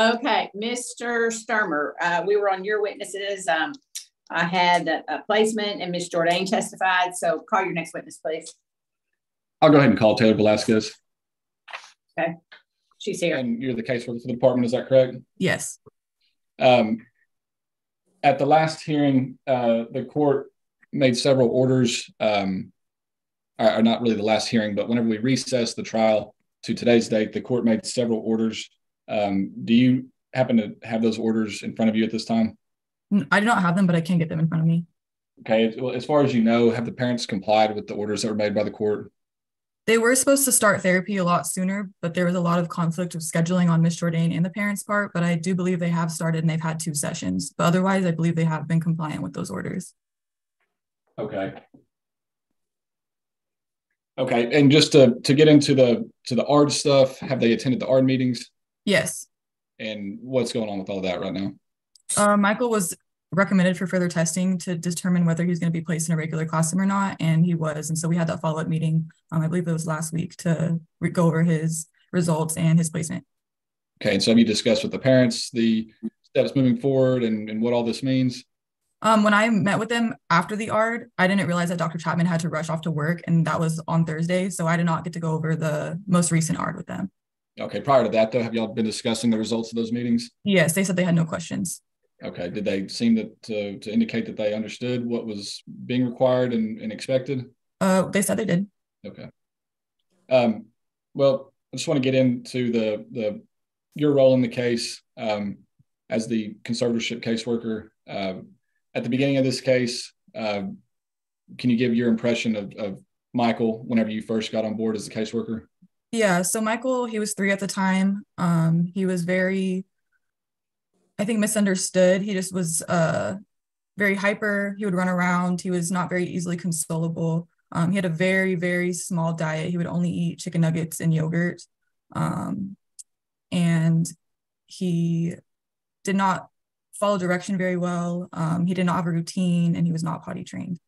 Okay, Mr. Sturmer, we were on your witnesses. I had a placement and Ms. Jourdain testified. So call your next witness, please. I'll go ahead and call Taylor Velasquez. Okay, she's here. And you're the caseworker for the department, is that correct? Yes. At the last hearing, the court made several orders, or not really the last hearing, but whenever we recessed the trial to today's date, the court made several orders. Do you happen to have those orders in front of you at this time? I do not have them, but I can get them in front of me. Okay. Well, as far as you know, have the parents complied with the orders that were made by the court? They were supposed to start therapy a lot sooner, but there was a lot of conflict of scheduling on Ms. Jourdain and the parents' part, but I do believe they have started and they've had 2 sessions. But otherwise, I believe they have been compliant with those orders. Okay. Okay. And just to get into the ARD stuff, have they attended the ARD meetings? Yes. And what's going on with all that right now? Michael was recommended for further testing to determine whether he's going to be placed in a regular classroom or not, and he was. And so we had that follow-up meeting, I believe it was last week, to go over his results and his placement. Okay, and so have you discussed with the parents the steps moving forward and what all this means? When I met with them after the ARD, I didn't realize that Dr. Chapman had to rush off to work, and that was on Thursday, so I did not get to go over the most recent ARD with them. Okay, prior to that, though, have y'all been discussing the results of those meetings? Yes, they said they had no questions. Okay, did they seem to indicate that they understood what was being required and expected? They said they did. Okay. Well, I just want to get into your role in the case as the conservatorship caseworker. At the beginning of this case, can you give your impression of Michael whenever you first got on board as a caseworker? Yeah, so Michael, he was 3 at the time. He was very, I think, misunderstood. He just was very hyper. He would run around. He was not very easily consolable. He had a very, very small diet. He would only eat chicken nuggets and yogurt. And he did not follow direction very well. He did not have a routine, and he was not potty trained.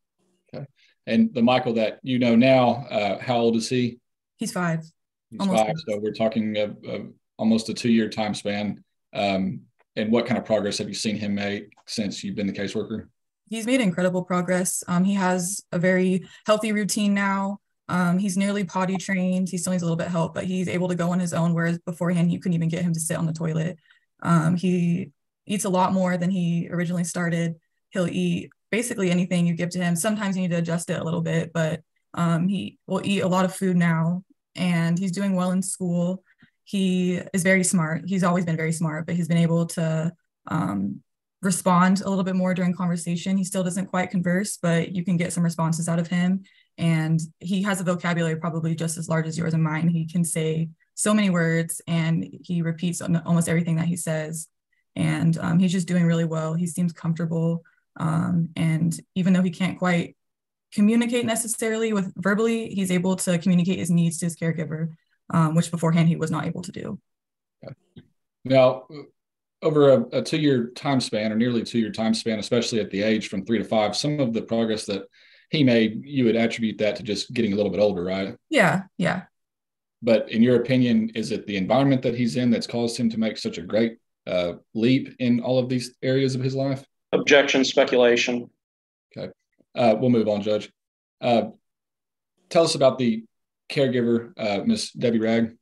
Okay. And the Michael that you know now, how old is he? He's 5. Almost 5, so we're talking almost a 2-year time span. And what kind of progress have you seen him make since you've been the caseworker? He's made incredible progress. He has a very healthy routine now. He's nearly potty trained. He still needs a little bit of help, but he's able to go on his own, whereas beforehand, you couldn't even get him to sit on the toilet. He eats a lot more than he originally started. He'll eat basically anything you give to him. Sometimes you need to adjust it a little bit, but he will eat a lot of food now. And he's doing well in school. He is very smart. He's always been very smart, but he's been able to respond a little bit more during conversation. He still doesn't quite converse, but you can get some responses out of him. And he has a vocabulary probably just as large as yours and mine. He can say so many words, and he repeats almost everything that he says. And he's just doing really well. He seems comfortable. And even though he can't quite communicate necessarily verbally, he's able to communicate his needs to his caregiver, which beforehand he was not able to do. Okay. Now, over a 2-year time span, or nearly 2-year time span, especially at the age from 3 to 5, some of the progress that he made, you would attribute that to just getting a little bit older, right? Yeah, yeah. But in your opinion, is it the environment that he's in that's caused him to make such a great leap in all of these areas of his life? Objection, speculation. Okay. We'll move on, Judge. Tell us about the caregiver, Ms. Debbie Ragg.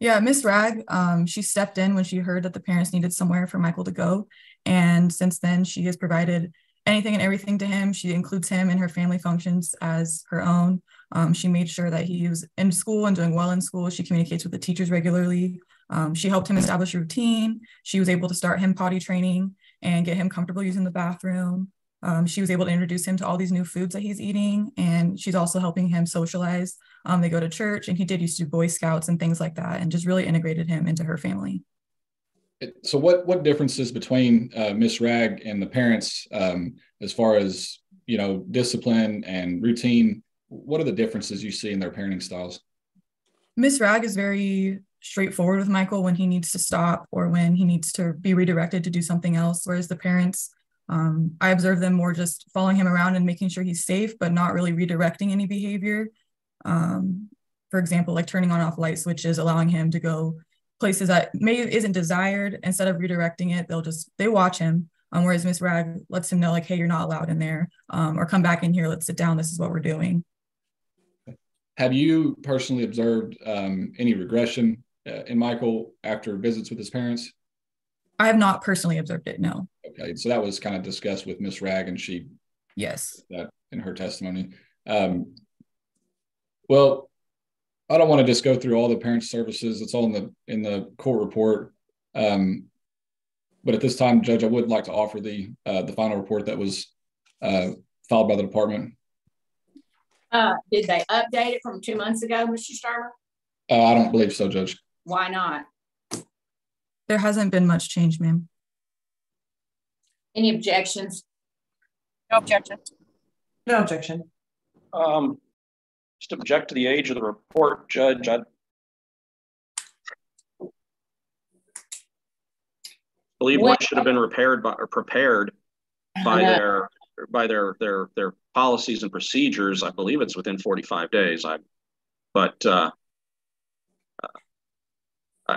Yeah, Ms. Ragg, she stepped in when she heard that the parents needed somewhere for Michael to go. And since then, she has provided anything and everything to him. She includes him in her family functions as her own. She made sure that he was in school and doing well in school. She communicates with the teachers regularly. She helped him establish a routine. She was able to start him potty training and get him comfortable using the bathroom. She was able to introduce him to all these new foods that he's eating, and she's also helping him socialize. They go to church, and he did used to do Boy Scouts and things like that, and just really integrated him into her family. So what differences between Ms. Ragg and the parents as far as, you know, discipline and routine? What are the differences you see in their parenting styles? Ms. Ragg is very straightforward with Michael when he needs to stop or when he needs to be redirected to do something else, whereas the parents, I observe them more just following him around and making sure he's safe, but not really redirecting any behavior. For example, like turning on and off light switches, allowing him to go places that maybe isn't desired, instead of redirecting it, they watch him. Whereas Ms. Ragg lets him know, like, hey, you're not allowed in there, or come back in here, let's sit down, this is what we're doing. Have you personally observed any regression in Michael after visits with his parents? I have not personally observed it, no. Okay, so that was kind of discussed with Ms. Ragg, and she that in her testimony. Well, I don't want to just go through all the parent services. It's all in the court report. But at this time, Judge, I would like to offer the final report that was filed by the department. Did they update it from 2 months ago, Mr. Starmer? I don't believe so, Judge. Why not? There hasn't been much change, ma'am. Any objections? No objection. No objection. Just object to the age of the report, Judge. I believe one should have been prepared by their policies and procedures. I believe it's within 45 days. But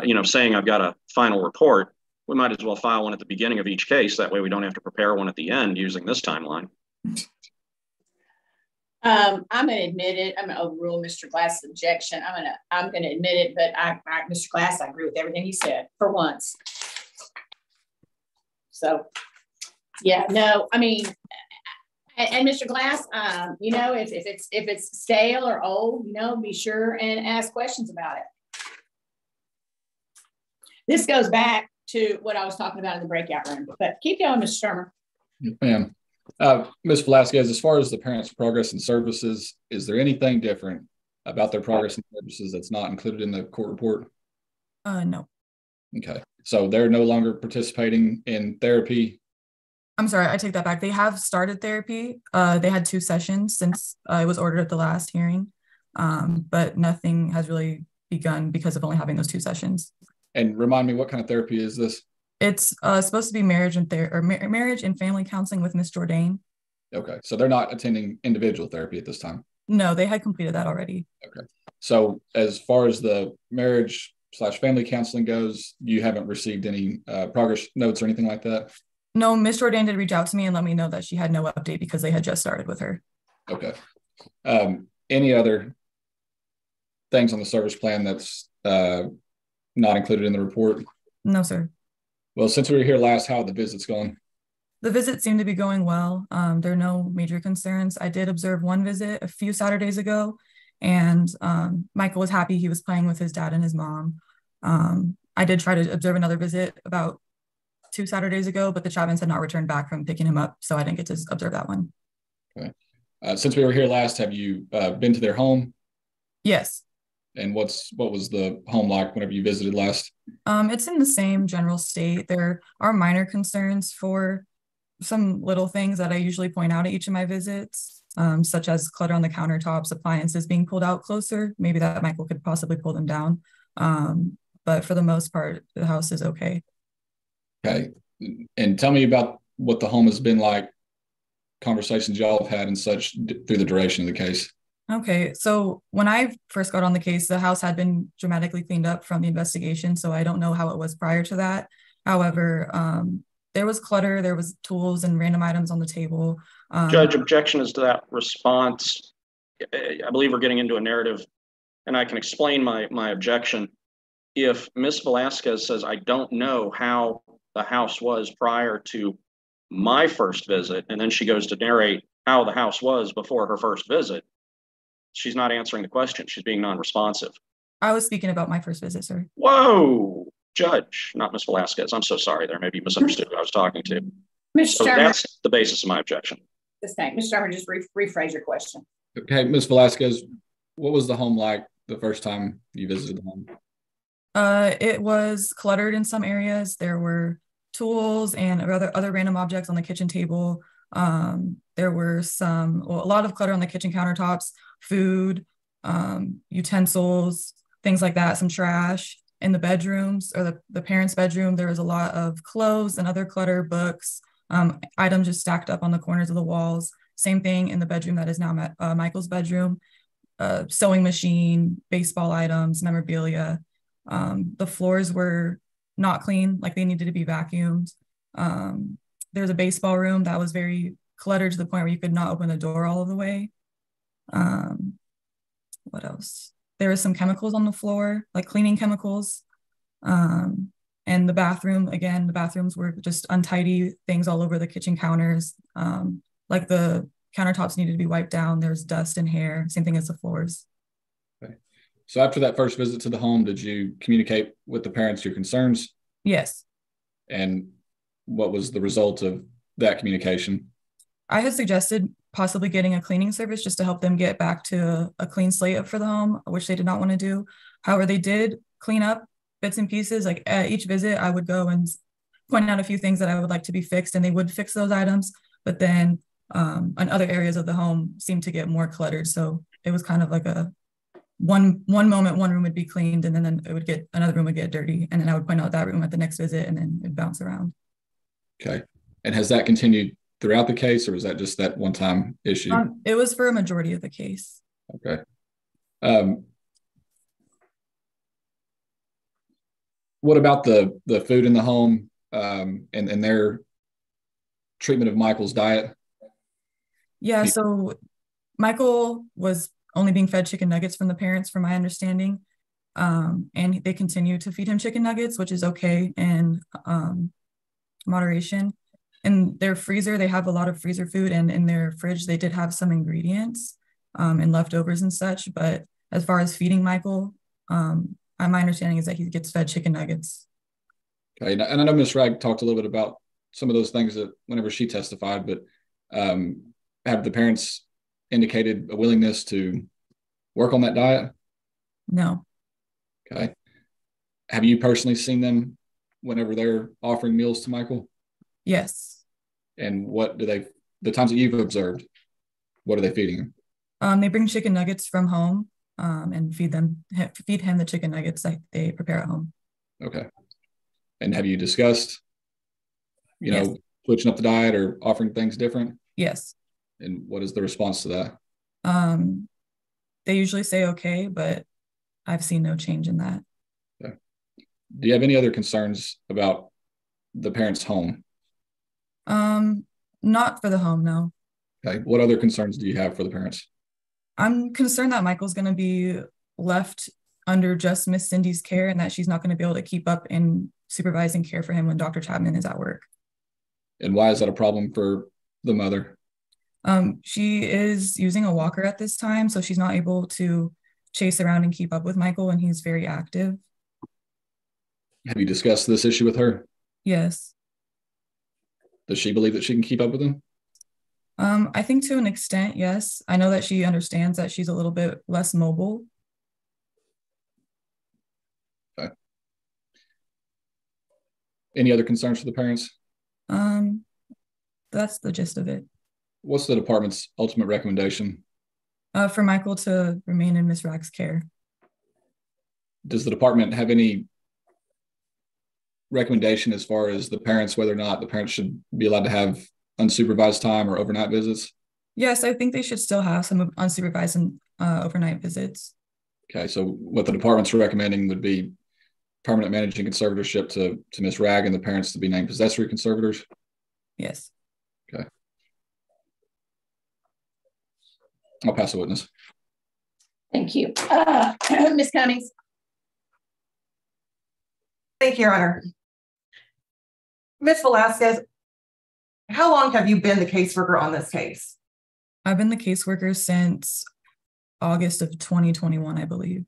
you know, saying I've got a final report, we might as well file one at the beginning of each case. That way we don't have to prepare one at the end using this timeline. I'm going to admit it. I'm going to overrule Mr. Glass's objection. I'm going to admit it, but Mr. Glass, I agree with everything he said for once. So, yeah, no, I mean, and Mr. Glass, you know, if it's stale or old, you know, be sure and ask questions about it. This goes back to what I was talking about in the breakout room, but keep going, Mr. Shermer. Yes, ma'am. Ms. Velasquez, as far as the parents' progress and services, is there anything different about their progress and services that's not included in the court report? No. Okay. So they're no longer participating in therapy? I'm sorry, I take that back. They have started therapy. They had 2 sessions since it was ordered at the last hearing, but nothing has really begun because of only having those 2 sessions. And remind me, what kind of therapy is this? It's supposed to be marriage and family counseling with Ms. Jourdain. Okay, so they're not attending individual therapy at this time? No, they had completed that already. Okay, so as far as the marriage/family counseling goes, you haven't received any progress notes or anything like that? No, Ms. Jourdain did reach out to me and let me know that she had no update because they had just started with her. Okay. Any other things on the service plan that's not included in the report? No, sir. Well, since we were here last, how are the visits going? The visits seem to be going well. There are no major concerns. I did observe one visit a few Saturdays ago, and Michael was happy. He was playing with his dad and his mom. I did try to observe another visit about 2 Saturdays ago, but the Chapmans had not returned back from picking him up, so I didn't get to observe that one. Okay. Since we were here last, have you been to their home? Yes. And what was the home like whenever you visited last? It's in the same general state. There are minor concerns for some little things that I usually point out at each of my visits, such as clutter on the countertops, appliances being pulled out closer. Maybe that Michael could possibly pull them down. But for the most part, the house is okay. Okay. And tell me about what the home has been like, conversations y'all have had and such through the duration of the case. Okay, so when I first got on the case, the house had been dramatically cleaned up from the investigation, so I don't know how it was prior to that. However, there was clutter, there was tools and random items on the table. Judge, objection is to that response. I believe we're getting into a narrative, and I can explain my objection. If Ms. Velasquez says, I don't know how the house was prior to my first visit, and then she goes to narrate how the house was before her first visit, she's not answering the question. She's being non-responsive. I was speaking about my first visit, sir. Whoa, Judge, not Ms. Velasquez. I'm so sorry. There may be misunderstood who I was talking to. Mr. So that's the basis of my objection. Just thank Mr. Starmer, just rephrase your question. Okay, Ms. Velasquez, what was the home like the first time you visited the home? It was cluttered in some areas. There were tools and other random objects on the kitchen table. There were a lot of clutter on the kitchen countertops, food, utensils, things like that, some trash. In the bedrooms, or the parents' bedroom, there was a lot of clothes and other clutter, books, items just stacked up on the corners of the walls. Same thing in the bedroom that is now Michael's bedroom, sewing machine, baseball items, memorabilia. The floors were not clean, like they needed to be vacuumed. There's a baseball room that was very cluttered to the point where you could not open the door all of the way. What else? There was some chemicals on the floor, like cleaning chemicals. And the bathroom, again, the bathrooms were just untidy, things all over the kitchen counters. Like the countertops needed to be wiped down. There's dust and hair, same thing as the floors. Okay. So after that first visit to the home, did you communicate with the parents your concerns? Yes. And what was the result of that communication? I had suggested possibly getting a cleaning service just to help them get back to a clean slate up for the home, which they did not want to do. However, they did clean up bits and pieces. Like at each visit, I would go and point out a few things that I would like to be fixed, and they would fix those items. But then in other areas of the home seemed to get more cluttered. So it was kind of like a one moment, one room would be cleaned, and then it would get, another room would get dirty. And then I would point out that room at the next visit, and then it'd bounce around. Okay. And has that continued throughout the case, or was that just that one-time issue? It was for a majority of the case. Okay. What about the food in the home and their treatment of Michael's diet? Yeah, so Michael was only being fed chicken nuggets from the parents, from my understanding. And they continue to feed him chicken nuggets, which is okay in moderation. In their freezer, they have a lot of freezer food, and in their fridge, they did have some ingredients and leftovers and such. But as far as feeding Michael, my understanding is that he gets fed chicken nuggets. Okay, and I know Ms. Ragg talked a little bit about some of those things that whenever she testified, but have the parents indicated a willingness to work on that diet? No. Okay. Have you personally seen them whenever they're offering meals to Michael? Yes. And what do they, the times that you've observed, what are they feeding him? They bring chicken nuggets from home and feed him the chicken nuggets that they prepare at home. Okay. And have you discussed, you know, switching up the diet or offering things different? Yes. And what is the response to that? They usually say okay, but I've seen no change in that. Okay. Do you have any other concerns about the parents' home? Not for the home, no. Okay. What other concerns do you have for the parents? I'm concerned that Michael's going to be left under just Miss Cindy's care, and that she's not going to be able to keep up and supervise and care for him when Dr. Chapman is at work. And why is that a problem for the mother? She is using a walker at this time, so she's not able to chase around and keep up with Michael, and he's very active. Have you discussed this issue with her? Yes. Does she believe that she can keep up with him? I think to an extent, yes. I know that she understands that she's a little bit less mobile. Okay. Any other concerns for the parents? That's the gist of it. What's the department's ultimate recommendation? For Michael to remain in Ms. Ragg's care. Does the department have any recommendation as far as the parents, whether or not the parents should be allowed to have unsupervised time or overnight visits? Yes, I think they should still have some unsupervised and overnight visits. Okay, so what the department's recommending would be permanent managing conservatorship to Ms. Ragg, and the parents to be named possessory conservators? Yes. Okay. I'll pass the witness. Thank you. Ms. Cummings. Thank you, Your Honor. Ms. Velasquez, how long have you been the caseworker on this case? I've been the caseworker since August of 2021, I believe.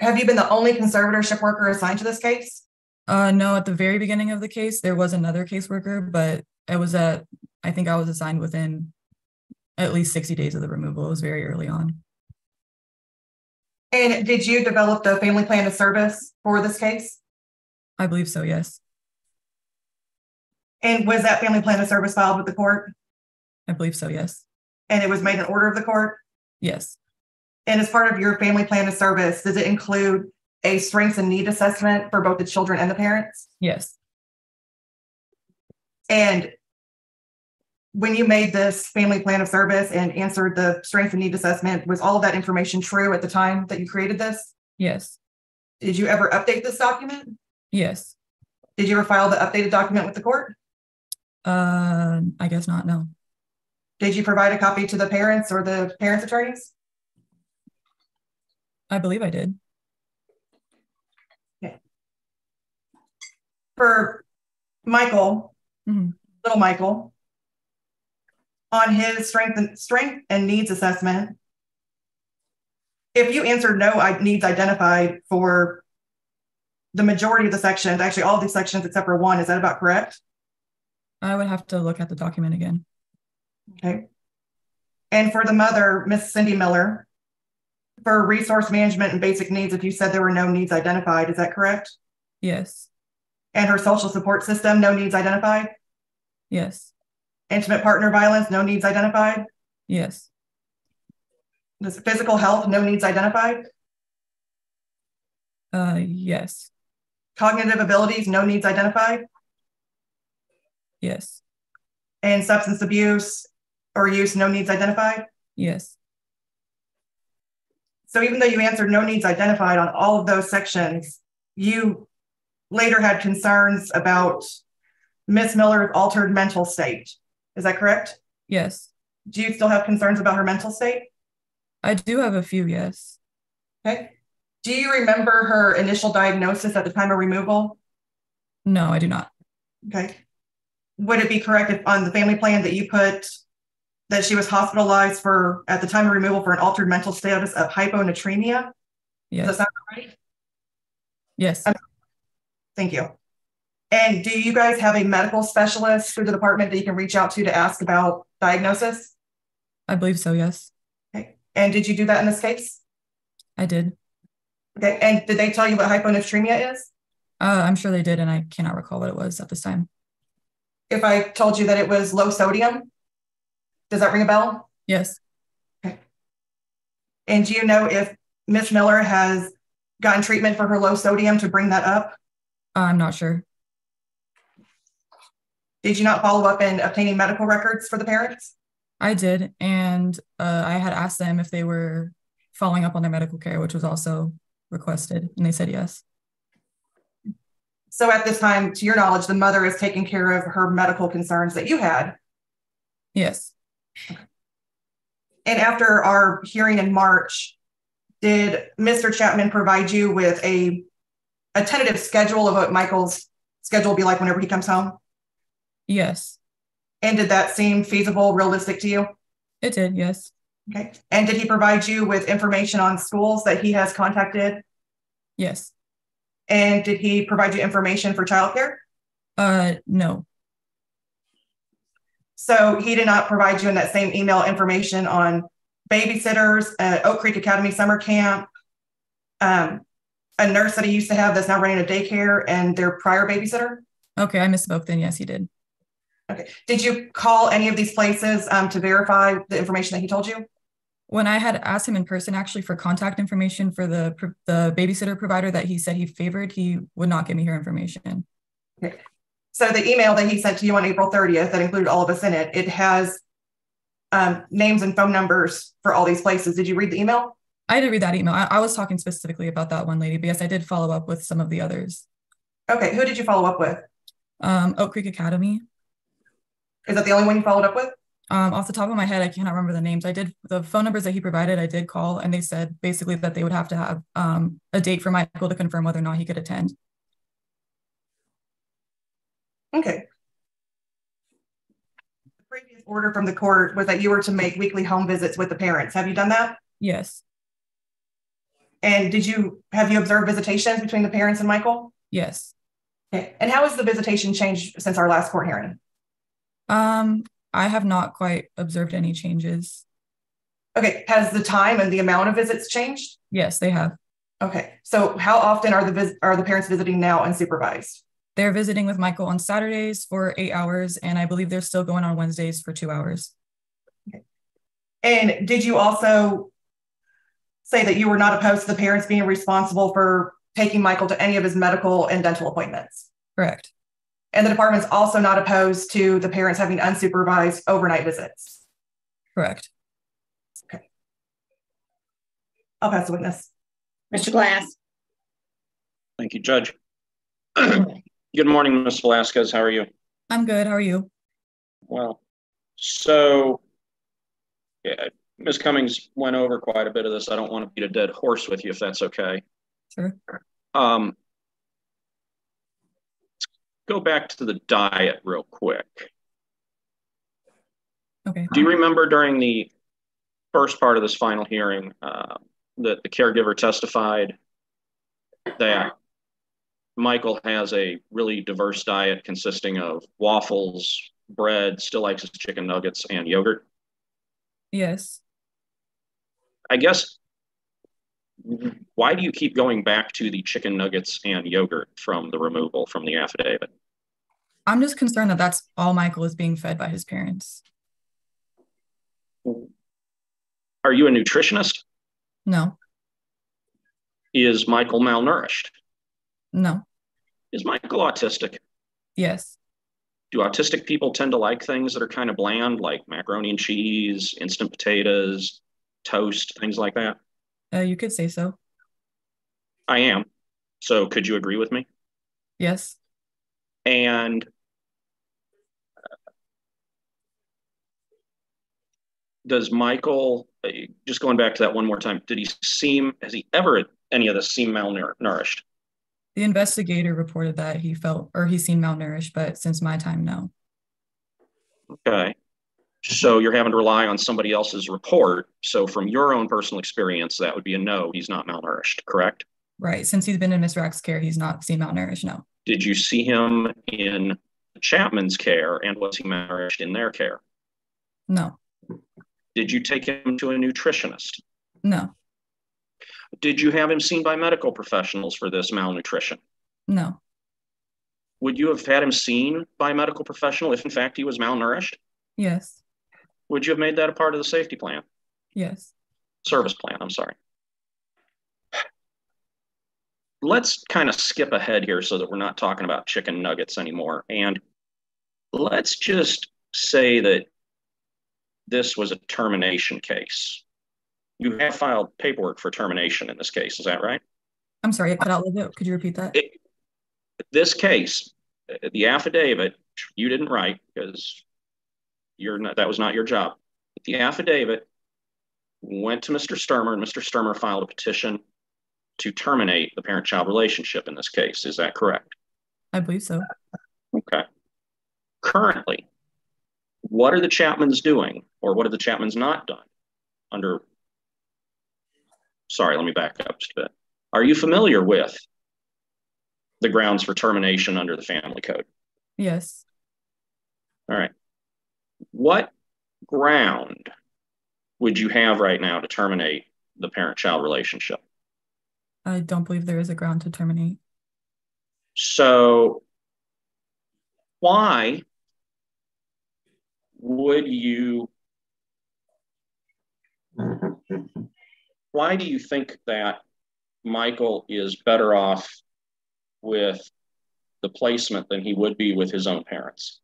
Have you been the only conservatorship worker assigned to this case? No, at the very beginning of the case, there was another caseworker, but it was I think I was assigned within at least 60 days of the removal. It was very early on. And did you develop the family plan of service for this case? I believe so, yes. And was that family plan of service filed with the court? I believe so, yes. And it was made an order of the court? Yes. And as part of your family plan of service, does it include a strengths and need assessment for both the children and the parents? Yes. And when you made this family plan of service and answered the strength and need assessment, was all of that information true at the time that you created this? Yes. Did you ever update this document? Yes. Did you ever file the updated document with the court? I guess not, no. Did you provide a copy to the parents or the parents' attorneys? I believe I did. Okay. For Michael, little Michael, on his strength and needs assessment, if you answered no needs identified for the majority of the sections, actually all of these sections except for one, is that about correct? I would have to look at the document again. Okay. And for the mother, Ms. Cindy Miller, for resource management and basic needs, if you said there were no needs identified, is that correct? Yes. And her social support system, no needs identified? Yes. Intimate partner violence, no needs identified? Yes. Does physical health, no needs identified? Yes. Cognitive abilities, no needs identified? Yes. And substance abuse or use, no needs identified? Yes. So even though you answered no needs identified on all of those sections, you later had concerns about Ms. Miller's altered mental state. Is that correct? Yes. Do you still have concerns about her mental state? I do have a few, yes. Okay. Do you remember her initial diagnosis at the time of removal? No, I do not. Okay. Would it be correct if on the family plan that you put that she was hospitalized for, at the time of removal, for an altered mental status of hyponatremia? Yes. Does that sound right? Yes. Okay. Thank you. And do you guys have a medical specialist through the department that you can reach out to ask about diagnosis? I believe so, yes. Okay. And did you do that in this case? I did. Okay. And did they tell you what hyponatremia is? I'm sure they did, and I cannot recall what it was at this time. If I told you that it was low sodium, does that ring a bell? Yes. Okay. And do you know if Ms. Miller has gotten treatment for her low sodium to bring that up? I'm not sure. Did you not follow up in obtaining medical records for the parents? I did, and I had asked them if they were following up on their medical care, which was also requested, and they said yes. So at this time, to your knowledge, the mother is taking care of her medical concerns that you had? Yes. Okay. And after our hearing in March, did Mr. Chapman provide you with a tentative schedule of what Michael's schedule will be like whenever he comes home? Yes. And did that seem feasible, realistic to you? It did, yes. Okay. And did he provide you with information on schools that he has contacted? Yes. And did he provide you information for childcare? No. So he did not provide you in that same email information on babysitters, Oak Creek Academy summer camp, a nurse that he used to have that's now running a daycare, and their prior babysitter? Okay, I misspoke then. Yes, he did. Okay. Did you call any of these places to verify the information that he told you? When I had asked him in person, actually, for contact information for the babysitter provider that he said he favored, he would not give me her information. Okay. So the email that he sent to you on April 30th that included all of us in it, it has names and phone numbers for all these places. Did you read the email? I did read that email. I was talking specifically about that one lady, but yes, I did follow up with some of the others. Okay. Who did you follow up with? Oak Creek Academy. Is that the only one you followed up with? Off the top of my head, I cannot remember the names. I did, the phone numbers that he provided, I did call, and they said basically that they would have to have a date for Michael to confirm whether or not he could attend. Okay. The previous order from the court was that you were to make weekly home visits with the parents. Have you done that? Yes. And have you observed visitations between the parents and Michael? Yes. Okay. And how has the visitation changed since our last court hearing? I have not quite observed any changes. Okay. Has the time and the amount of visits changed? Yes, they have. Okay. So how often are the parents visiting now unsupervised? They're visiting with Michael on Saturdays for 8 hours, and I believe they're still going on Wednesdays for 2 hours. Okay. And did you also say that you were not opposed to the parents being responsible for taking Michael to any of his medical and dental appointments? Correct. And the department's also not opposed to the parents having unsupervised overnight visits. Correct. Okay. I'll pass the witness. Mr. Glass. Thank you, Judge. Good morning, Ms. Velasquez. How are you? I'm good. How are you? Well, so yeah, Ms. Cummings went over quite a bit of this. I don't want to beat a dead horse with you, if that's okay. Sure. Go back to the diet real quick. Okay. Do you remember during the first part of this final hearing that the caregiver testified that Michael has a really diverse diet consisting of waffles, bread, still likes his chicken nuggets, and yogurt? Yes. I guess, why do you keep going back to the chicken nuggets and yogurt from the removal from the affidavit? I'm just concerned that that's all Michael is being fed by his parents. Are you a nutritionist? No. Is Michael malnourished? No. Is Michael autistic? Yes. Do autistic people tend to like things that are kind of bland, like macaroni and cheese, instant potatoes, toast, things like that? You could say so. I am. So could you agree with me? Yes. And does Michael, just going back to that one more time, has he ever, any of this, seemed malnourished? The investigator reported that he felt, or he seemed malnourished, but since my time, no. Okay. So you're having to rely on somebody else's report. So from your own personal experience, that would be a no, he's not malnourished, correct? Right. Since he's been in Ms. Ragg's care, he's not seen malnourished, no. Did you see him in Chapman's care, and was he malnourished in their care? No. Did you take him to a nutritionist? No. Did you have him seen by medical professionals for this malnutrition? No. Would you have had him seen by a medical professional if, in fact, he was malnourished? Yes. Would you have made that a part of the safety plan? Yes. Service plan, I'm sorry. Let's kind of skip ahead here so that we're not talking about chicken nuggets anymore. And let's just say that this was a termination case. You have filed paperwork for termination in this case, is that right? I'm sorry, it cut out a little bit. Could you repeat that? This case, the affidavit, you didn't write because that was not your job. The affidavit went to Mr. Sturmer, and Mr. Sturmer filed a petition to terminate the parent-child relationship in this case. Is that correct? I believe so. Okay. Currently, what are the Chapmans doing, or what have the Chapmans not done under... Sorry, let me back up just a bit. Are you familiar with the grounds for termination under the family code? Yes. All right. What ground would you have right now to terminate the parent-child relationship? I don't believe there is a ground to terminate. So why would you... Why do you think that Michael is better off with the placement than he would be with his own parents?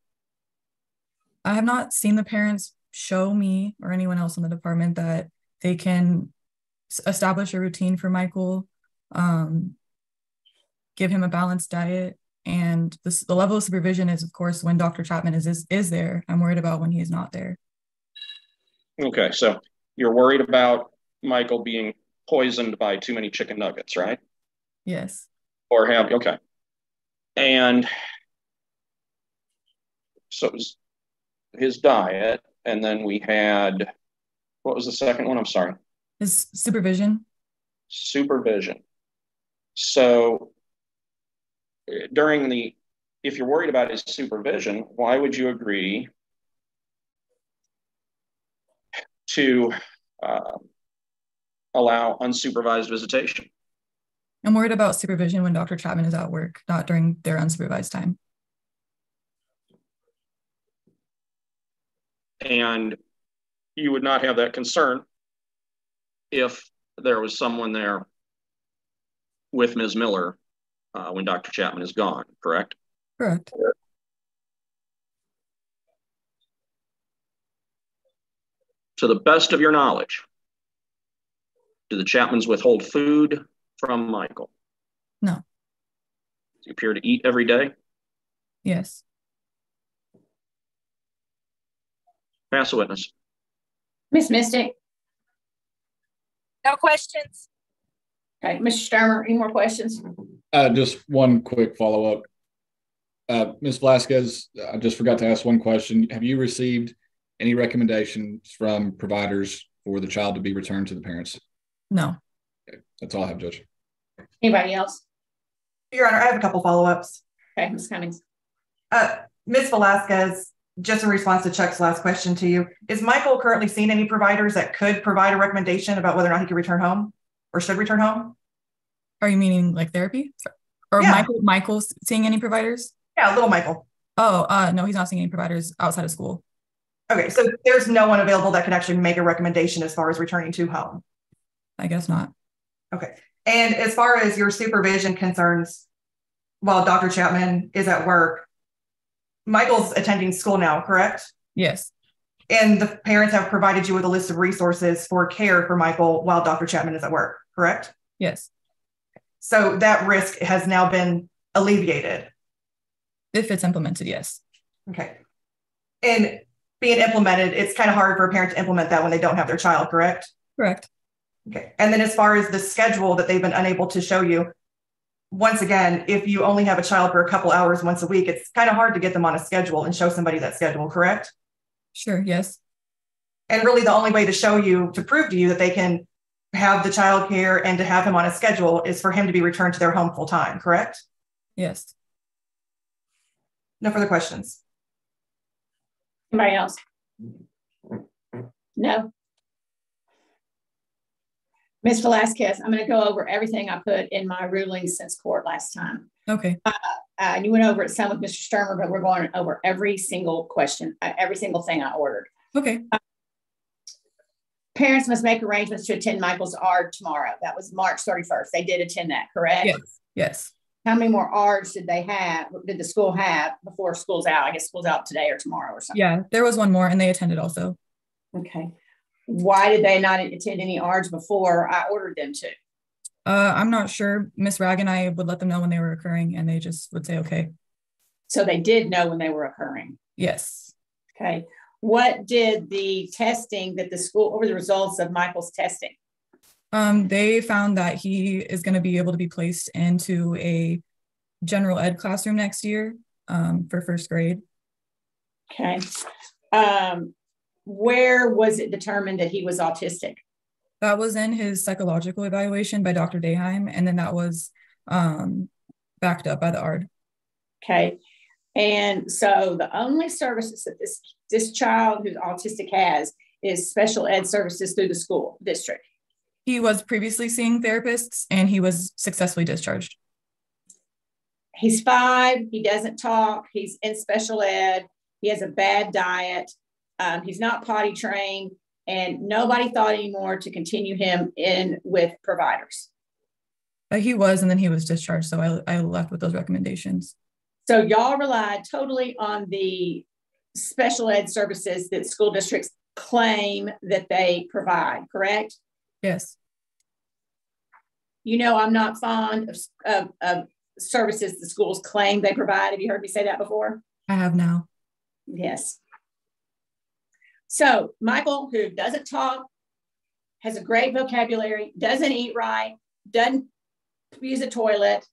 I have not seen the parents show me or anyone else in the department that they can establish a routine for Michael, give him a balanced diet. And the level of supervision is, of course, when Dr. Chapman is there. I'm worried about when he is not there. Okay, so you're worried about Michael being poisoned by too many chicken nuggets, right? Yes. Okay. And so it was his diet, and then we had, what was the second one? I'm sorry. His supervision. Supervision. So during the, if you're worried about his supervision, why would you agree to allow unsupervised visitation? I'm worried about supervision when Dr. Chapman is at work, not during their unsupervised time. And you would not have that concern if there was someone there with Ms. Miller when Dr. Chapman is gone, correct? Correct. To the best of your knowledge, do the Chapmans withhold food from Michael? No. appear to eat every day? Yes. Pass the witness. Ms. Mystic? No questions. Okay, Mr. Sturmer, any more questions? Just one quick follow-up. Ms. Velasquez, I just forgot to ask one question. Have you received any recommendations from providers for the child to be returned to the parents? No. Okay. That's all I have, Judge. Anybody else? Your Honor, I have a couple follow-ups. Okay, Ms. Cummings. Ms. Velasquez, just in response to Chuck's last question to you, is Michael currently seeing any providers that could provide a recommendation about whether or not he could return home or should return home? Are you meaning like therapy? Or yeah. Michael's seeing any providers? Yeah, little Michael. Oh, no, he's not seeing any providers outside of school. Okay, so there's no one available that could actually make a recommendation as far as returning to home? I guess not. Okay. And as far as your supervision concerns, while Dr. Chapman is at work, Michael's attending school now, correct? Yes. And the parents have provided you with a list of resources for care for Michael while Dr. Chapman is at work, correct? Yes. So that risk has now been alleviated? If it's implemented, yes. Okay. And being implemented, it's kind of hard for a parent to implement that when they don't have their child, correct? Correct. Okay. And then as far as the schedule that they've been unable to show you, once again, if you only have a child for a couple hours once a week, it's kind of hard to get them on a schedule and show somebody that schedule, correct? Sure, yes. And really the only way to show you, to prove to you that they can have the child care and to have him on a schedule is for him to be returned to their home full time, correct? Yes. No further questions. Anybody else? No. Ms. Velasquez, I'm going to go over everything I put in my ruling since court last time. Okay. You went over it some with Mr. Sturmer, but we're going over every single question, every single thing I ordered. Okay. Parents must make arrangements to attend Michael's ARD tomorrow. That was March 31st. They did attend that, correct? Yes. Yes. How many more ARDs did they have, did the school have before school's out? I guess school's out today or tomorrow or something. Yeah, there was one more and they attended also. Okay. Why did they not attend any ARDs before I ordered them to? I'm not sure. Ms. Ragg and I would let them know when they were occurring and they just would say, okay. So they did know when they were occurring? Yes. Okay. What did the testing that the school, or the results of Michael's testing? They found that he is going to be able to be placed into a general ed classroom next year for first grade. Okay. Where was it determined that he was autistic? That was in his psychological evaluation by Dr. Daheim, and then that was backed up by the ARD. Okay. And so the only services that this child who's autistic has is special ed services through the school district. He was previously seeing therapists, and he was successfully discharged. He's 5. He doesn't talk. He's in special ed. He has a bad diet. He's not potty trained, and nobody thought anymore to continue him in with providers. He was, and then he was discharged, so I left with those recommendations. So y'all relied totally on the special ed services that school districts claim that they provide, correct? Yes. You know I'm not fond of services the schools claim they provide. Have you heard me say that before? I have now. Yes. So Michael, who doesn't talk, has a great vocabulary, doesn't eat right, doesn't use a toilet.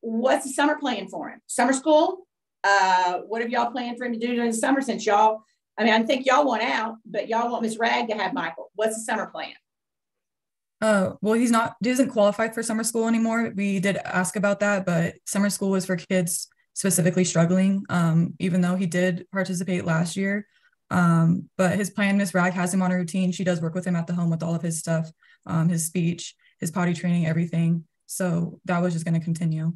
What's the summer plan for him? Summer school? What have y'all planned for him to do during the summer since y'all, I mean, I think y'all want out, but y'all want Ms. Ragg to have Michael. What's the summer plan? Well, he doesn't qualify for summer school anymore. We did ask about that, but summer school was for kids specifically struggling, even though he did participate last year. But his plan, Ms. Ragg has him on a routine. She does work with him at the home with all of his stuff, his speech, his potty training, everything. So that was just going to continue.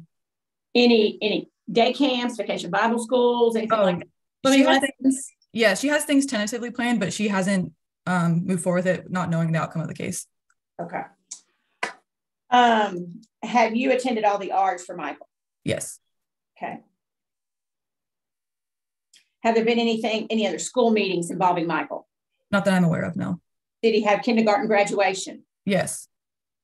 Any day camps, vacation Bible schools, anything like that? She has things tentatively planned, but she hasn't moved forward with it, not knowing the outcome of the case. Okay. Have you attended all the ARDs for Michael? Yes. Okay. Have there been any other school meetings involving Michael? Not that I'm aware of, no. Did he have kindergarten graduation? Yes.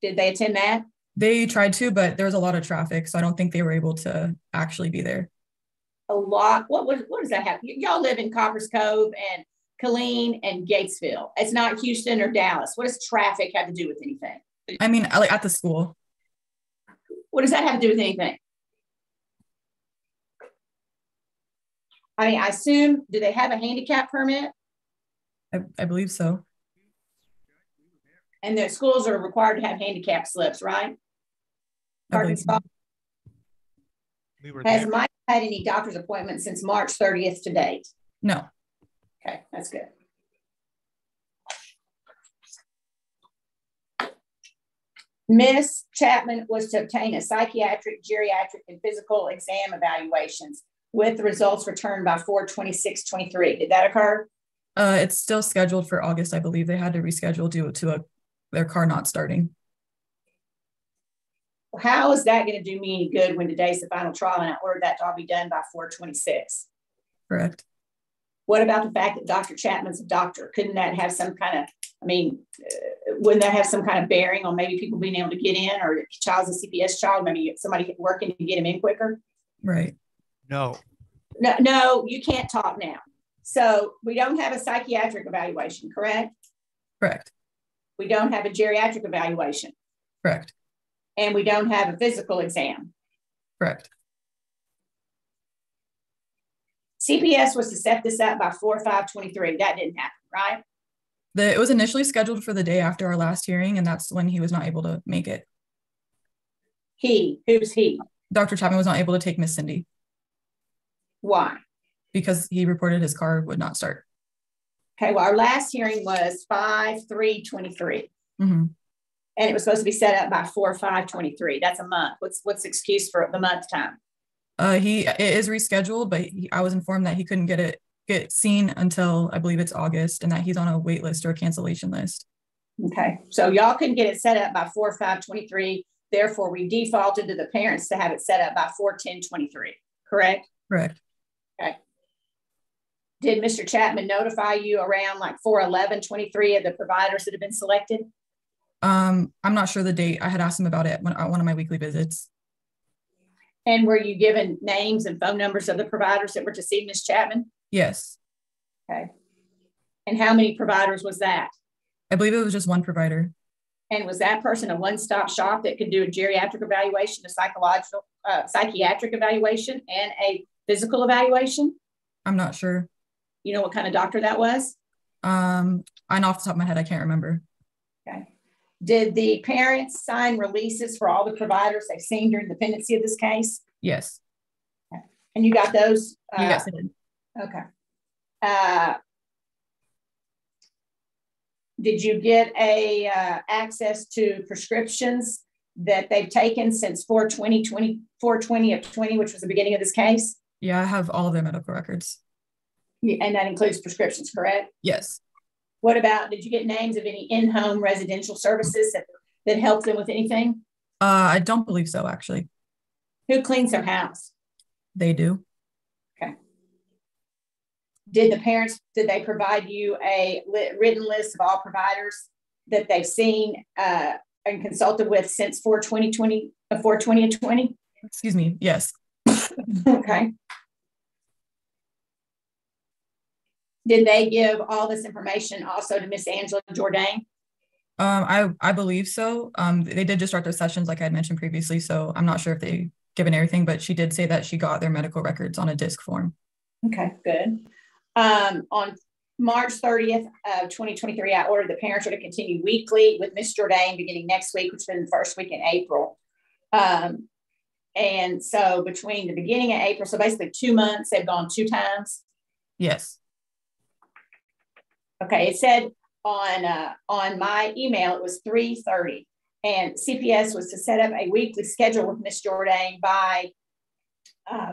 Did they attend that? They tried to, but there was a lot of traffic, so I don't think they were able to actually be there. A lot. What does that have? Y'all live in Copper's Cove and Killeen and Gatesville. It's not Houston or Dallas. What does traffic have to do with anything? I mean, like at the school. What does that have to do with anything? I mean, I assume, do they have a handicap permit? I believe so. And the schools are required to have handicap slips, right? Parking spot. Has Mike had any doctor's appointments since March 30th to date? No. Okay, that's good. Ms. Chapman was to obtain a psychiatric, geriatric, and physical exam evaluations with results returned by 4/26/23. Did that occur? It's still scheduled for August, I believe. They had to reschedule due to their car not starting. How is that going to do me any good when today's the final trial and I ordered that to all be done by 4/26? Correct. What about the fact that Dr. Chapman's a doctor? Couldn't that have some kind of, I mean, wouldn't that have some kind of bearing on maybe people being able to get in, or if the child's a CPS child, maybe somebody working to get him in quicker? Right. No. No, you can't talk now. So we don't have a psychiatric evaluation, correct? Correct. We don't have a geriatric evaluation. Correct. And we don't have a physical exam. Correct. CPS was to set this up by 4/5/23. That didn't happen, right? It was initially scheduled for the day after our last hearing, and that's when he was not able to make it. He? Who's he? Dr. Chapman was not able to take Ms. Cindy. Why? Because he reported his car would not start. Okay, well, our last hearing was 5/3/23. Mm-hmm. And it was supposed to be set up by 4/5/23. That's a month. What's the excuse for the month time? It is rescheduled, but I was informed that he couldn't get seen until, I believe it's August, and that he's on a wait list or a cancellation list. Okay, so y'all couldn't get it set up by 4/5/23. Therefore, we defaulted to the parents to have it set up by 4/10/23, correct? Correct. Okay. Did Mr. Chapman notify you around like 4/11/23 of the providers that have been selected? I'm not sure the date. I had asked him about it at one of my weekly visits. And were you given names and phone numbers of the providers that were to see Ms. Chapman? Yes. Okay. And how many providers was that? I believe it was just one provider. And was that person a one-stop shop that could do a geriatric evaluation, a psychiatric evaluation, and a physical evaluation? I'm not sure. You know what kind of doctor that was? I know off the top of my head, I can't remember. Okay. Did the parents sign releases for all the providers they've seen during the pendency of this case? Yes. Okay. And you got those? Yes, I did. Okay. Did you get a access to prescriptions that they've taken since 4/20/20, which was the beginning of this case? Yeah, I have all of their medical records. Yeah, and that includes prescriptions, correct? Yes. What about, did you get names of any in-home residential services that help them with anything? I don't believe so, actually. Who cleans their house? They do. Okay. Did they provide you a written list of all providers that they've seen and consulted with since 4/20/20? Excuse me, yes. Okay. Did they give all this information also to Ms. Angela Jourdain? I believe so. They did just start their sessions, like I had mentioned previously, so I'm not sure if they've given everything, but she did say that she got their medical records on a disc form. Okay, good. On March 30th of 2023, I ordered the parents to continue weekly with Ms. Jourdain beginning next week, which has been the first week in April. And so between the beginning of April, so basically 2 months, they've gone two times? Yes. Okay, it said on my email, it was 3:30, and CPS was to set up a weekly schedule with Ms. Jourdain by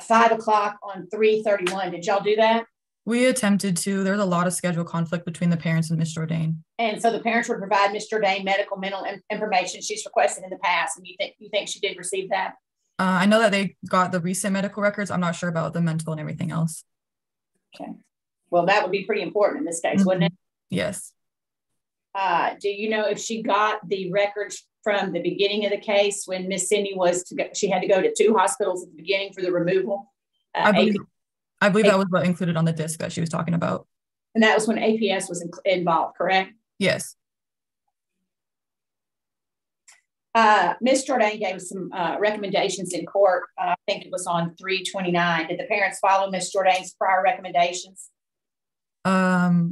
5 o'clock on 3/31. Did y'all do that? We attempted to. There's a lot of schedule conflict between the parents and Ms. Jourdain. And so the parents would provide Ms. Jourdain medical, mental information she's requested in the past, and you think she did receive that? I know that they got the recent medical records. I'm not sure about the mental and everything else. Okay. Well, that would be pretty important in this case, wouldn't it? Yes. Do you know if she got the records from the beginning of the case when Miss Cindy was to go, she had to go to two hospitals at the beginning for the removal? I believe that was what included on the disc that she was talking about. And that was when APS was involved, correct? Yes. Ms. Jourdain gave some recommendations in court. I think it was on 329. Did the parents follow Ms. Jourdain's prior recommendations? I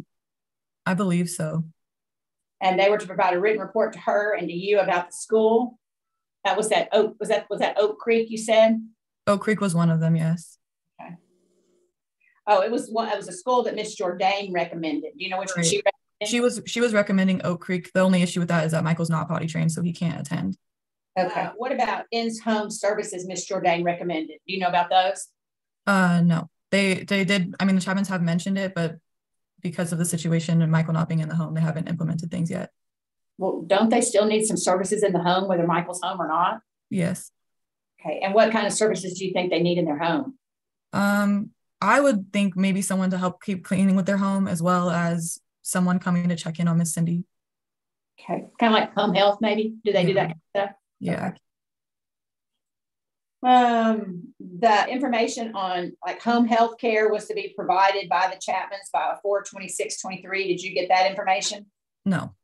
believe so. And they were to provide a written report to her and to you about the school. That was that Oak. Was that Oak Creek? You said Oak Creek was one of them. Yes. Okay. Oh, it was one. It was a school that Ms. Jourdain recommended. Do you know which one she recommended? She was recommending Oak Creek. The only issue with that is that Michael's not potty trained, so he can't attend. Okay. What about Ends Home Services Ms. Jourdain recommended? Do you know about those? No. They did. I mean, the Chapmans have mentioned it, but because of the situation and Michael not being in the home, they haven't implemented things yet. Well, don't they still need some services in the home, whether Michael's home or not? Yes. Okay. And what kind of services do you think they need in their home? I would think maybe someone to help keep cleaning with their home, as well as someone coming to check in on Miss Cindy. Okay. Kind of like home health, maybe? Do they do that kind of stuff? Yeah. The information on like home health care was to be provided by the Chapmans by 4/26/23. Did you get that information? No.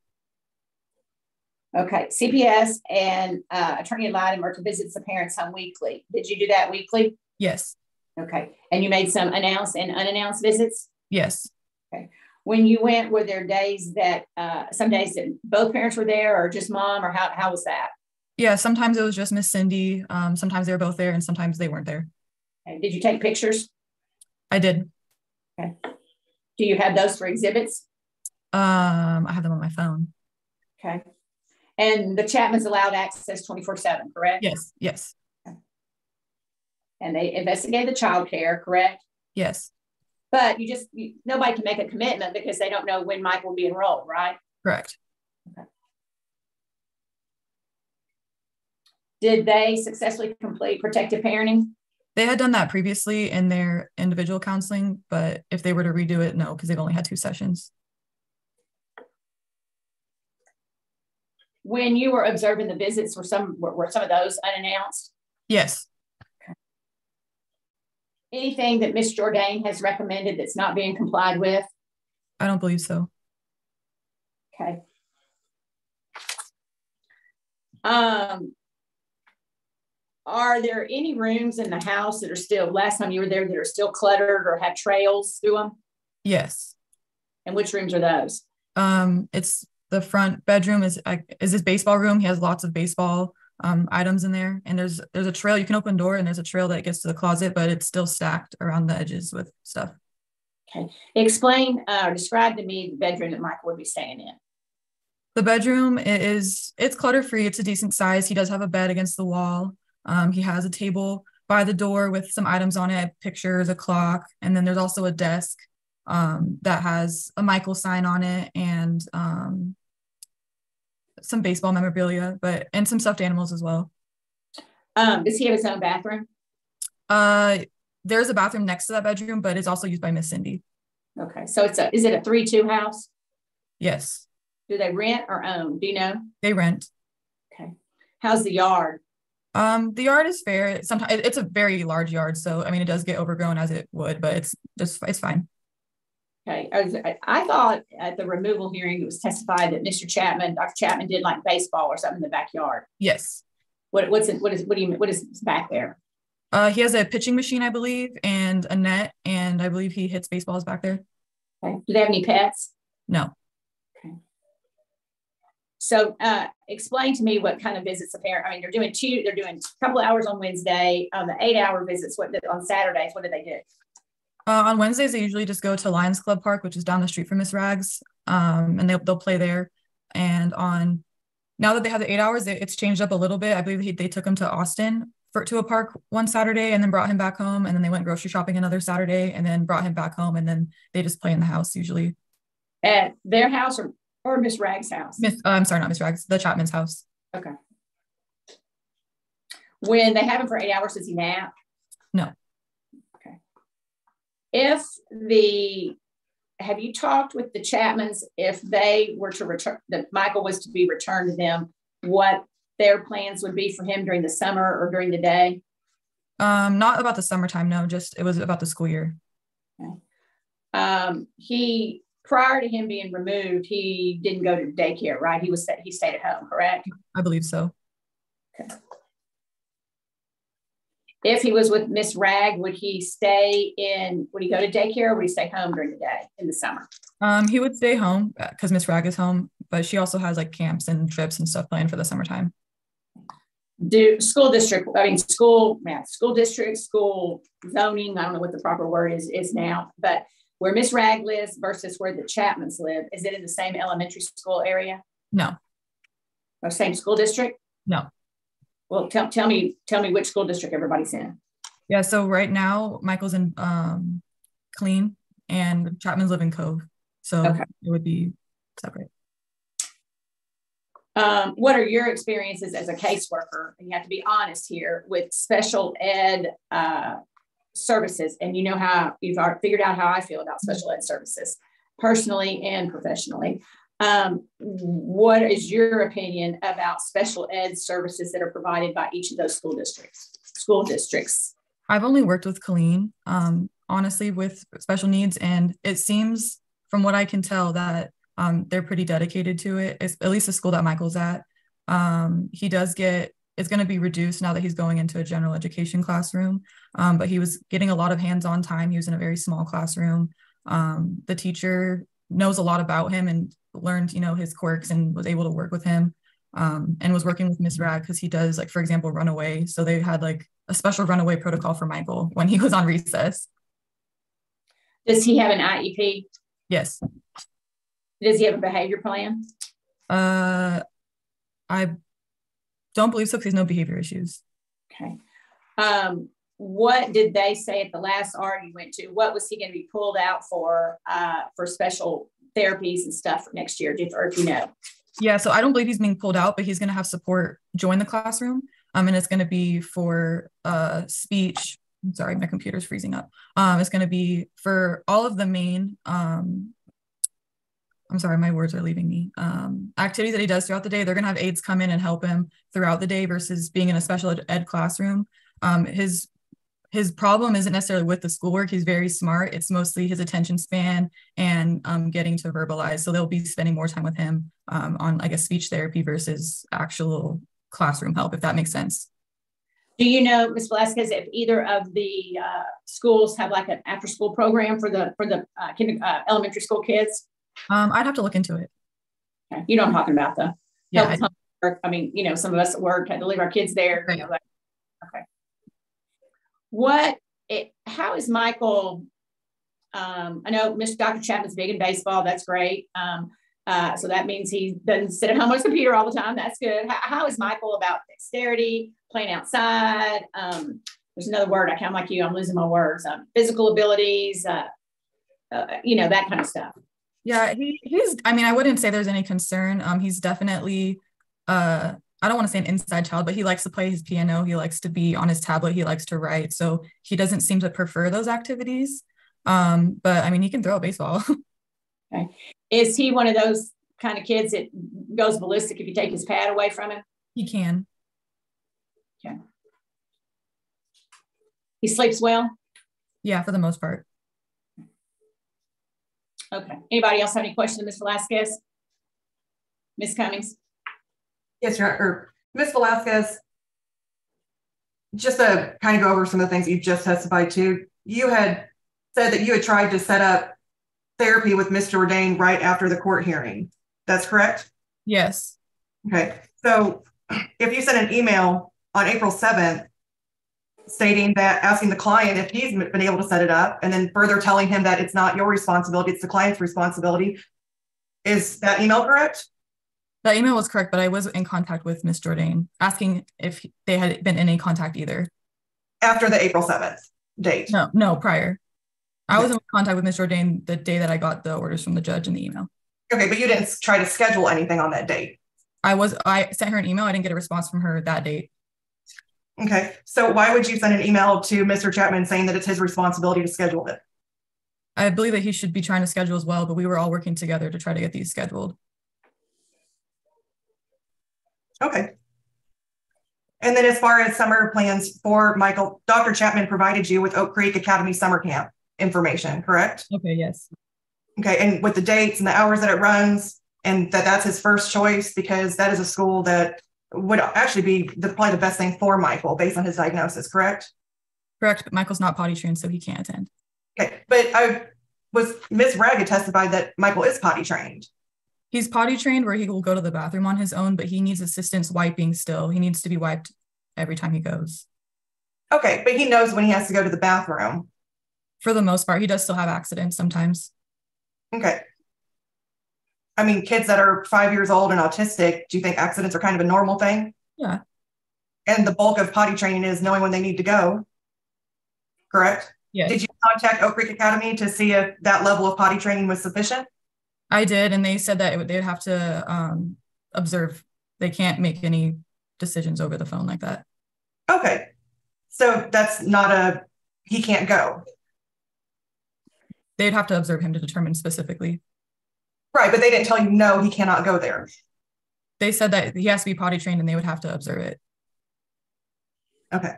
Okay. CPS and Attorney Lyden were to visit the parents' home weekly. Did you do that weekly? Yes. Okay. And you made some announced and unannounced visits? Yes. Okay. When you went, were there days that, some days that both parents were there or just mom, or how was that? Yeah, sometimes it was just Miss Cindy. Sometimes they were both there and sometimes they weren't there. Okay. Did you take pictures? I did. Okay. Do you have those for exhibits? I have them on my phone. Okay. And the Chapmans allowed access 24/7, correct? Yes, yes. Okay. And they investigated the child care, correct? Yes. But nobody can make a commitment because they don't know when Mike will be enrolled, right? Correct. Okay. Did they successfully complete protective parenting? They had done that previously in their individual counseling, but if they were to redo it, no, because they've only had 2 sessions. When you were observing the visits, were some of those unannounced? Yes. Anything that Ms. Jourdain has recommended that's not being complied with? I don't believe so. Okay. Are there any rooms in the house that are still, last time you were there, that are still cluttered or have trails through them? Yes. And which rooms are those? It's the front bedroom is his baseball room. He has lots of baseball items in there, and there's a trail. You can open door and there's a trail that gets to the closet, but it's still stacked around the edges with stuff. Okay. Explain or describe to me the bedroom that Michael would be staying in. The bedroom it's clutter free. It's a decent size. He does have a bed against the wall. He has a table by the door with some items on it, pictures, a clock, and then there's also a desk that has a Michael sign on it and some baseball memorabilia, and some stuffed animals as well. Does he have his own bathroom? There's a bathroom next to that bedroom, but it's also used by Miss Cindy. Okay. So is it a 3-2 house? Yes. Do they rent or own? Do you know? They rent. Okay. How's the yard? The yard is fair. Sometimes it's a very large yard. So, I mean, it does get overgrown as it would, but it's fine. Okay. I thought at the removal hearing, it was testified that Dr. Chapman did like baseball or something in the backyard. Yes. What is back there? He has a pitching machine, I believe, and a net, and I believe he hits baseballs back there. Okay. Do they have any pets? No. Okay. So explain to me what kind of visits a parent, I mean, they're doing a couple of hours on Wednesday, the 8-hour visits, on Saturdays, what do they do? On Wednesdays, they usually just go to Lions Club Park, which is down the street from Ms. Ragg's, and they'll play there. And now that they have the 8 hours, it's changed up a little bit. I believe they took him to Austin to a park one Saturday and then brought him back home. And then they went grocery shopping another Saturday and then brought him back home. And then they just play in the house usually. At their house or Ms. Ragg's house? I'm sorry, not Ms. Ragg's, the Chapman's house. Okay. When they have him for 8 hours, does he nap? No. If the have you talked with the Chapmans if they were to return, that Michael was to be returned to them, what their plans would be for him during the summer or during the day? Not about the summertime, no, just it was about the school year. Okay. He, prior to him being removed, he didn't go to daycare, right? He stayed at home, correct? I believe so. Okay. If he was with Ms. Ragg, would he go to daycare or would he stay home during the day in the summer? He would stay home because Ms. Ragg is home, but she also has like camps and trips and stuff planned for the summertime. School district, school zoning, I don't know what the proper word is now, but where Ms. Ragg lives versus where the Chapmans live, is it in the same elementary school area? No. Or same school district? No. Well, tell me which school district everybody's in. Yeah, so right now Michael's in Clean and Chapman's live in Cove. So it would be separate. What are your experiences as a caseworker? And you have to be honest here with special ed services. And you know how you've figured out how I feel about special ed services personally and professionally. What is your opinion about special ed services that are provided by each of those school districts? I've only worked with Colleen, honestly, with special needs. And it seems from what I can tell that they're pretty dedicated to it. It's at least the school that Michael's at. It's going to be reduced now that he's going into a general education classroom. But he was getting a lot of hands-on time. He was in a very small classroom. The teacher knows a lot about him and learned, his quirks and was able to work with him, and was working with Ms. Ragg because he does, for example, runaway. So they had a special runaway protocol for Michael when he was on recess. Does he have an IEP? Yes. Does he have a behavior plan? I don't believe so because no behavior issues. Okay. What did they say at the last ARD you went to? What was he going to be pulled out for special therapies and stuff for next year, if you know? Yeah, so I don't believe he's being pulled out, but he's going to have support join the classroom, and it's going to be for speech. I'm sorry, my computer's freezing up. It's going to be for all of the main, I'm sorry, my words are leaving me, activities that he does throughout the day. They're going to have aides come in and help him throughout the day versus being in a special ed classroom. His problem isn't necessarily with the schoolwork. He's very smart. It's mostly his attention span and getting to verbalize. So they'll be spending more time with him on a speech therapy versus actual classroom help, if that makes sense. Do you know, Ms. Velasquez, if either of the schools have an after-school program for the elementary school kids? I'd have to look into it. Okay. You know what I'm talking about, though. Yeah. Some of us at work had to leave our kids there. Right. Okay. How is Michael, I know Dr. Chapman's big in baseball. That's great. So that means he doesn't sit at home on his computer all the time. That's good. How is Michael about dexterity, playing outside? There's another word. I'm like you, I'm losing my words. Physical abilities, that kind of stuff. Yeah. He's I wouldn't say there's any concern. He's definitely, I don't want to say an inside child, but he likes to play his piano. He likes to be on his tablet. He likes to write. So he doesn't seem to prefer those activities. But he can throw a baseball. Okay. Is he one of those kind of kids that goes ballistic if you take his pad away from him? He can. Okay. He sleeps well? Yeah, for the most part. Okay. Anybody else have any questions, Ms. Velasquez? Ms. Cummings? Yes, Ms. Velasquez, just to kind of go over some of the things you just testified to, you had said that you had tried to set up therapy with Ms. Jourdain right after the court hearing. That's correct? Yes. Okay. So if you sent an email on April 7th stating that, asking the client if he's been able to set it up, and then further telling him that it's not your responsibility, it's the client's responsibility, is that email correct? That email was correct, but I was in contact with Ms. Jourdain, asking if they had been in any contact either. After the April 7th date? No, prior. I was in contact with Ms. Jourdain the day that I got the orders from the judge in the email. Okay, but you didn't try to schedule anything on that date? I sent her an email. I didn't get a response from her that date. Okay, so why would you send an email to Mr. Chapman saying that it's his responsibility to schedule it? I believe that he should be trying to schedule as well, but we were all working together to try to get these scheduled. Okay. And then as far as summer plans for Michael, Dr. Chapman provided you with Oak Creek Academy summer camp information, correct? Okay, yes. Okay, and with the dates and the hours that it runs, and that's his first choice, because that is a school that would actually be probably the best thing for Michael based on his diagnosis, correct? Correct, but Michael's not potty trained, so he can't attend. Okay, but Ms. Ragg testified that Michael is potty trained. He's potty trained where he will go to the bathroom on his own, but he needs assistance wiping still. He needs to be wiped every time he goes. Okay, but he knows when he has to go to the bathroom. For the most part, he does still have accidents sometimes. Okay. I mean, kids that are 5 years old and autistic, do you think accidents are kind of a normal thing? Yeah. And the bulk of potty training is knowing when they need to go, correct? Yes. Did you contact Oak Creek Academy to see if that level of potty training was sufficient? I did, and they said that they'd have to observe. They can't make any decisions over the phone like that. Okay. So that's not he can't go. They'd have to observe him to determine specifically. Right, but they didn't tell you, no, he cannot go there. They said that he has to be potty trained and they would have to observe it. Okay.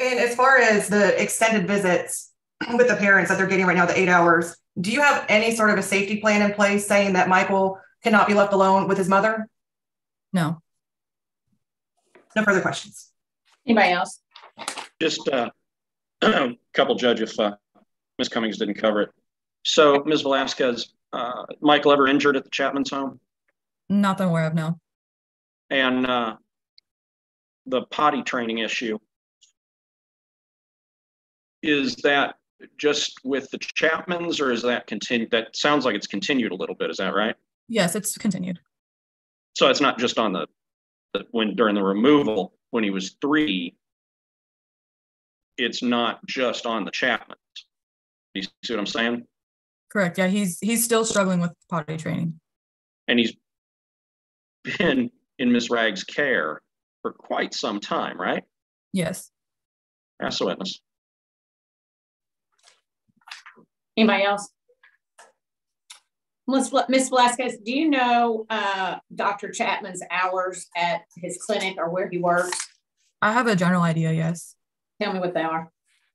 And as far as the extended visits with the parents that they're getting right now, the 8 hours, do you have any sort of a safety plan in place saying that Michael cannot be left alone with his mother? No. No further questions. Anybody else? Just a couple, Judge, if Ms. Cummings didn't cover it. So, Ms. Velasquez, Michael ever injured at the Chapman's home? Not that I'm aware of, no. And the potty training issue, is that just with the Chapman's, or is that continued? That sounds like it's continued a little bit. Is that right? Yes, it's continued. So it's not just on during the removal when he was 3. It's not just on the Chapman's. You see what I'm saying? Correct. Yeah, he's still struggling with potty training. And he's been in Ms. Ragg's care for quite some time, right? Yes. As a witness. Anybody else? Ms. Velasquez, do you know Dr. Chapman's hours at his clinic or where he works? I have a general idea, yes. Tell me what they are.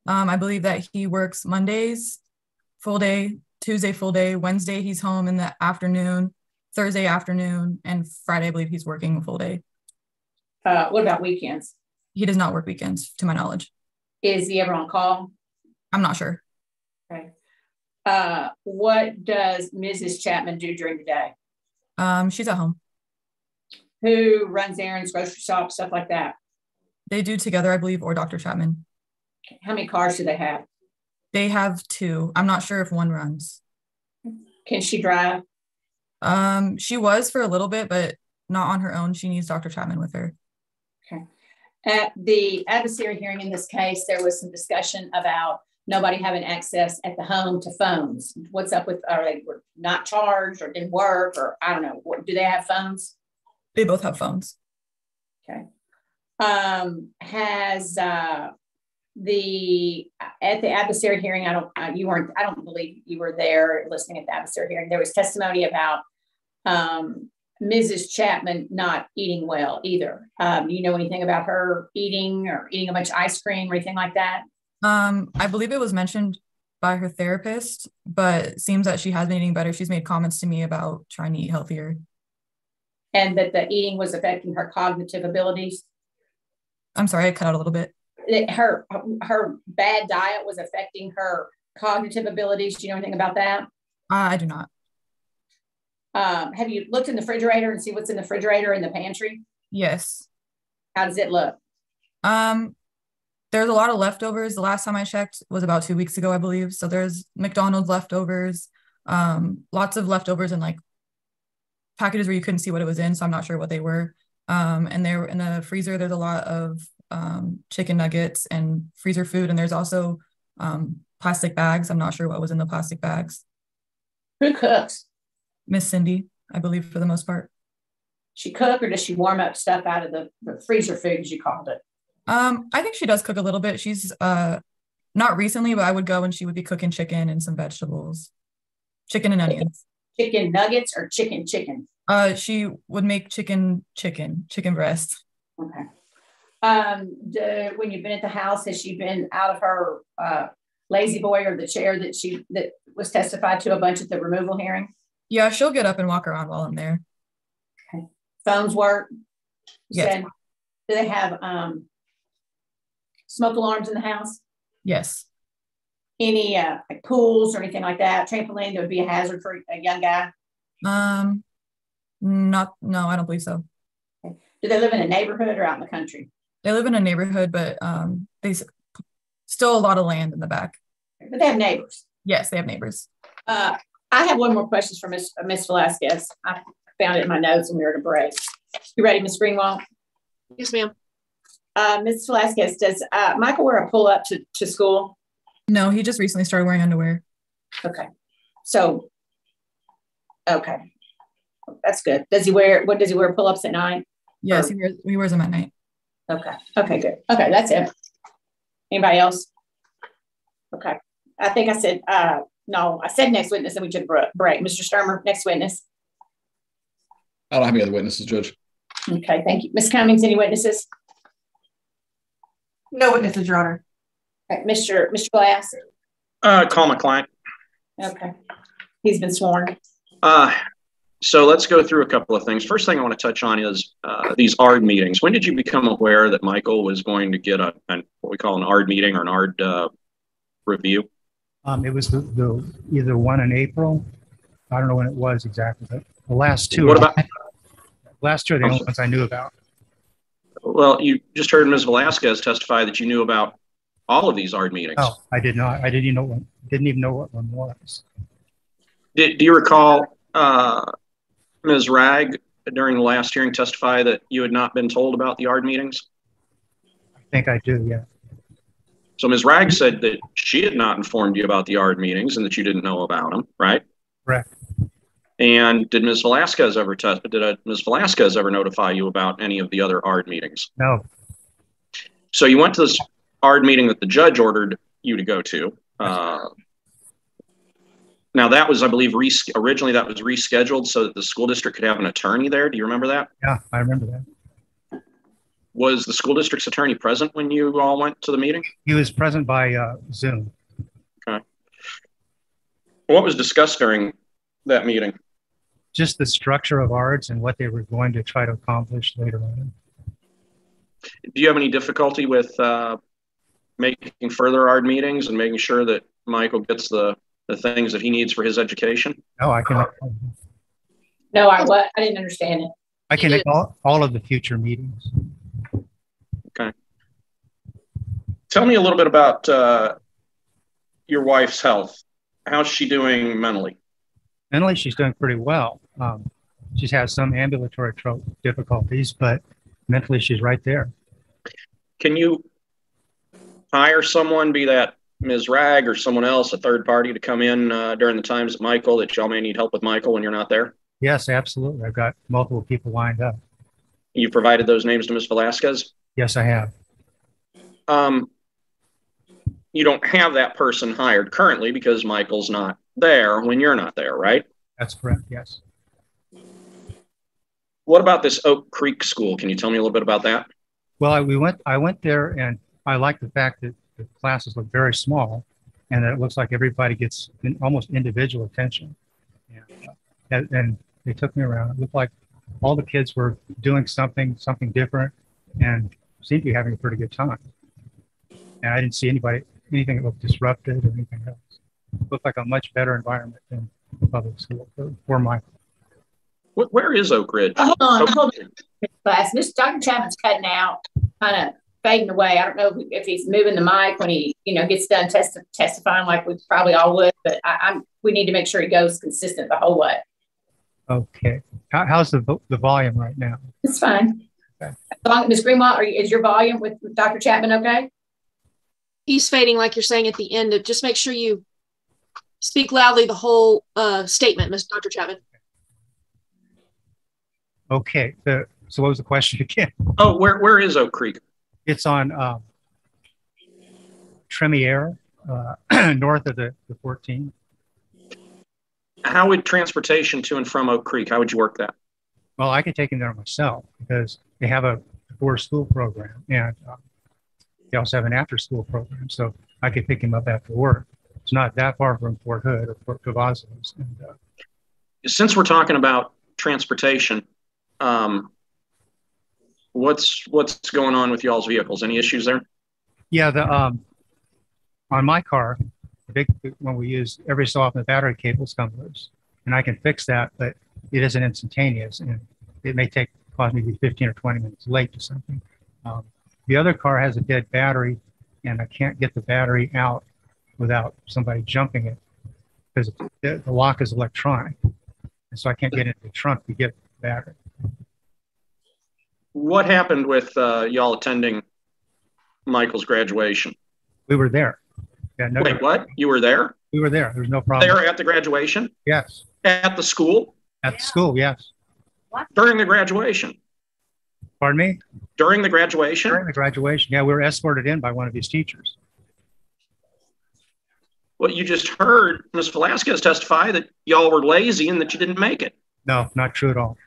I believe that he works Mondays, full day, Tuesday, full day, Wednesday, he's home in the afternoon, Thursday afternoon, and Friday, I believe he's working full day. What about weekends? He does not work weekends, to my knowledge. Is he ever on call? I'm not sure. Okay. What does Mrs. Chapman do during the day? She's at home. Who runs errands, grocery shop, stuff like that? They do together, I believe, or Dr. Chapman. How many cars do they have? They have 2. I'm not sure if one runs. Can she drive? She was for a little bit, but not on her own. She needs Dr. Chapman with her. Okay. At the adversary hearing in this case, there was some discussion about nobody having access at the home to phones. What's up with, are they were not charged or didn't work, or I don't know. Do they have phones? They both have phones. Okay. At the adversary hearing, I don't believe you were there listening at the adversary hearing. There was testimony about Mrs. Chapman not eating well either. Do you know anything about her eating or eating a bunch of ice cream or anything like that? I believe it was mentioned by her therapist, but it seems that she has been eating better. She's made comments to me about trying to eat healthier. And that the eating was affecting her cognitive abilities? I'm sorry, I cut out a little bit. Her bad diet was affecting her cognitive abilities. Do you know anything about that? I do not. Have you looked in the refrigerator and see what's in the refrigerator in the pantry? Yes. How does it look? There's a lot of leftovers. The last time I checked was about 2 weeks ago, I believe. So there's McDonald's leftovers, lots of leftovers in like packages where you couldn't see what it was in. So I'm not sure what they were. And they're in the freezer. There's a lot of chicken nuggets and freezer food. And there's also plastic bags. I'm not sure what was in the plastic bags. Who cooks? Ms. Cindy, I believe, for the most part. She cook, or does she warm up stuff out of the freezer food, as you called it? I think she does cook a little bit. She's Not recently, but I would go and she would be cooking chicken and some vegetables. Chicken and onions. Chicken nuggets or chicken? She would make chicken breast. Okay. When you've been at the house, has she been out of her lazy boy or the chair that was testified to a bunch at the removal hearing? Yeah, she'll get up and walk around while I'm there. Okay. Phones work? Yes. Said, do they have smoke alarms in the house? Yes. Any like pools or anything like that? Trampoline, that would be a hazard for a young guy? No, I don't believe so. Okay. Do they live in a neighborhood or out in the country? They live in a neighborhood, but they still a lot of land in the back. But they have neighbors? Yes, they have neighbors. I have one more question for Ms. Velasquez. I found it in my notes when we were at a break. You ready, Ms. Greenwald? Yes, ma'am. Ms. Velasquez, does Michael wear a pull-up to school? No, he just recently started wearing underwear. Okay. So, okay. That's good. Does he wear pull-ups at night? Yes, or? He wears them at night. Okay. Okay, good. Okay, that's it. Anybody else? Okay. I think I said, no, I said next witness and we took a break. Mr. Sturmer, next witness. I don't have any other witnesses, Judge. Okay, thank you. Ms. Cummings, any witnesses? No witnesses, Your Honor. Okay, Mr. Glass? Call my client. Okay. He's been sworn. So let's go through a couple of things. First thing I want to touch on is these ARD meetings. When did you become aware that Michael was going to get what we call an ARD meeting or an ARD review? It was either one in April. I don't know when it was exactly, but the last two. What about? Last two are the only ones I knew about. Well, you just heard Ms. Velasquez testify that you knew about all of these ARD meetings. Oh, I did not. I didn't even know what one was. Do you recall Ms. Ragg during the last hearing testify that you had not been told about the ARD meetings? I think I do, yeah. So Ms. Ragg said that she had not informed you about the ARD meetings and that you didn't know about them, right? Correct. And did Ms. Velasquez ever notify you about any of the other ARD meetings? No. So you went to this ARD meeting that the judge ordered you to go to. Now that was, I believe, originally that was rescheduled so that the school district could have an attorney there. Do you remember that? Yeah, I remember that. Was the school district's attorney present when you all went to the meeting? He was present by Zoom. Okay. What was discussed during that meeting? Just the structure of ARDs and what they were going to try to accomplish later on. Do you have any difficulty with making further ARD meetings and making sure that Michael gets the things that he needs for his education? No, I can. No, I didn't understand it. I can make all of the future meetings. Okay. Tell me a little bit about your wife's health. How's she doing mentally? Mentally, she's doing pretty well. She's had some ambulatory difficulties, but mentally, she's right there. Can you hire someone, be that Ms. Ragg or someone else, a third party, to come in during the times that Michael, that y'all may need help with Michael when you're not there? Yes, absolutely. I've got multiple people lined up. You provided those names to Ms. Velasquez? Yes, I have. You don't have that person hired currently because Michael's not there when you're not there, right? That's correct, yes. What about this Oak Creek school? Can you tell me a little bit about that? Well, I went there, and I like the fact that the classes look very small and that it looks like everybody gets almost individual attention. And they took me around. It looked like all the kids were doing something different and seemed to be having a pretty good time. And I didn't see anything that looked disrupted or anything else. Looked like a much better environment than the public school for Michael. Where is Oak Ridge? Hold on. Class, Dr. Chapman's cutting out, kind of fading away. I don't know if he's moving the mic when he, gets done testifying, like we probably all would. But we need to make sure he goes consistent the whole way. Okay. How's the volume right now? It's fine. Okay. Ms. Greenwald, is your volume with Dr. Chapman okay? He's fading, like you're saying at the end. Just make sure you speak loudly the whole statement, Ms. Dr. Chapman. Okay. So what was the question again? Oh, where is Oak Creek? It's on Tremiere. north of the 14th. How would transportation to and from Oak Creek, how would you work that? Well, I could take him there myself because they have a before school program, and they also have an after school program. So I could pick him up after work. It's not that far from Fort Hood or Fort Cavazos. And, since we're talking about transportation, what's going on with y'all's vehicles? Any issues there? Yeah, on my car, the big one we use, every so often the battery cables come loose, and I can fix that, but it isn't instantaneous, and it may take possibly 15 or 20 minutes late to something. The other car has a dead battery, and I can't get the battery out without somebody jumping it because the lock is electronic, and so I can't get into the trunk to get the battery. What happened with y'all attending Michael's graduation? We were there. Yeah, no. Wait, what? You were there? We were there. There's no problem. There at the graduation? Yes. At the school? At the school, yes. What? During the graduation. Pardon me? During the graduation? During the graduation, yeah. We were escorted in by one of his teachers. Well, you just heard Ms. Velasquez testify that y'all were lazy and that you didn't make it. No, not true at all.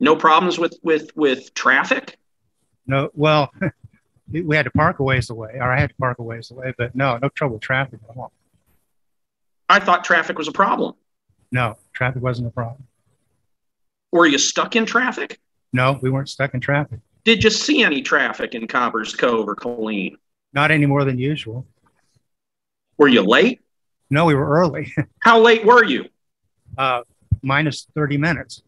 No problems with traffic? No, well, we had to park a ways away, or I had to park a ways away, but no trouble with traffic at all. I thought traffic was a problem. No, traffic wasn't a problem. Were you stuck in traffic? No, we weren't stuck in traffic. Did you see any traffic in Cobbers Cove or Colleen? Not any more than usual. Were you late? No, we were early. How late were you? Minus 30 minutes.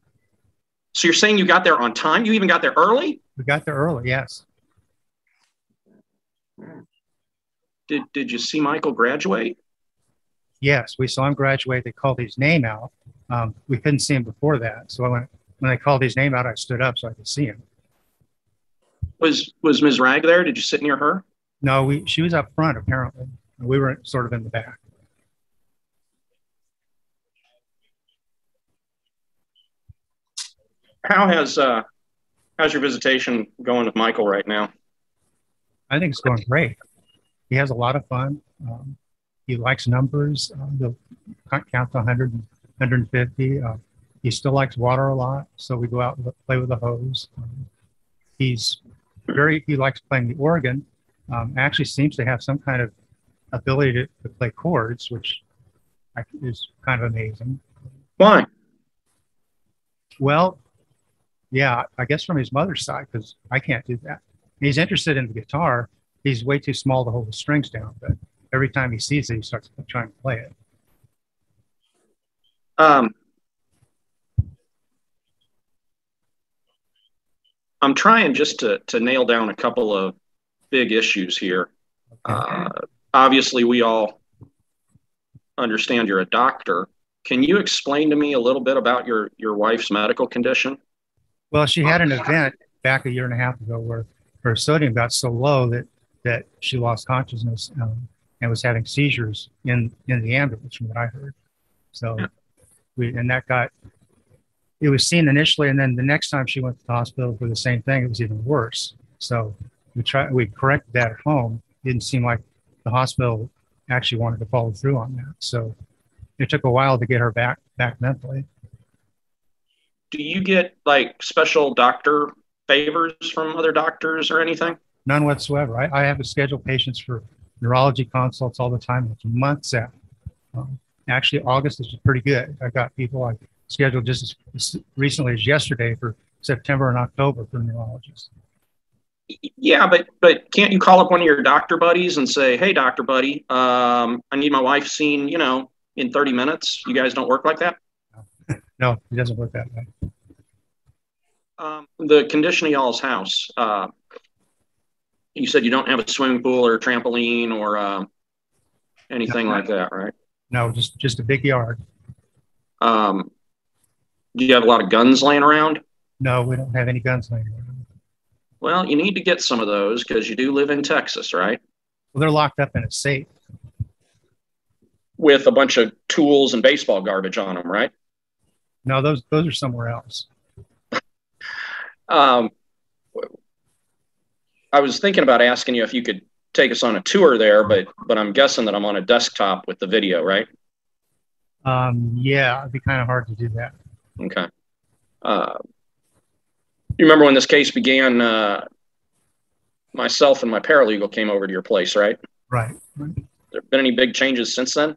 So you're saying you got there on time? You even got there early? We got there early, yes. Did you see Michael graduate? Yes, we saw him graduate. They called his name out. We couldn't see him before that. So when they called his name out, I stood up so I could see him. Was Ms. Ragg there? Did you sit near her? No, she was up front, apparently. We were sort of in the back. How has how's your visitation going with Michael right now? I think it's going great. He has a lot of fun. He likes numbers. He'll count to 100, 150. He still likes water a lot, so we go out and play with the hose. He likes playing the organ. Actually, seems to have some kind of ability to play chords, which is kind of amazing. Why? Well. Yeah, I guess from his mother's side, because I can't do that. He's interested in the guitar. He's way too small to hold the strings down, but every time he sees it, he starts trying to play it. I'm trying just to nail down a couple of big issues here. Okay. Obviously, we all understand you're a doctor. Can you explain to me a little bit about your wife's medical condition? Well, she had an event back a year and a half ago where her sodium got so low that she lost consciousness and was having seizures in the ambulance, from what I heard. So, it was seen initially, and then the next time she went to the hospital for the same thing, it was even worse. So we corrected that at home. It didn't seem like the hospital actually wanted to follow through on that. So it took a while to get her back mentally. Do you get like special doctor favors from other doctors or anything? None whatsoever. I have to schedule patients for neurology consults all the time. It's months out. Actually, August is pretty good. I got people I scheduled just as recently as yesterday for September and October for neurologists. Yeah, but can't you call up one of your doctor buddies and say, hey, doctor buddy, I need my wife seen, in 30 minutes. You guys don't work like that? No, it doesn't work that way. The condition of y'all's house, you said you don't have a swimming pool or a trampoline or anything like that, right? No, just a big yard. Do you have a lot of guns laying around? No, we don't have any guns laying around. Well, you need to get some of those because you do live in Texas, right? Well, they're locked up in a safe. With a bunch of tools and baseball garbage on them, right? No, those are somewhere else. I was thinking about asking you if you could take us on a tour there, but I'm guessing that I'm on a desktop with the video, right? Yeah, it'd be kind of hard to do that. Okay. You remember when this case began, myself and my paralegal came over to your place, right? Right. There been any big changes since then?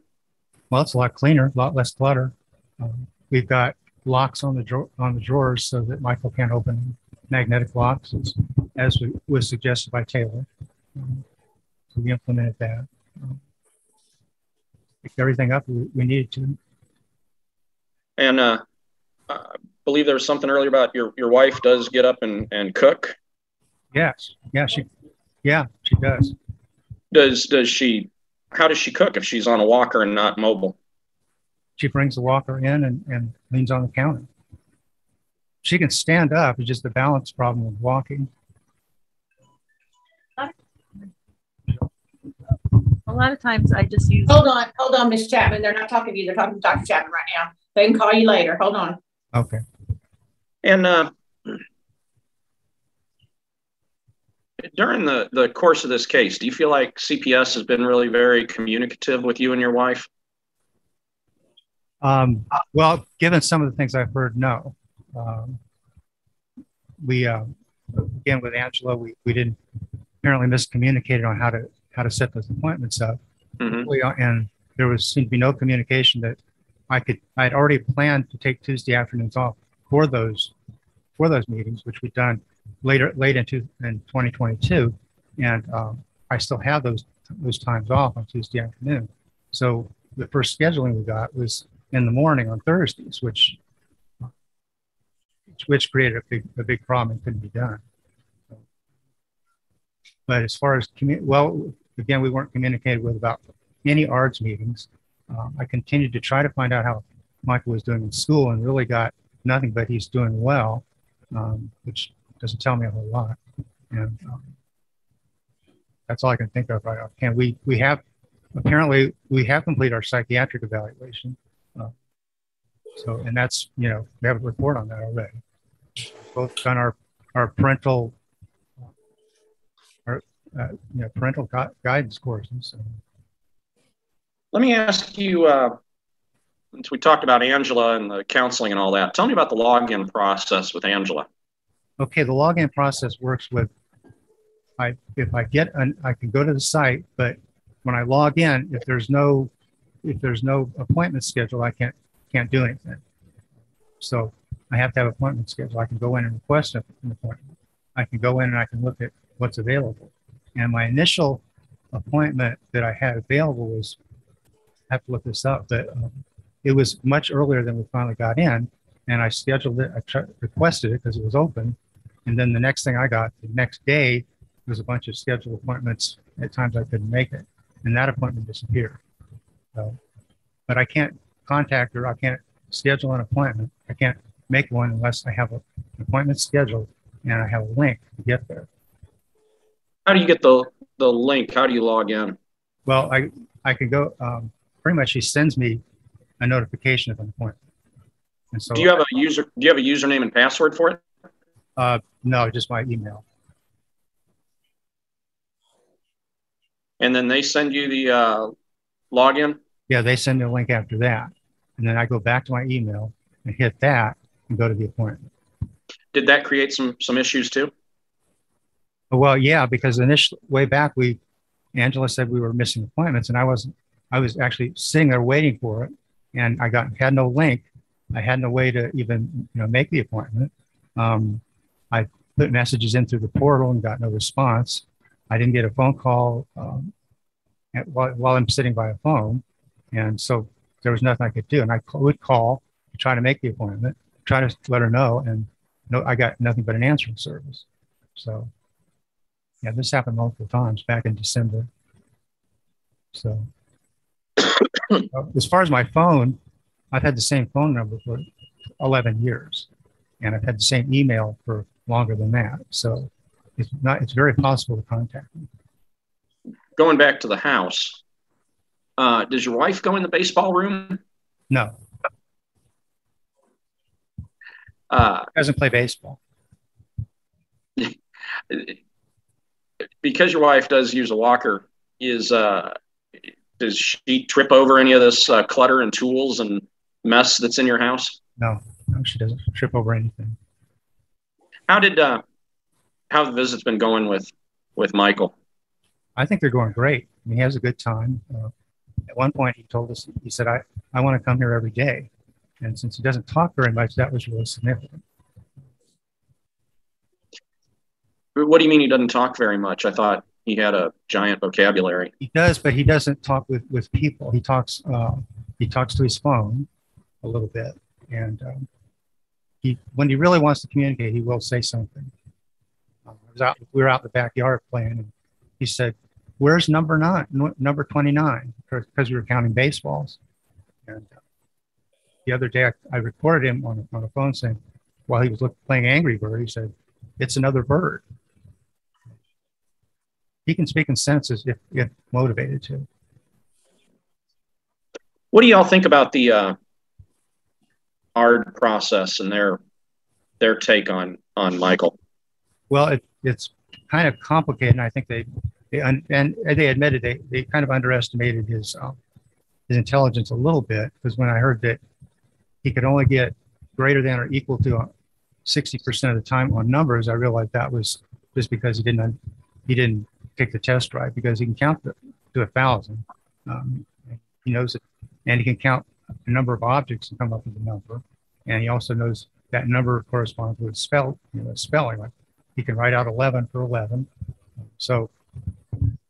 Well, it's a lot cleaner, a lot less clutter. We've got locks on the drawers so that Michael can't open magnetic locks, as was suggested by Taylor. So we implemented that. Picked everything up we needed to. And I believe there was something earlier about your wife does get up and cook. Yes. Yeah, she does. Does she? How does she cook if she's on a walker and not mobile? She brings the walker in and leans on the counter. She can stand up. It's just the balance problem with walking. A lot of times I just use... Hold on, Ms. Chapman. They're not talking to you. They're talking to Dr. Chapman right now. They can call you later. Hold on. Okay. And during the course of this case, do you feel like CPS has been really very communicative with you and your wife? Well, given some of the things I've heard, no. Again, with Angela, we didn't apparently miscommunicated on how to set those appointments up. Mm-hmm. And there seemed to be no communication that I had already planned to take Tuesday afternoons off for those meetings, which we'd done late in 2022. And I still have those times off on Tuesday afternoon. So the first scheduling we got was in the morning on Thursdays, which created a big problem and couldn't be done. But as far as, well, again, we weren't communicated with about any ARDS meetings. I continued to try to find out how Michael was doing in school and really got nothing but he's doing well, which doesn't tell me a whole lot. And that's all I can think of right off. And we have completed our psychiatric evaluation. So, and that's, you know, we have a report on that already. Both done our parental, you know, parental guidance courses. So. Let me ask you, since we talked about Angela and the counseling and all that, tell me about the login process with Angela. Okay, the login process works with, I can go to the site, but when I log in, if there's no appointment scheduled, I can't do anything. So I have to have appointment scheduled. I can go in and request an appointment. I can go in and I can look at what's available. And my initial appointment that I had available was, I have to look this up, but it was much earlier than we finally got in. And I scheduled it, I requested it because it was open. And then the next thing I got the next day was a bunch of scheduled appointments at times I couldn't make it. And that appointment disappeared. So, but I can't contact her. I can't schedule an appointment. I can't make one unless I have an appointment scheduled and I have a link to get there. How do you get the link? How do you log in? Well, I could go, pretty much she sends me a notification of an appointment. And so do you have a username and password for it? No, just my email. And then they send you the login? Yeah, they send me a link after that. And then I go back to my email and hit that and go to the appointment. Did that create some issues too? Well, yeah, because initially, way back, Angela said we were missing appointments, and I was actually sitting there waiting for it, and had no link. I had no way to even, you know, make the appointment. I put messages in through the portal and got no response. I didn't get a phone call while I'm sitting by a phone, and so there was nothing I could do. And I would call to try to make the appointment, try to let her know, and no, I got nothing but an answering service. So. Yeah, this happened multiple times back in December. So as far as my phone, I've had the same phone number for 11 years, and I've had the same email for longer than that. So it's very possible to contact me. Going back to the house, does your wife go in the baseball room? No. She doesn't play baseball. because your wife does use a walker, is does she trip over any of this clutter and tools and mess that's in your house? No, she doesn't trip over anything. How have the visits been going with Michael? I think they're going great. I mean, he has a good time. At one point, he told us, he said, I want to come here every day. And since he doesn't talk very much, that was really significant. What do you mean he doesn't talk very much? I thought he had a giant vocabulary. He does, but he doesn't talk with people. He talks to his phone a little bit. And when he really wants to communicate, he will say something. We were out in the backyard playing, and he said, "Where's number 9, number 29?" Because we were counting baseballs. And the other day, I recorded him on a phone saying, while he was playing Angry Bird, he said, "It's another bird." He can speak in sentences if motivated to. What do y'all think about the ARD process and their take on Michael? Well, it's kind of complicated, and I think they admitted they kind of underestimated his intelligence a little bit, because when I heard that he could only get greater than or equal to 60% of the time on numbers, I realized that was just because he didn't take the test right, because he can count to 1,000. He knows it, and he can count a number of objects and come up with a number, and he also knows that number corresponds with spelling. Like he can write out 11 for 11. So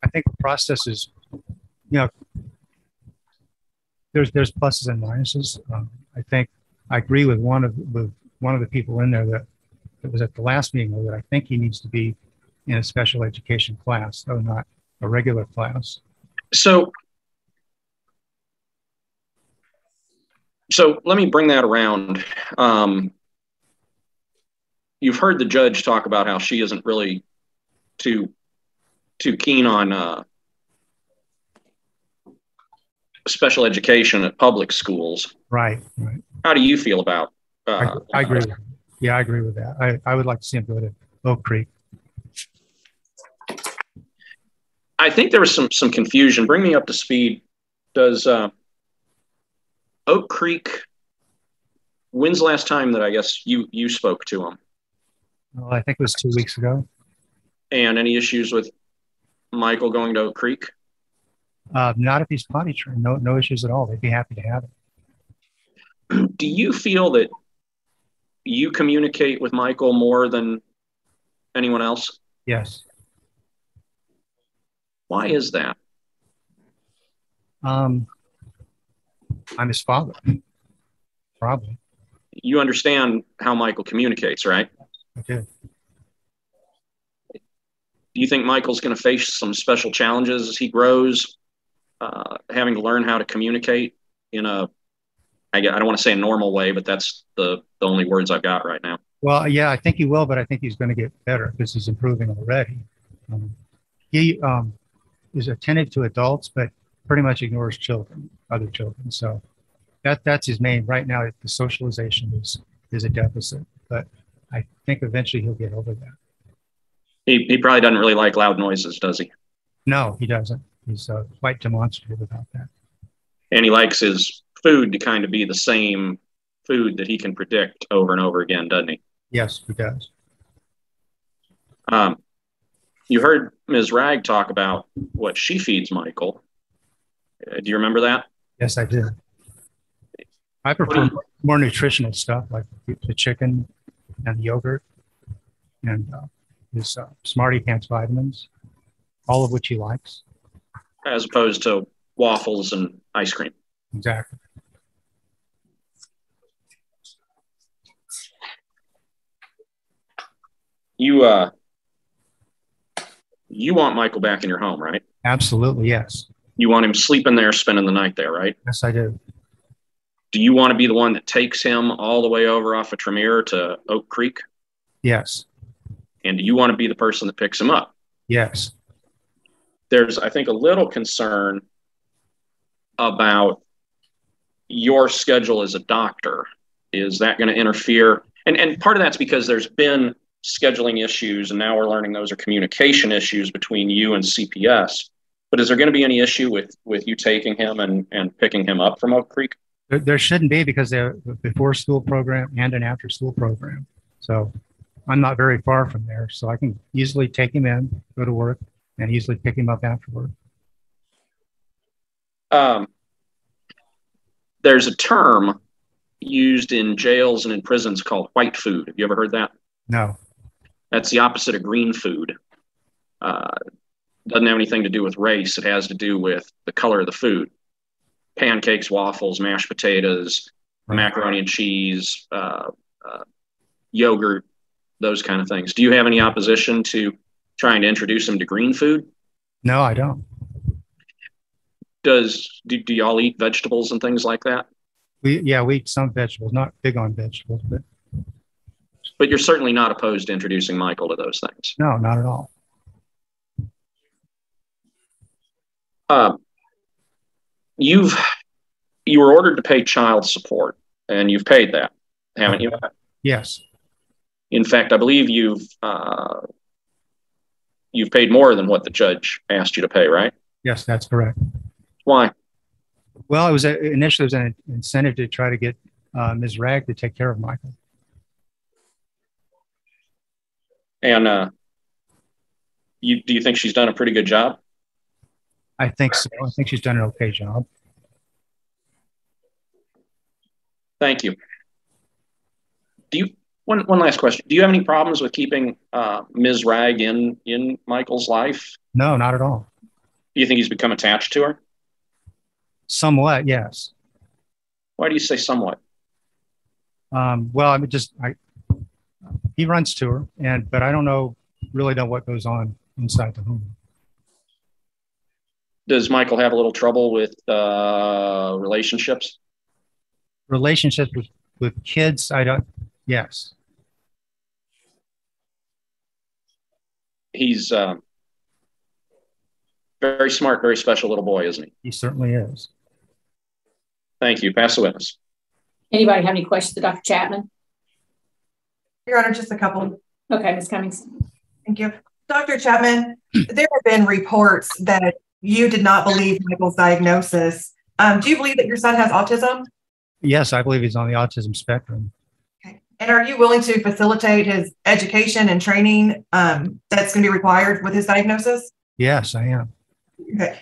I think the process is, there's pluses and minuses. I think I agree with one of the people in there that was at the last meeting, that I think he needs to be in a special education class, though not a regular class. So let me bring that around. You've heard the judge talk about how she isn't really too keen on special education at public schools. Right. How do you feel about? I agree. Yeah, I agree with that. I would like to see him go to Oak Creek. I think there was some confusion. Bring me up to speed. Does Oak Creek, when's the last time that I guess you spoke to him? Well, I think it was 2 weeks ago. And any issues with Michael going to Oak Creek? Not if he's potty trained. No issues at all. They'd be happy to have it. Do you feel that you communicate with Michael more than anyone else? Yes. Why is that? I'm his father, probably. You understand how Michael communicates, right? I do. Do you think Michael's going to face some special challenges as he grows, having to learn how to communicate in a, I don't want to say a normal way, but that's the only words I've got right now. Well, yeah, I think he will, but I think he's going to get better because he's improving already. He is attentive to adults, but pretty much ignores other children. So that's his main right now. The socialization is a deficit, but I think eventually he'll get over that. He probably doesn't really like loud noises, does he? No, he doesn't. He's quite demonstrative about that. And he likes his food to kind of be the same food that he can predict over and over again, doesn't he? Yes, he does. You heard Ms. Ragg talk about what she feeds Michael. Do you remember that? Yes, I do. I prefer more nutritional stuff, like the chicken and the yogurt and his Smarty Pants vitamins, all of which he likes. As opposed to waffles and ice cream. Exactly. You want Michael back in your home, right? Absolutely, yes. You want him sleeping there, spending the night there, right? Yes, I do. Do you want to be the one that takes him all the way over off of Tremere to Oak Creek? Yes. And do you want to be the person that picks him up? Yes. There's, I think, a little concern about your schedule as a doctor. Is that going to interfere? And part of that's because there's been scheduling issues, and now we're learning those are communication issues between you and CPS. But is there going to be any issue with you taking him and picking him up from Oak Creek? There shouldn't be, because they have a before school program and an after school program. So I'm not very far from there. So I can easily take him in, go to work, and easily pick him up afterward. There's a term used in jails and in prisons called white food. Have you ever heard that? No. That's the opposite of green food. Doesn't have anything to do with race. It has to do with the color of the food. Pancakes, waffles, mashed potatoes, right, macaroni and cheese, yogurt, those kind of things. Do you have any opposition to trying to introduce them to green food? No, I don't. Do y'all eat vegetables and things like that? We eat some vegetables, not big on vegetables. But you're certainly not opposed to introducing Michael to those things? No, not at all. You were ordered to pay child support, and you've paid that, haven't you? Yes. In fact, I believe you've paid more than what the judge asked you to pay, right? Yes, that's correct. Why? Well, it was initially it was an incentive to try to get Ms. Ragg to take care of Michael. And do you think she's done a pretty good job? I think so. I think she's done an okay job. Thank you. One last question. Do you have any problems with keeping Ms. Ragg in Michael's life? No, not at all. Do you think he's become attached to her? Somewhat, yes. Why do you say somewhat? He runs to her, but I don't really know what goes on inside the home. Does Michael have a little trouble with relationships? Relationships with kids, yes. He's very smart, very special little boy, isn't he? He certainly is. Thank you. Pass the witness. Anybody have any questions to Dr. Chapman? Your Honor, just a couple. Okay, Ms. Cummings. Thank you. Dr. Chapman, there have been reports that you did not believe Michael's diagnosis. Do you believe that your son has autism? Yes, I believe he's on the autism spectrum. Okay. And are you willing to facilitate his education and training that's going to be required with his diagnosis? Yes, I am. Okay.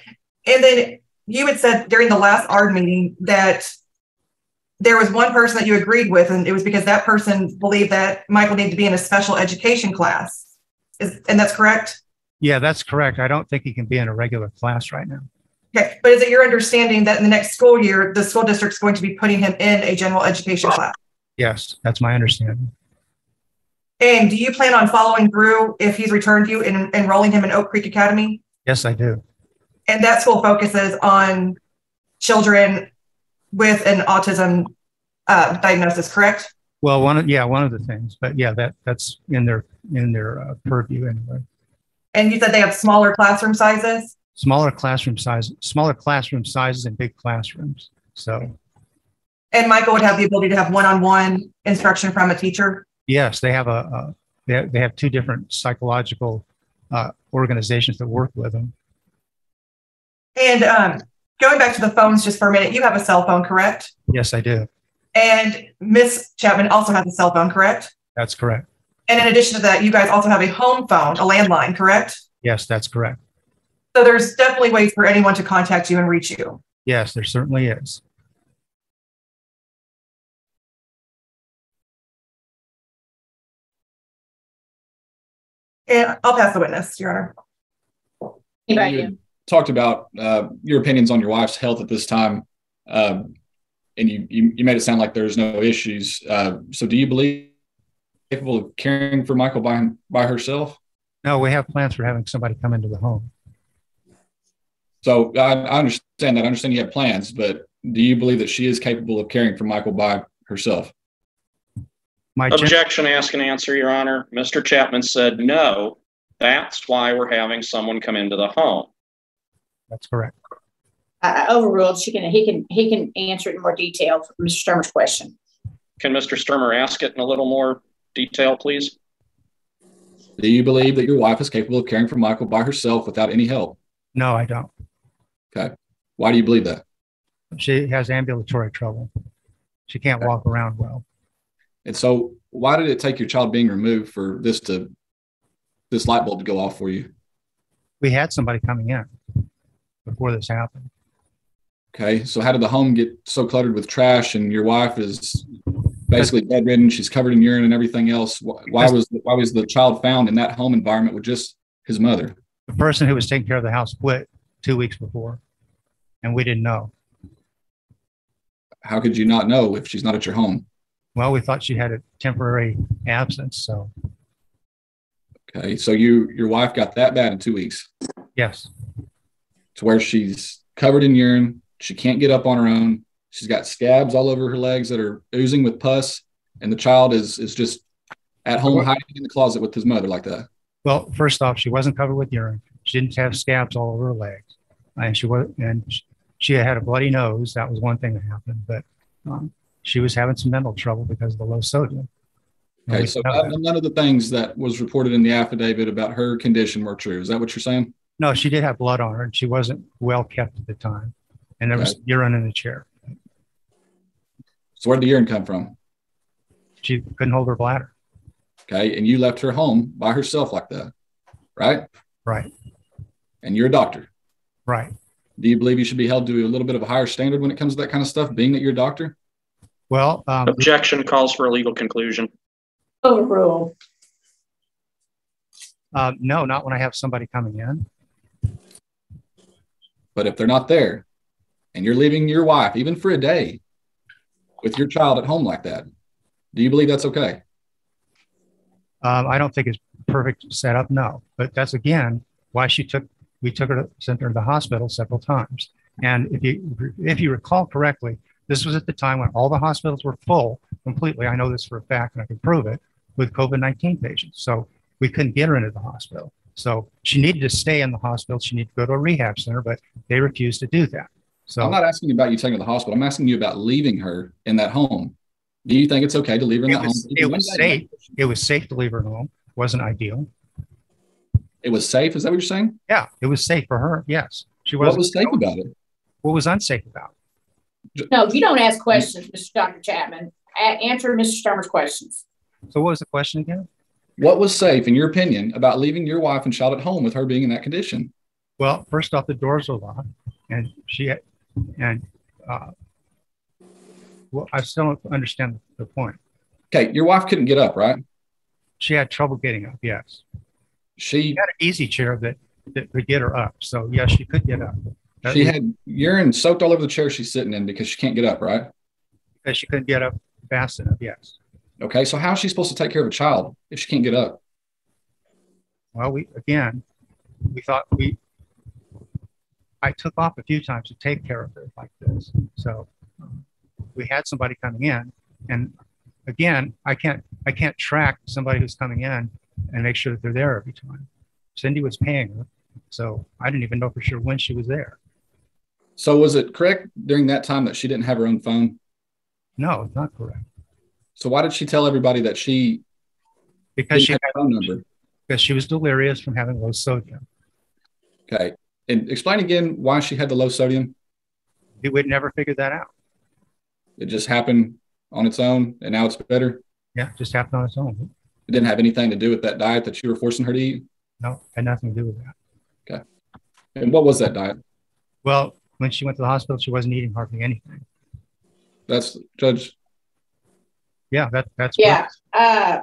And then you had said during the last ARD meeting that there was one person that you agreed with, and it was because that person believed that Michael needed to be in a special education class. And that's correct? Yeah, that's correct. I don't think he can be in a regular class right now. Okay. But is it your understanding that in the next school year, the school district is going to be putting him in a general education class? Yes, that's my understanding. And do you plan on following through if he's returned to you and enrolling him in Oak Creek Academy? Yes, I do. And that school focuses on children with an autism diagnosis, correct? Well, one of the things, but yeah, that's in their purview anyway. And you said they have smaller classroom sizes? Smaller classroom sizes and big classrooms. So. And Michael would have the ability to have one-on-one instruction from a teacher? Yes, they have they have two different psychological organizations that work with them. And going back to the phones just for a minute, you have a cell phone, correct? Yes, I do. And Ms. Chapman also has a cell phone, correct? That's correct. And in addition to that, you guys also have a home phone, a landline, correct? Yes, that's correct. So there's definitely ways for anyone to contact you and reach you. Yes, there certainly is. And I'll pass the witness, Your Honor. You talked about your opinions on your wife's health at this time, and you made it sound like there's no issues. So do you believe she's capable of caring for Michael by herself? No, we have plans for having somebody come into the home. So I understand that. I understand you have plans, but do you believe that she is capable of caring for Michael by herself? Objection, ask and answer, Your Honor. Mr. Chapman said no. That's why we're having someone come into the home. That's correct. I overruled. He can answer it in more detail for Mr. Sturmer's question. Can Mr. Sturmer ask it in a little more detail, please? Do you believe that your wife is capable of caring for Michael by herself without any help? No, I don't. Okay. Why do you believe that? She has ambulatory trouble. She can't walk around well. And so why did it take your child being removed for this to, this light bulb to go off for you? We had somebody coming in before this happened. Okay. So how did the home get so cluttered with trash and your wife is basically bedridden? She's covered in urine and everything else. Why was the child found in that home environment with just his mother? The person who was taking care of the house quit 2 weeks before, and we didn't know. How could you not know if she's not at your home? Well, we thought she had a temporary absence, so. Okay, so your wife got that bad in 2 weeks? Yes. To where she's covered in urine, she can't get up on her own, she's got scabs all over her legs that are oozing with pus, and the child is just at home hiding in the closet with his mother like that. Well, first off, she wasn't covered with urine. She didn't have scabs all over her legs, and she had a bloody nose. That was one thing that happened, but she was having some mental trouble because of the low sodium. Okay, so none of the things that was reported in the affidavit about her condition were true. Is that what you're saying? No, she did have blood on her, and she wasn't well kept at the time, and there was urine in the chair. So where did the urine come from? She couldn't hold her bladder. Okay, and you left her home by herself like that, right? Right. And you're a doctor. Right. Do you believe you should be held to a little bit of a higher standard when it comes to that kind of stuff, being that you're a doctor? Well, objection calls for a legal conclusion. Overruled. No, not when I have somebody coming in. But if they're not there and you're leaving your wife, even for a day, with your child at home like that, do you believe that's okay? I don't think it's perfect setup, no. But that's, again, why we sent her to the hospital several times. And if you recall correctly, this was at the time when all the hospitals were full completely. I know this for a fact, and I can prove it, with COVID-19 patients. So we couldn't get her into the hospital. So she needed to stay in the hospital. She needed to go to a rehab center, but they refused to do that. So I'm not asking about you taking her to the hospital. I'm asking you about leaving her in that home. Do you think it's okay to leave her in that home? It was safe to leave her at home. It wasn't ideal. It was safe? Is that what you're saying? Yeah, it was safe for her, yes. What was safe about it? What was unsafe about it? No, you don't ask questions, Mr. Dr. Chapman. Answer Mr. Sturmer's questions. So what was the question again? What was safe, in your opinion, about leaving your wife and child at home with her being in that condition? Well, first off, the doors were locked, and I still don't understand the point. Okay, your wife couldn't get up, right? She had trouble getting up, yes. She had an easy chair that could get her up. So, yes, she could get up. She had urine soaked all over the chair she's sitting in because she can't get up, right? Because she couldn't get up fast enough, yes. Okay, so how is she supposed to take care of a child if she can't get up? Well, I took off a few times to take care of her like this. So we had somebody coming in, and again, I can't track somebody who's coming in and make sure that they're there every time. Cindy was paying her, so I didn't even know for sure when she was there. So was it correct during that time that she didn't have her own phone? No, it's not correct. So why did she tell everybody that she didn't have her phone number? Because she was delirious from having low sodium. Okay. And explain again why she had the low sodium. We would never figure that out. It just happened on its own, and now it's better? Yeah, it just happened on its own. It didn't have anything to do with that diet that you were forcing her to eat? No, it had nothing to do with that. Okay. And what was that diet? Well, when she went to the hospital, she wasn't eating hardly anything. That's, Judge? Yeah, that's yeah. I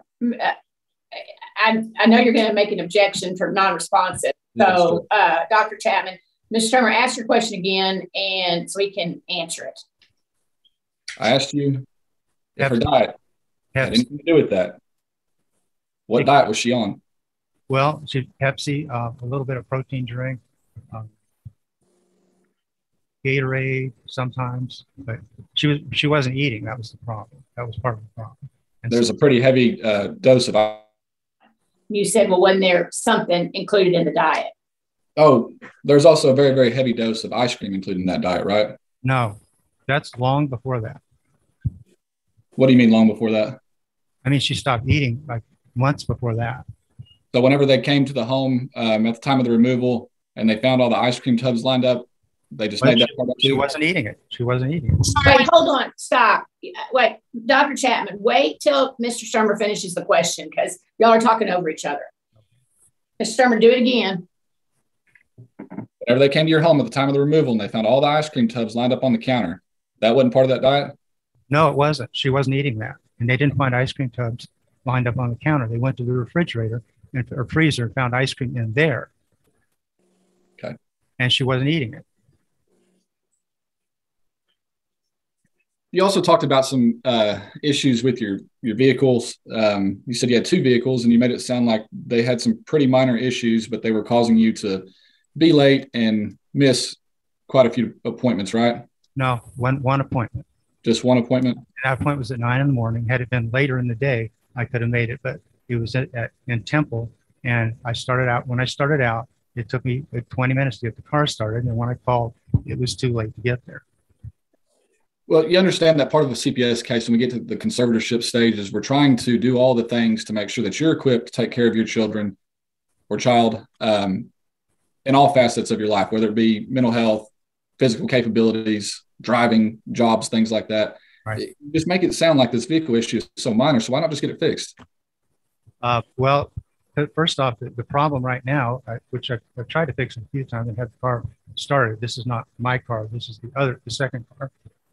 know you're going to make an objection for non-responsive. So, Dr. Chapman, Ms. Sturmer, ask your question again, and so we can answer it. I asked you if her diet had anything to do with that. What diet was she on? Well, she had Pepsi, a little bit of protein drink, Gatorade sometimes, but she wasn't eating. That was the problem. That was part of the problem. And there's a pretty heavy dose of. You said, well, wasn't there something included in the diet? Oh, there's also a very, very heavy dose of ice cream included in that diet, right? No, that's long before that. What do you mean long before that? I mean, she stopped eating like months before that. So whenever they came to the home at the time of the removal and they found all the ice cream tubs lined up, they just made that part up. She wasn't eating it. She wasn't eating it. Sorry, hold on. Stop. Wait, Dr. Chapman, wait till Mr. Sturmer finishes the question because y'all are talking over each other. Mr. Sturmer, do it again. Whenever they came to your home at the time of the removal and they found all the ice cream tubs lined up on the counter, that wasn't part of that diet? No, it wasn't. She wasn't eating that. And they didn't find ice cream tubs lined up on the counter. They went to the refrigerator or freezer and found ice cream in there. Okay. And she wasn't eating it. You also talked about some issues with your vehicles. You said you had two vehicles and you made it sound like they had some pretty minor issues, but they were causing you to be late and miss quite a few appointments, right? No, one appointment. Just one appointment? And that appointment was at 9 in the morning. Had it been later in the day, I could have made it, but it was in Temple. And I started out, when I started out, it took me 20 minutes to get the car started. And when I called, it was too late to get there. Well, you understand that part of the CPS case, when we get to the conservatorship stage, is we're trying to do all the things to make sure that you're equipped to take care of your children or child in all facets of your life, whether it be mental health, physical capabilities, driving, jobs, things like that. Right. Just make it sound like this vehicle issue is so minor, so why not just get it fixed? Well, first off, the problem right now, which I've tried to fix a few times and had the car started. This is not my car. This is the second car.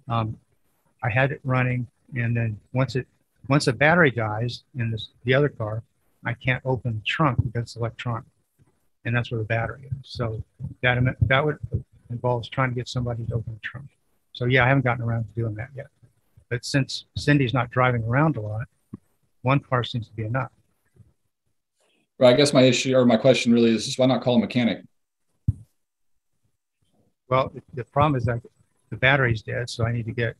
I had it running, and then once the battery dies in the other car, I can't open the trunk because it's electronic, and that's where the battery is. So that would involves trying to get somebody to open the trunk. So yeah, I haven't gotten around to doing that yet. But since Cindy's not driving around a lot, one car seems to be enough. Well, I guess my issue or my question really is just why not call a mechanic? Well, the problem is that the battery's dead, so I need to get,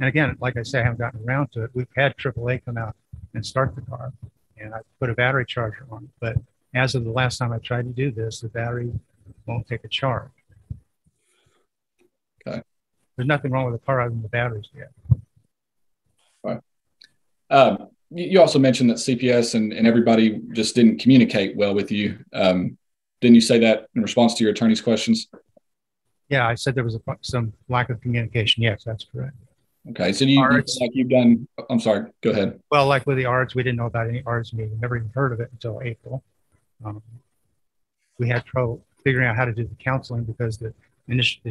and again, like I say, I haven't gotten around to it. We've had AAA come out and start the car, and I put a battery charger on it. But as of the last time I tried to do this, the battery won't take a charge. Okay. There's nothing wrong with the car other than the batteries yet. Right. You also mentioned that CPS and everybody just didn't communicate well with you. Didn't you say that in response to your attorney's questions? Yeah, I said there was some lack of communication. Yes, that's correct. Okay, so you've done, I'm sorry, go ahead. Well, like with the ARDs, we didn't know about any ARDs meeting. Never even heard of it until April. We had trouble figuring out how to do the counseling because the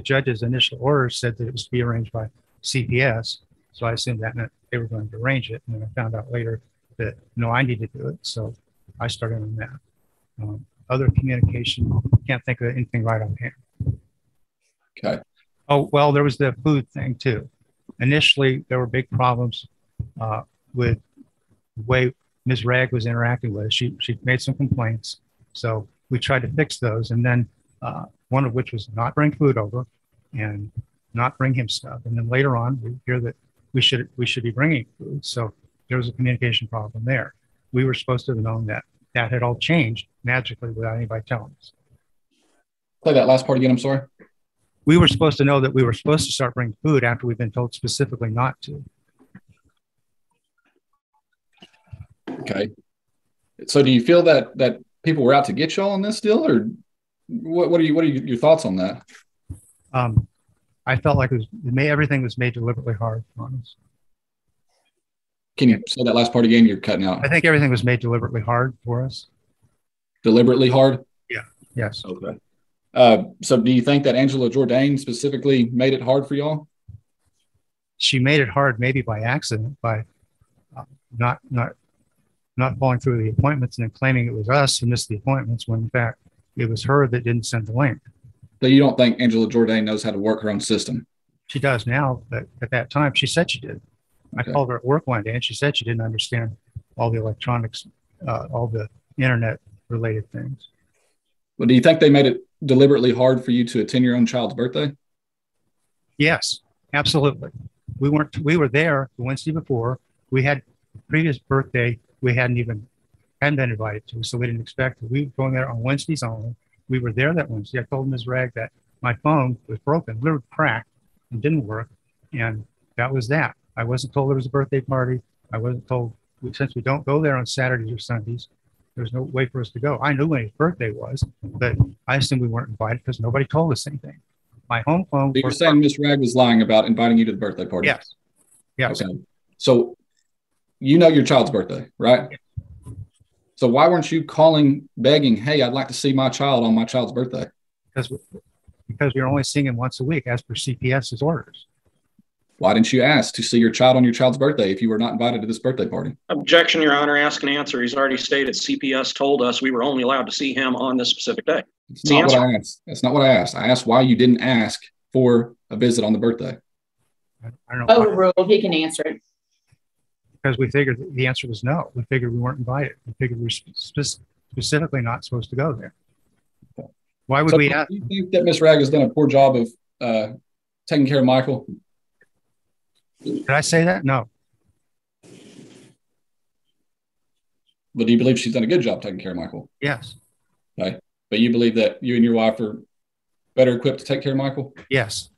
judge's initial order said that it was to be arranged by CPS. So I assumed that meant they were going to arrange it. And then I found out later that, no, I need to do it. So I started on that. Other communication, can't think of anything right on hand. Okay. Oh, well, there was the food thing, too. Initially, there were big problems with the way Ms. Ragg was interacting with us. She made some complaints. So we tried to fix those. And then one of which was not bring food over and not bring him stuff. And then later on, we hear that we should be bringing food. So there was a communication problem there. We were supposed to have known that. That had all changed magically without anybody telling us. Play that last part again, I'm sorry. We were supposed to know that we were supposed to start bringing food after we've been told specifically not to. Okay. So do you feel that people were out to get y'all on this deal, or what are your thoughts on that? I felt like everything was made deliberately hard on us. Can you say that last part again? You're cutting out. I think everything was made deliberately hard for us. Deliberately hard? Yeah. Yes. Okay. So do you think that Angela Jourdain specifically made it hard for y'all? She made it hard maybe by accident, by not following through the appointments and then claiming it was us who missed the appointments when in fact it was her that didn't send the link. So you don't think Angela Jourdain knows how to work her own system? She does now, but at that time she said she did. Okay. I called her at work one day and she said she didn't understand all the electronics, all the internet-related things. Well, do you think they made it deliberately hard for you to attend your own child's birthday? Yes, absolutely. We were there the Wednesday before. We had previous birthday. We hadn't been invited to, so we didn't expect it. We were going there on Wednesdays only. We were there that Wednesday. I told Ms. Ragg that my phone was broken, literally cracked, and didn't work. And that was that. I wasn't told there was a birthday party. I wasn't told, since we don't go there on Saturdays or Sundays, There's no way for us to go. I knew when his birthday was, but I assumed we weren't invited because nobody told us anything. My home phone. But you're saying Ms. Ragg was lying about inviting you to the birthday party? Yes. Yeah. Okay. So you know your child's birthday, right? Yeah. So why weren't you calling, begging, hey, I'd like to see my child on my child's birthday? Because you're only seeing him once a week as per CPS's orders. Why didn't you ask to see your child on your child's birthday if you were not invited to this birthday party? Objection, Your Honor. Ask and answer. He's already stated CPS told us we were only allowed to see him on this specific day. That's not what I asked. That's not what I asked. I asked why you didn't ask for a visit on the birthday. I don't know. Overruled. He can answer it. Because we figured the answer was no. We figured we weren't invited. We figured we were specifically not supposed to go there. Okay. Why would we ask? Do you think that Ms. Ragg has done a poor job of taking care of Michael? Did I say that? No. But do you believe she's done a good job taking care of Michael? Yes. Okay. But you believe that you and your wife are better equipped to take care of Michael? Yes.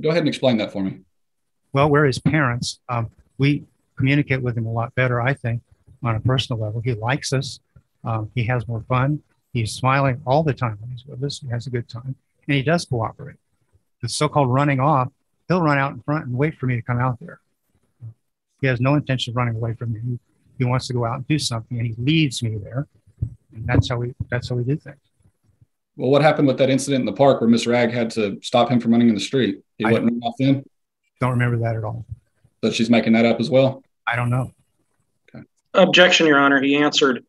Go ahead and explain that for me. Well, we're his parents. We communicate with him a lot better, I think, on a personal level. He likes us. He has more fun. He's smiling all the time when he's with us. He has a good time. And he does cooperate. The so-called running off, he'll run out in front and wait for me to come out there. He has no intention of running away from me. He wants to go out and do something, and he leads me there. And that's how we do things. Well, what happened with that incident in the park where Ms. Ragg had to stop him from running in the street? He wouldn't run off then? Don't remember that at all. So she's making that up as well? I don't know. Okay. Objection, Your Honor. He answered,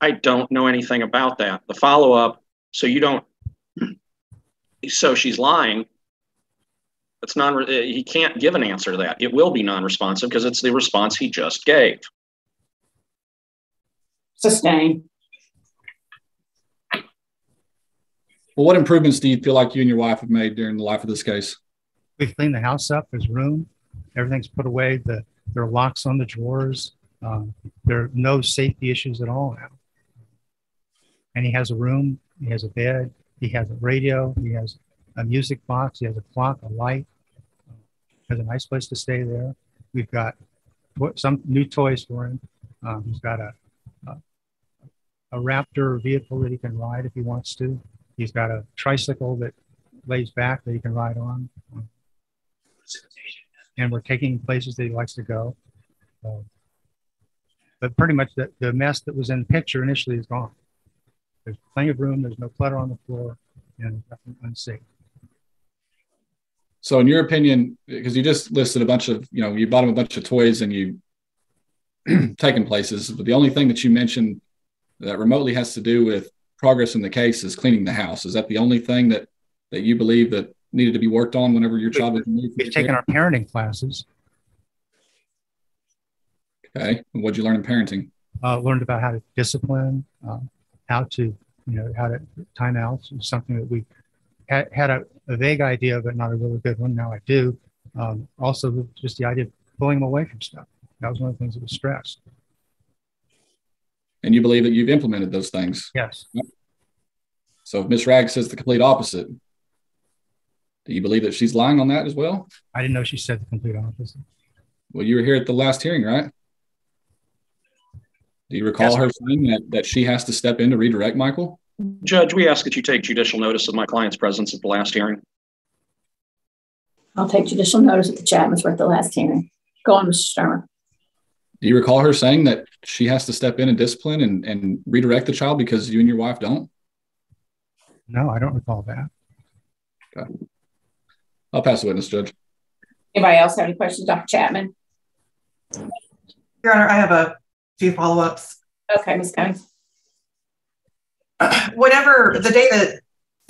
I don't know anything about that. The follow-up, so she's lying. It's he can't give an answer to that. It will be non-responsive because it's the response he just gave. Sustain. Well, what improvements do you feel like you and your wife have made during the life of this case? We've cleaned the house up, his room. Everything's put away. There are locks on the drawers. There are no safety issues at all now. And he has a room. He has a bed. He has a radio. He has a music box. He has a clock, a light. Has a nice place to stay there. We've got some new toys for him. He's got a Raptor vehicle that he can ride if he wants to. He's got a tricycle that lays back that he can ride on. And we're taking places that he likes to go. But pretty much the mess that was in the picture initially is gone. There's plenty of room. There's no clutter on the floor and nothing unsafe. So in your opinion, because you just listed a bunch of, you bought him a bunch of toys and you taken places, but the only thing that you mentioned that remotely has to do with progress in the case is cleaning the house. Is that the only thing that you believe that needed to be worked on whenever your child was moved? We've taken our parenting classes. Okay. And what'd you learn in parenting? Learned about how to discipline, how to timeouts is something that we had a vague idea, but not a really good one. Now I do. Also, just the idea of pulling them away from stuff. That was one of the things that was stressed. And you believe that you've implemented those things? Yes. So if Ms. Ragg says the complete opposite, do you believe that she's lying on that as well? I didn't know she said the complete opposite. Well, you were here at the last hearing, right? Do you recall her saying that she has to step in to redirect Michael? Judge, we ask that you take judicial notice of my client's presence at the last hearing. I'll take judicial notice that the Chapmans were at the last hearing. Go on, Mr. Sturmer. Do you recall her saying that she has to step in and discipline and redirect the child because you and your wife don't? No, I don't recall that. Okay. I'll pass the witness, Judge. Anybody else have any questions, Dr. Chapman? Your Honor, I have a few follow-ups. Okay, Ms. Cummings. Whenever the day that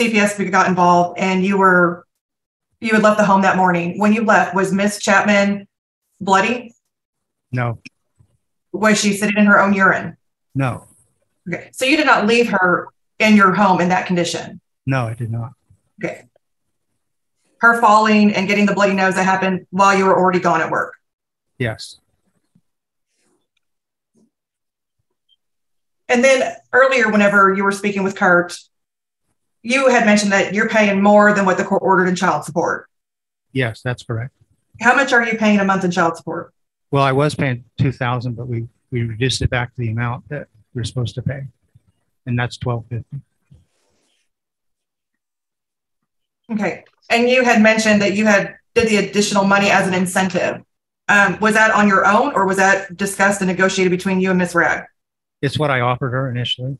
CPS got involved and you had left the home that morning, when you left, was Ms. Chapman bloody? No. Was she sitting in her own urine? No. Okay, so you did not leave her in your home in that condition? No, I did not. Okay. Her falling and getting the bloody nose that happened while you were already gone at work? Yes. And then earlier, whenever you were speaking with Kurt, you had mentioned that you're paying more than what the court ordered in child support. Yes, that's correct. How much are you paying a month in child support? Well, I was paying $2,000, but we reduced it back to the amount that you're supposed to pay, and that's $12.50. Okay, and you had mentioned that you had did the additional money as an incentive. Was that on your own, or was that discussed and negotiated between you and Ms. Ragg? It's what I offered her initially.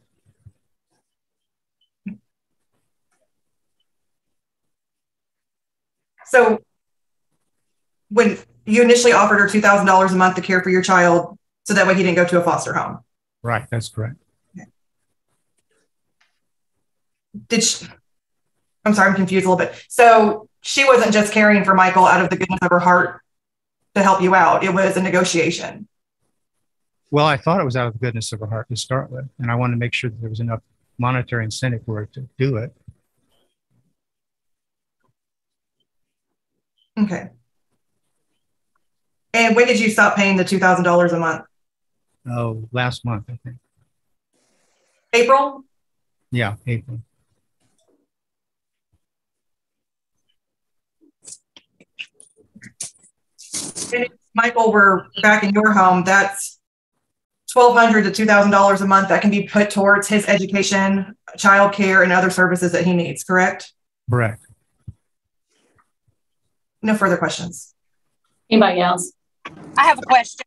So when you initially offered her $2,000 a month to care for your child, so that way he didn't go to a foster home. Right, that's correct. Okay. I'm sorry, I'm confused a little bit. So she wasn't just caring for Michael out of the goodness of her heart to help you out. It was a negotiation. Well, I thought it was out of the goodness of her heart to start with, and I wanted to make sure that there was enough monetary incentive for her to do it. Okay. And when did you stop paying the $2,000 a month? Oh, last month, I think. April? Yeah, April. And if Michael were back in your home, that's $1,200 to $2,000 a month that can be put towards his education, childcare, and other services that he needs, correct? Correct. No further questions. Anybody else? I have a question.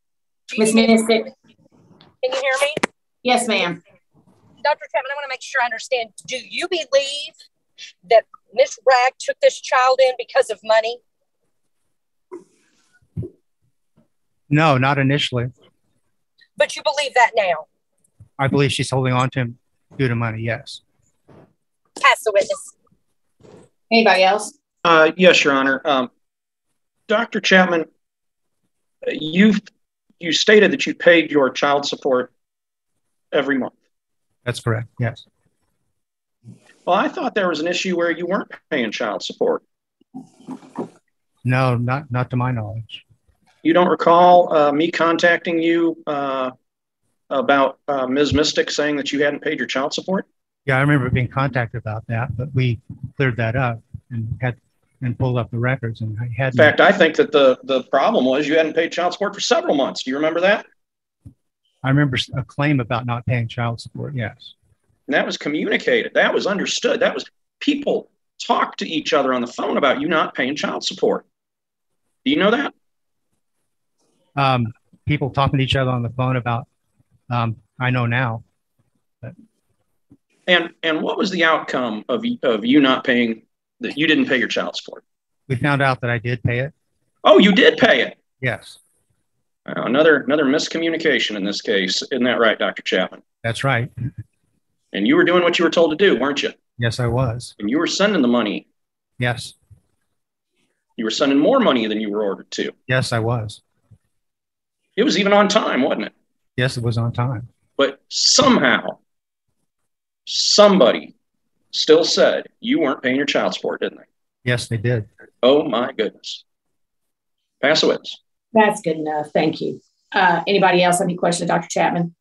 Ms. Minister. Can you hear me? Yes, ma'am. Dr. Chapman, I want to make sure I understand. Do you believe that Ms. Ragg took this child in because of money? No, not initially. But you believe that now? I believe she's holding on to him due to money, yes. Pass the witness. Anybody else? Yes, Your Honor. Dr. Chapman, you stated that you paid your child support every month. That's correct, yes. Well, I thought there was an issue where you weren't paying child support. No, not to my knowledge. You don't recall me contacting you about Ms. Mystic saying that you hadn't paid your child support? Yeah, I remember being contacted about that, but we cleared that up and had pulled up the records, and I hadn't. In fact, I think that the problem was you hadn't paid child support for several months. Do you remember that? I remember a claim about not paying child support, yes. And that was communicated. That was understood. That was people talked to each other on the phone about you not paying child support. Do you know that? People talking to each other on the phone about, I know now. But. And what was the outcome of you not paying, that you didn't pay your child support? We found out that I did pay it. Oh, you did pay it? Yes. Another miscommunication in this case. Isn't that right, Dr. Chapman? That's right. And you were doing what you were told to do, weren't you? Yes, I was. And you were sending the money. Yes. You were sending more money than you were ordered to. Yes, I was. It was even on time, wasn't it? Yes, it was on time. But somehow, somebody still said you weren't paying your child support, didn't they? Yes, they did. Oh, my goodness. Pass the witness. That's good enough. Thank you. Anybody else have any questions, Dr. Chapman?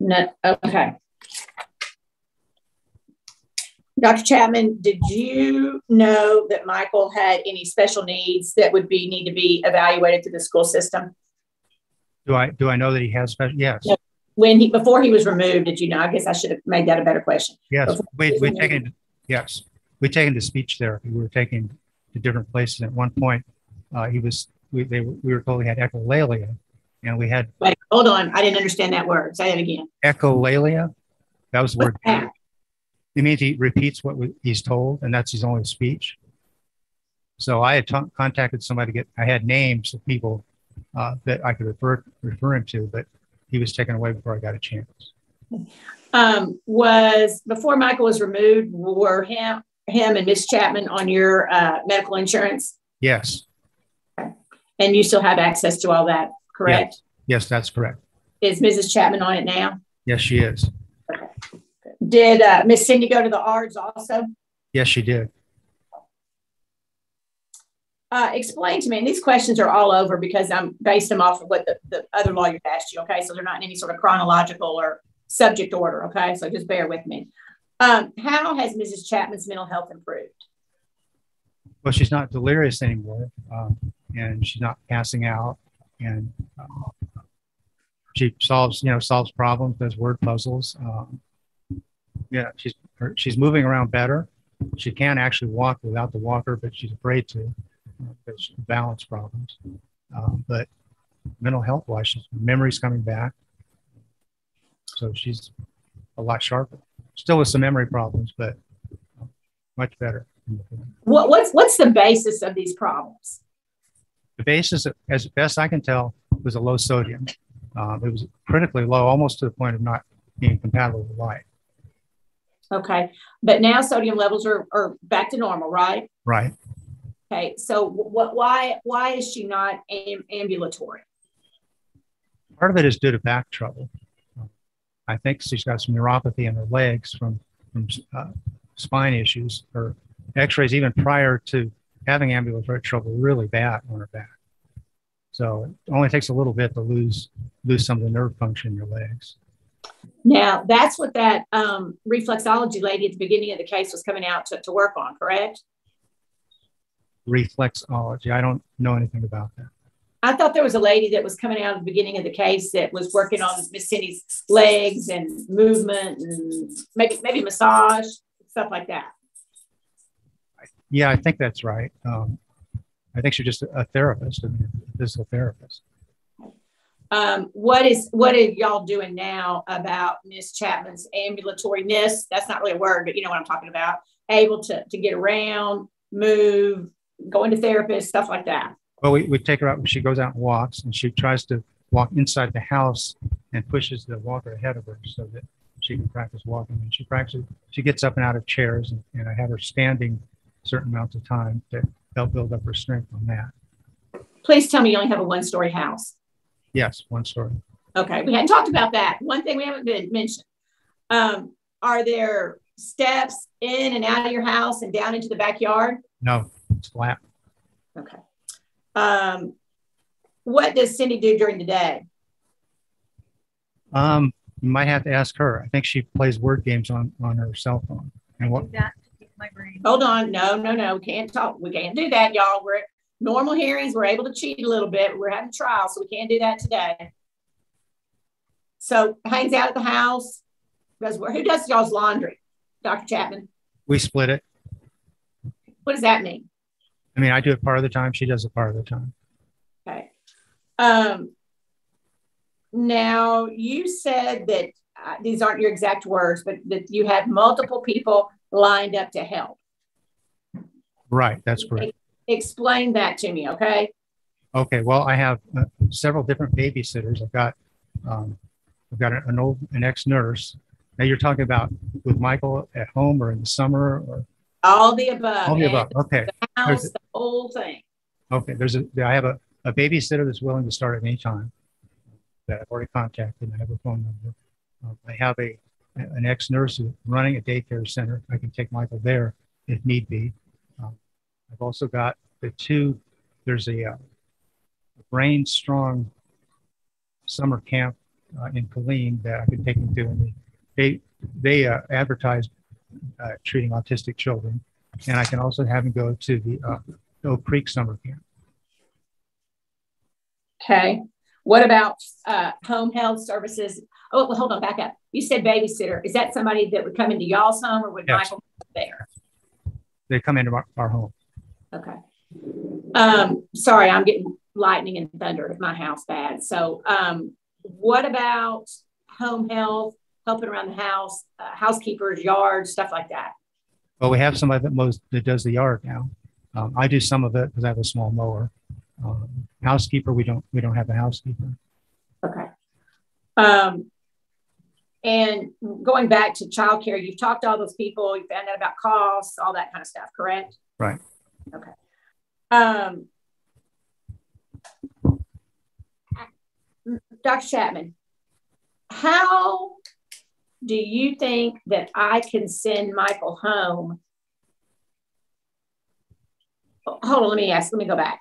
No. Okay. Dr. Chapman, did you know that Michael had any special needs that would need to be evaluated through the school system? Do I know that he has special? Yes. No. Before he was removed, did you know? I guess I should have made that a better question. Yes, we taken to speech therapy. We were taken to different places. At one point, we were told he had echolalia, and we had. Wait, hold on, I didn't understand that word. Say that again. Echolalia, that was the word. That? It means he repeats what he's told, and that's his only speech. So I had contacted somebody. I had names of people that I could refer him to, but he was taken away before I got a chance. Before Michael was removed, were him and Ms. Chapman on your medical insurance? Yes. And you still have access to all that, correct? Yes, that's correct. Is Mrs. Chapman on it now? Yes, she is. Okay. Did Ms. Cindy go to the ARDs also? Yes, she did. Explain to me, and these questions are all over because I'm based them off of what the other lawyers asked you, okay? So they're not in any sort of chronological or subject order, okay? So just bear with me. How has Mrs. Chapman's mental health improved? Well, she's not delirious anymore, and she's not passing out, and She solves problems, does word puzzles. Yeah, she's moving around better. She can actually walk without the walker, but she's afraid to because she balance problems. But mental health wise, memory's coming back. So she's a lot sharper. Still with some memory problems, but much better. What's the basis of these problems? The basis, as best I can tell, was a low sodium. It was critically low, almost to the point of not being compatible with life. Okay. But now sodium levels are back to normal, right? Right. Okay. So why is she not ambulatory? Part of it is due to back trouble. I think she's got some neuropathy in her legs from spine issues. Her x-rays, even prior to having ambulatory trouble, really bad on her back. So it only takes a little bit to lose some of the nerve function in your legs. Now, that's what that reflexology lady at the beginning of the case was coming out to work on, correct? Reflexology. I don't know anything about that. I thought there was a lady that was coming out at the beginning of the case that was working on Miss Cindy's legs and movement and maybe massage, stuff like that. Yeah, I think that's right. I think she's just a therapist, a physical therapist. What are y'all doing now about Miss Chapman's ambulatoriness? That's not really a word, but you know what I'm talking about. Able to get around, move, going to therapists, stuff like that. Well, we take her out when she goes out and walks, and she tries to walk inside the house and pushes the walker ahead of her so that she can practice walking. And she gets up and out of chairs, and I have her standing certain amounts of time to help build up her strength on that. Please tell me you only have a one-story house. Yes, one story. Okay, we hadn't talked about that. One thing we haven't mentioned. Are there steps in and out of your house and down into the backyard? No, it's flat. Okay. What does Cindy do during the day? You might have to ask her. I think she plays word games on her cell phone. And what? I do that to keep my brain. Hold on. No. We can't talk. We can't do that, y'all. We're normal hearings, we're able to cheat a little bit. We're having trials, so we can't do that today. So hangs out at the house. Who does y'all's laundry, Dr. Chapman? We split it. What does that mean? I mean, I do it part of the time. She does it part of the time. Okay. Now, you said that, these aren't your exact words, but that you had multiple people lined up to help. Right, that's correct. Explain that to me, okay? Okay. Well, I have several different babysitters. I've got an ex-nurse. Now you're talking about with Michael at home or in the summer or all the above. All the above. Okay. The house, the whole thing. Okay. I have a babysitter that's willing to start at any time that I've already contacted. I have a phone number. I have an ex-nurse running a daycare center. I can take Michael there if need be. I've also got there's a brain strong summer camp in Killeen that I could take them to. And they advertise treating autistic children. And I can also have them go to the Oak Creek summer camp. Okay. What about home health services? Oh, well, hold on, back up. You said babysitter. Is that somebody that would come into y'all's home or would Michael be there? They come into our home. Okay. Sorry, I'm getting lightning and thunder at my house bad. So what about home health, helping around the house, housekeepers, yards, stuff like that? Well, we have somebody that does the yard now. I do some of it because I have a small mower. Housekeeper, we don't have a housekeeper. Okay. And going back to childcare, you've talked to all those people, you found out about costs, all that kind of stuff, correct? Right. Okay. Dr. Chapman, how do you think that I can send Michael home? Hold on, let me go back.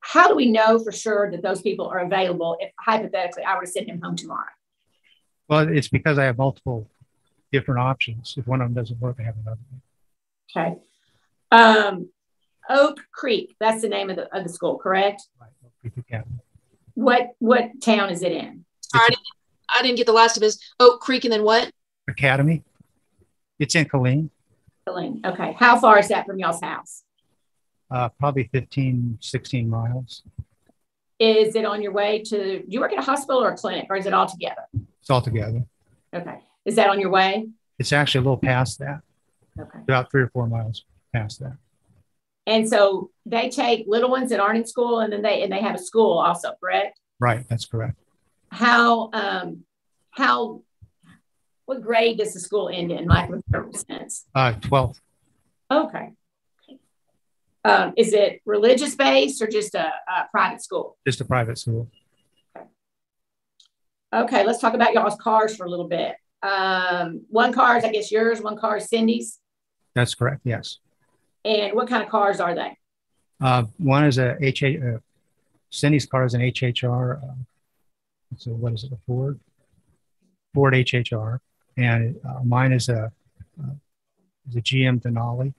How do we know for sure that those people are available if hypothetically I were to send him home tomorrow? Well, it's because I have multiple different options. If one of them doesn't work, I have another one. Okay. Oak Creek. That's the name of the school, correct? Right, Oak Creek Academy. What town is it in? I didn't get the last of his. Oak Creek and then what? Academy. It's in Killeen. Killeen. Okay. How far is that from y'all's house? Probably 15, 16 miles. Is it on your way to, do you work at a hospital or a clinic, or is it all together? It's all together. Okay. Is that on your way? It's actually a little past that. Okay. About 3 or 4 miles past that. And so they take little ones that aren't in school, and then they have a school also, correct? Right. That's correct. What grade does the school end in, Michael? 12th. Okay. Is it religious based or just a private school? Just a private school. Okay. Okay. Let's talk about y'all's cars for a little bit. One car is, I guess, yours. One car is Cindy's. That's correct. Yes. And what kind of cars are they? One is a Cindy's car is an HHR. So what is it? A Ford HHR. And mine is a GM Denali. Okay.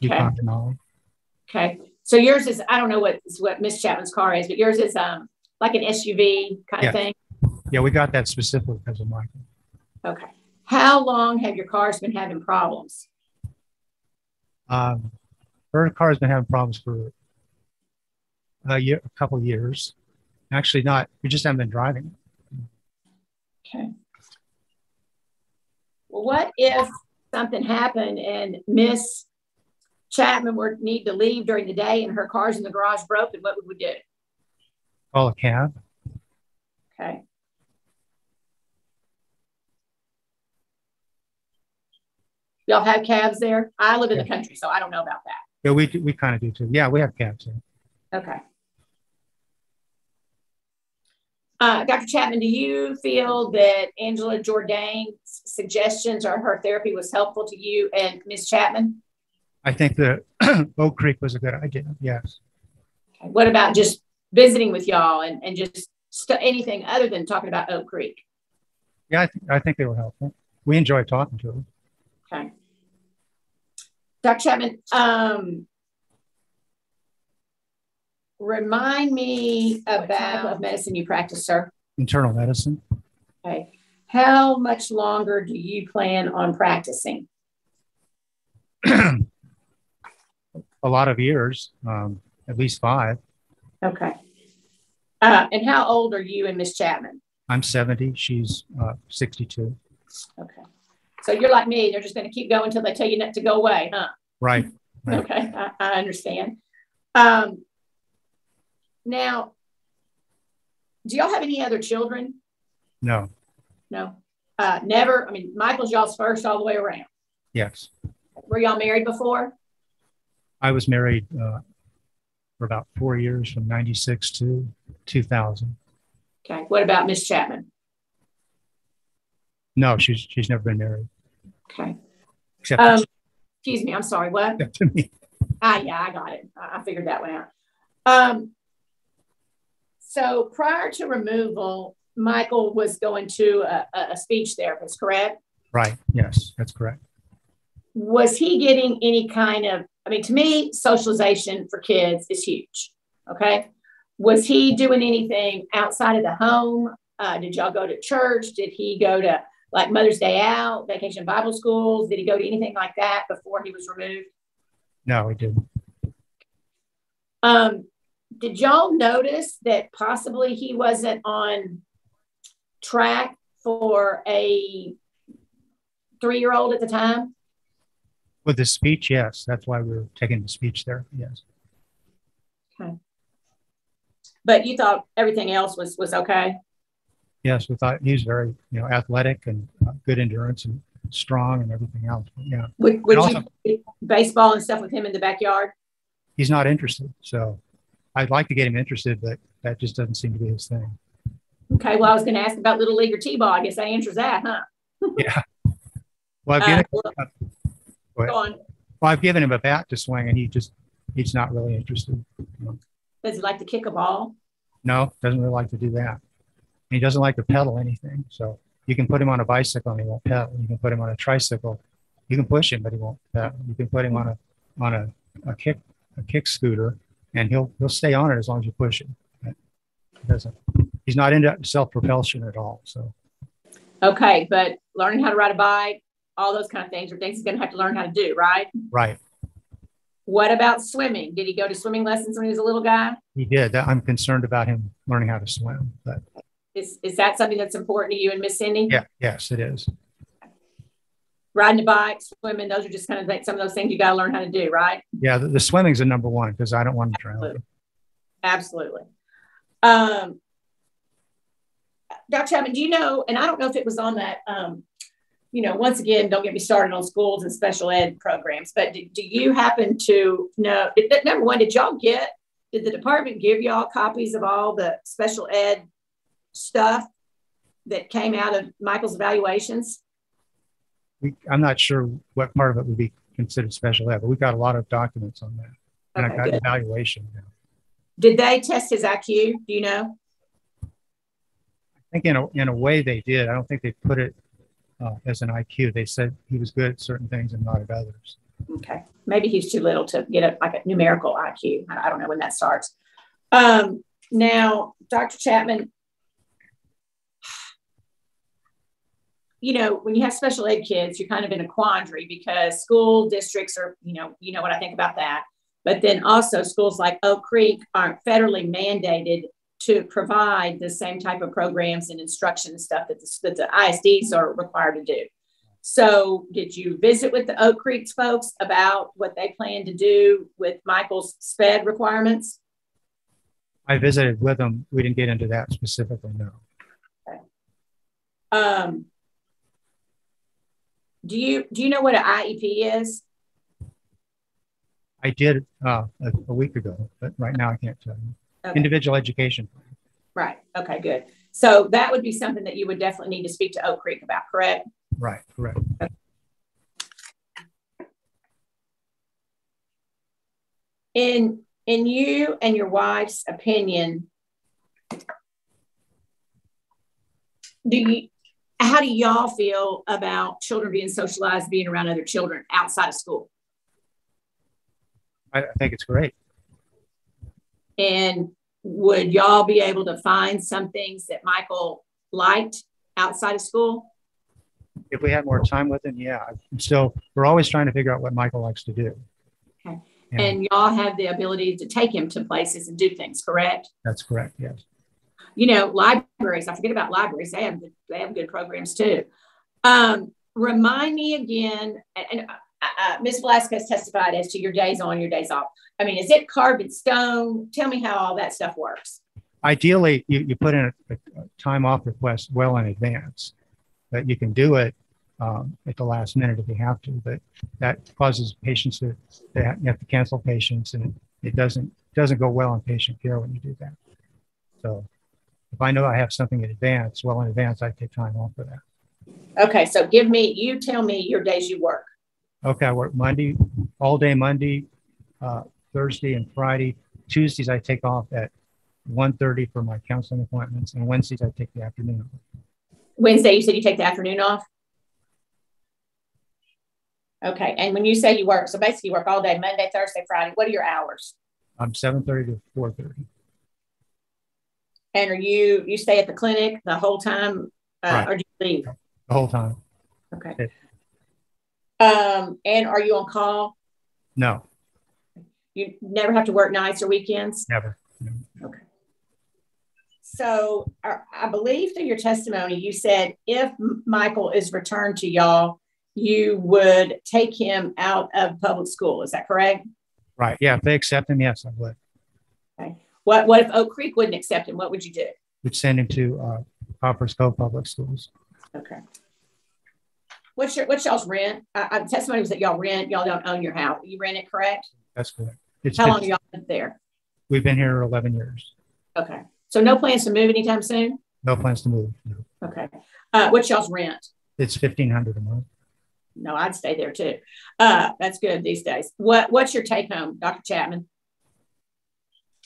Yukon Denali. Okay. So yours is, I don't know what Ms. Chapman's car is, but yours is like an SUV kind of thing. Yeah, we got that specifically because of Michael. Okay. How long have your cars been having problems? Her car's been having problems for a couple of years. Actually not, we just haven't been driving. Okay. Well, what if something happened and Ms. Chapman would need to leave during the day and her car's in the garage broken? What would we do? Call a cab. Okay. Y'all have cabs there? I live in the country, so I don't know about that. Yeah, we kind of do too. Yeah, we have cabs there. Okay. Dr. Chapman, do you feel that Angela Jourdain's suggestions or her therapy was helpful to you and Ms. Chapman? I think that Oak Creek was a good idea, yes. Okay. What about just visiting with y'all and just anything other than talking about Oak Creek? Yeah, I think they were helpful. We enjoyed talking to them. Okay. Dr. Chapman, remind me about medicine you practice, sir. Internal medicine. Okay. How much longer do you plan on practicing? A lot of years, at least 5. Okay. And how old are you and Ms. Chapman? I'm 70. She's 62. Okay. So you're like me. They're just going to keep going until they tell you not to go away, huh? Right. Right. Okay. I understand. Now, do y'all have any other children? No. No? Never? I mean, Michael's y'all's first all the way around. Yes. Were y'all married before? I was married for about 4 years, from 96 to 2000. Okay. What about Ms. Chapman? No, she's never been married. Okay. Except excuse me. I'm sorry. What? Yeah, I got it. I figured that one out. So prior to removal, Michael was going to a speech therapist, correct? Right. Yes, that's correct. Was he getting any kind of, I mean, to me, socialization for kids is huge. Okay. Was he doing anything outside of the home? Did y'all go to church? Did he go to like Mother's Day Out, Vacation Bible Schools? Did he go to anything like that before he was removed? No, he didn't. Did y'all notice that possibly he wasn't on track for a 3-year-old at the time? With the speech, yes. That's why we were taking the speech therapy, yes. Okay. But you thought everything else was okay? Yes, we thought he was very, athletic and good endurance and strong and everything else. Yeah. Would you play baseball and stuff with him in the backyard? He's not interested, so... I'd like to get him interested, but that just doesn't seem to be his thing. Okay. Well, I was going to ask about Little League or T-ball. I guess that answers that, huh? Yeah. Well, I've given him a bat to swing, and he's not really interested. Does he like to kick a ball? No, doesn't really like to do that. He doesn't like to pedal anything. So you can put him on a bicycle, and he won't pedal. You can put him on a tricycle. You can push him, but he won't pedal. You can put him on a kick a kick scooter, and he'll stay on it as long as you push him. He's not into self-propulsion at all. So, okay, but learning how to ride a bike, all those kind of things are things he's going to have to learn how to do, right? Right. What about swimming? Did he go to swimming lessons when he was a little guy? He did. I'm concerned about him learning how to swim. But is that something that's important to you and Miss Cindy? Yeah. Yes, it is. Riding a bike, swimming, those are just kind of like some of those things you got to learn how to do, right? Yeah, the swimming's the number one because I don't want to drown. Absolutely. Dr. Chapman, do you know, and I don't know if it was on that, you know, once again, don't get me started on schools and special ed programs, but do you happen to know, number one, did the department give y'all copies of all the special ed stuff that came out of Michael's evaluations? I'm not sure what part of it would be considered special ed, but we've got a lot of documents on that. And okay, I've got an evaluation now. Did they test his IQ? Do you know? I think in a way they did. I don't think they put it as an IQ. They said he was good at certain things and not at others. Okay. Maybe he's too little to get a numerical IQ. I don't know when that starts. Now, Dr. Chapman, you know, when you have special ed kids, you're kind of in a quandary because school districts are, you know what I think about that. But then also schools like Oak Creek aren't federally mandated to provide the same type of programs and instruction and stuff that the ISDs are required to do. So did you visit with the Oak Creek folks about what they plan to do with Michael's SPED requirements? I visited with them. We didn't get into that specifically, no. Okay. Do you know what an IEP is? I did a week ago, but right now I can't tell you. Okay. Individual education plan. Right. Okay, good. So that would be something that you would definitely need to speak to Oak Creek about, correct? Right, correct. Okay. In you and your wife's opinion, how do y'all feel about children being socialized, being around other children outside of school? I think it's great. And would y'all be able to find some things that Michael liked outside of school? If we had more time with him, yeah. So we're always trying to figure out what Michael likes to do. Okay. And y'all have the ability to take him to places and do things, correct? That's correct, yes. You know, libraries, I forget about libraries. They have good programs too. Remind me again, and Ms. Velasquez testified as to your days on, your days off. I mean, is it carved in stone? Tell me how all that stuff works. Ideally, you put in a time off request well in advance, but you can do it at the last minute if you have to, but that causes patients to, you have to cancel patients, and it doesn't go well in patient care when you do that. So if I know I have something in advance, well in advance, I take time off for that. Okay, so you tell me your days you work. Okay, I work Monday, all day Monday, Thursday and Friday. Tuesdays I take off at 1:30 for my counseling appointments, and Wednesdays I take the afternoon off. Wednesday, you said you take the afternoon off? Okay, and when you say you work, so basically you work all day, Monday, Thursday, Friday. What are your hours? I'm 7:30 to 4:30. And you stay at the clinic the whole time, right, or do you leave? The whole time. Okay. It, and are you on call? No. You never have to work nights or weekends? Never. Okay. So I believe through your testimony, you said if Michael is returned to y'all, you would take him out of public school. Is that correct? Right. Yeah. If they accept him, yes, I would. Okay. What if Oak Creek wouldn't accept him? What would you do? We'd send him to Copper's Cove Public Schools. Okay. What's y'all's rent? The testimony was that y'all rent. Y'all don't own your house. You rent it, correct? That's correct. How long have y'all been there? We've been here 11 years. Okay. So no plans to move anytime soon? No plans to move. No. Okay. What's y'all's rent? It's $1,500 a month. No, I'd stay there too. That's good these days. What's your take home, Dr. Chapman?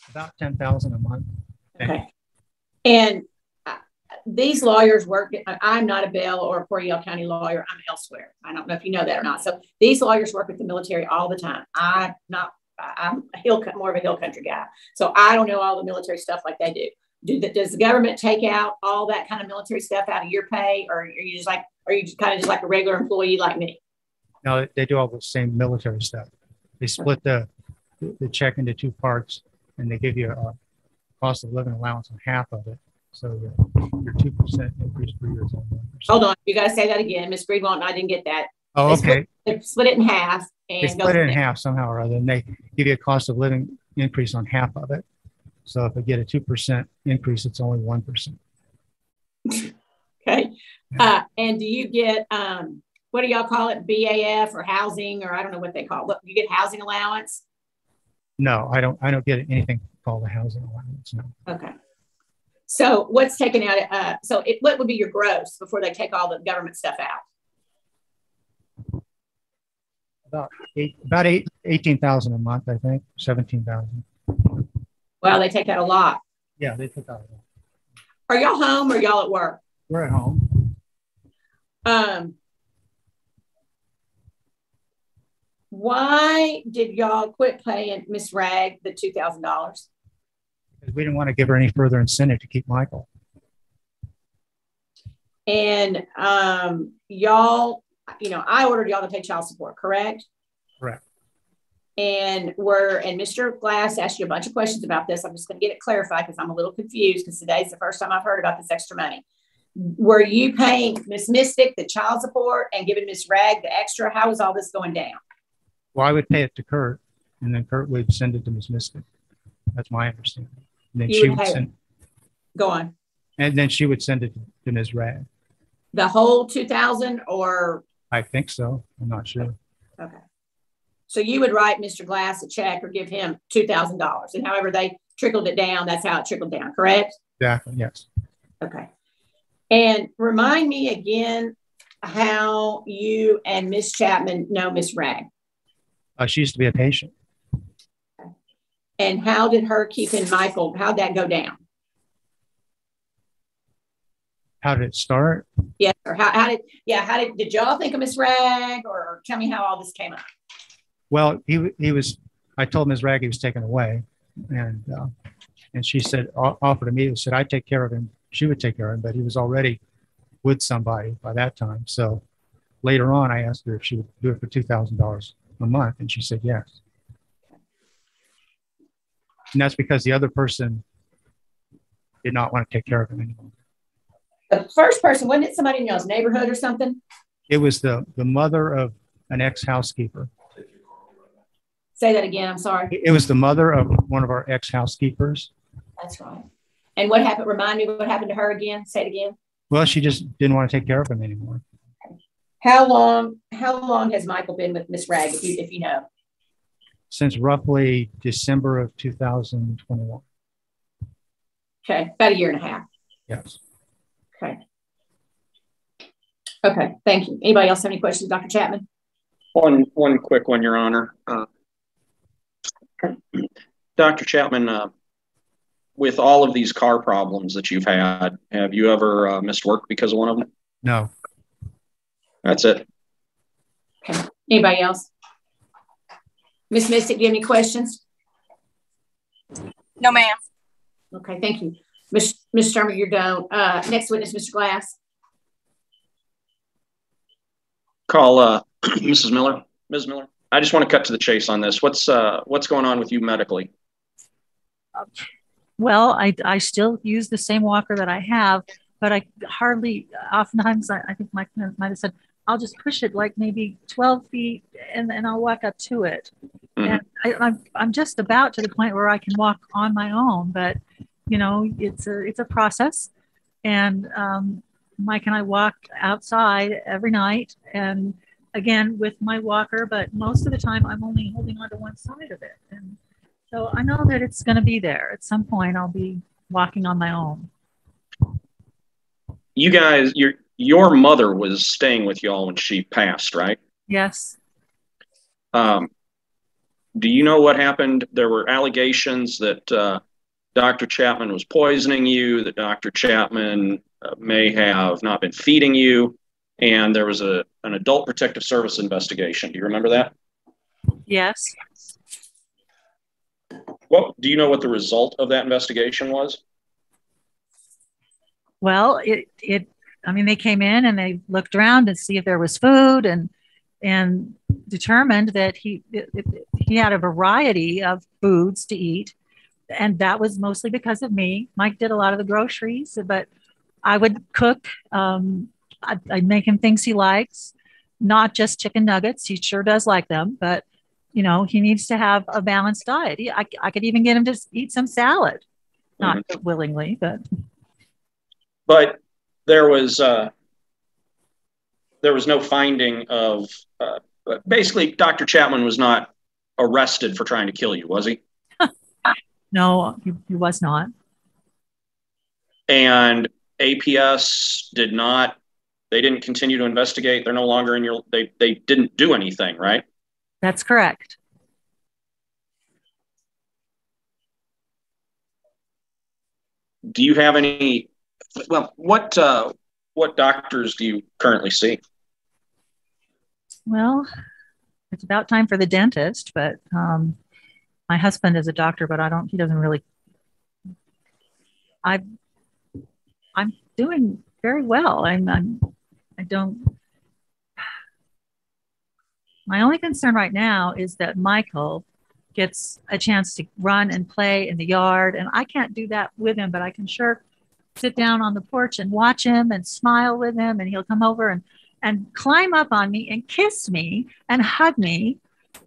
About $10,000 a month. Okay. And these lawyers work, I'm not a Bell or a Coryell County lawyer, I'm elsewhere. I don't know if you know that or not. So these lawyers work with the military all the time. I not I'm a more of a hill country guy. So I don't know all the military stuff like they do. Does the government take out all that kind of military stuff out of your pay, or are you just kind of like a regular employee like me? No, they do all the same military stuff. They split the check into two parts, and they give you a cost of living allowance on half of it. So your 2% increase per year is on 1%. Hold on, you got to say that again. Ms. Breedmont and I didn't get that. Oh, okay. They split it in half. And they split it in half somehow or other, and they give you a cost of living increase on half of it. So if I get a 2% increase, it's only 1%. Okay. Yeah. And do you get, what do y'all call it? BAF or housing, or I don't know what they call it. Look, you get housing allowance? No, I don't get anything called a housing allowance. No. Okay. So what's taken out? What would be your gross before they take all the government stuff out? About 18,000 a month, I think, 17,000. Wow, they take out a lot. Yeah, they take out a lot. Are y'all home or y'all at work? We're at home. Why did y'all quit paying Ms. Ragg the $2,000? Because we didn't want to give her any further incentive to keep Michael. And y'all, you know, I ordered y'all to pay child support, correct? Correct. And Mr. Glass asked you a bunch of questions about this. I'm just going to get it clarified because I'm a little confused, because today's the first time I've heard about this extra money. Were you paying Ms. Mystic the child support and giving Ms. Ragg the extra? How was all this going down? Well, I would pay it to Kurt, and then Kurt would send it to Ms. Mystic. That's my understanding. And then she would send it. Go on. And then she would send it to Ms. Ragg. The whole 2,000, or? I think so. I'm not sure. Okay. So you would write Mr. Glass a check or give him $2,000, and however they trickled it down, that's how it trickled down, correct? Exactly, yes. Okay. And remind me again how you and Ms. Chapman know Ms. Ragg. She used to be a patient. Okay. And how did her keeping Michael, how'd that go down? How did it start? Yeah, or how did y'all think of Ms. Ragg, or tell me how all this came up? Well, I told Ms. Ragg he was taken away, and she said, offered immediately, said, I'd take care of him. She would take care of him, but he was already with somebody by that time. So later on, I asked her if she would do it for $2,000 a month, and she said yes. And that's because the other person did not want to take care of him anymore. The first person, wasn't it somebody in y'all's neighborhood or something? It was the mother of an ex-housekeeper. Say that again, I'm sorry. It was the mother of one of our ex-housekeepers. That's right. And what happened? Remind me what happened to her again. Say it again. Well, she just didn't want to take care of him anymore. How long has Michael been with Ms. Ragg, if you know? Since roughly December of 2021. Okay, about a year and a half. Yes. Okay. Okay, thank you. Anybody else have any questions, Dr. Chapman? One quick one, Your Honor. Dr. Chapman, with all of these car problems that you've had, have you ever missed work because of one of them? No. That's it. Okay. Anybody else? Ms. Mystic, do you have any questions? No, ma'am. Okay, thank you. Ms. Sturmer, you're done. Next witness, Mr. Glass. Call Mrs. Miller. Ms. Miller. I just want to cut to the chase on this. What's going on with you medically? Well, I still use the same walker that I have, but I hardly, oftentimes, I think Mike might have said, I'll just push it like maybe 12 feet and I'll walk up to it. Mm-hmm. And I'm just about to the point where I can walk on my own, but you know, it's a process. And Mike and I walk outside every night, and again with my walker, but most of the time I'm only holding on to one side of it. And so I know that it's going to be there. At some point I'll be walking on my own. You guys, your mother was staying with y'all when she passed, right? Yes. Do you know what happened? There were allegations that Dr. Chapman was poisoning you, that Dr. Chapman may have not been feeding you. And there was an adult protective service investigation. Do you remember that? Yes. Well, do you know what the result of that investigation was? Well, I mean, they came in and they looked around to see if there was food, and determined that he had a variety of foods to eat. And that was mostly because of me. Mike did a lot of the groceries, but I would cook. I'd make him things he likes, not just chicken nuggets. He sure does like them, but you know, he needs to have a balanced diet. I could even get him to eat some salad, not willingly, but there was no finding of, basically Dr. Chapman was not arrested for trying to kill you, was he? No, he was not. And APS did not, they didn't continue to investigate. They're no longer in your, they didn't do anything, right? That's correct. Do you have any, well, what doctors do you currently see? Well, it's about time for the dentist, but my husband is a doctor, but he doesn't really, I'm doing very well. My only concern right now is that Michael gets a chance to run and play in the yard, and I can't do that with him, but I can sure sit down on the porch and watch him and smile with him, and he'll come over and climb up on me and kiss me and hug me.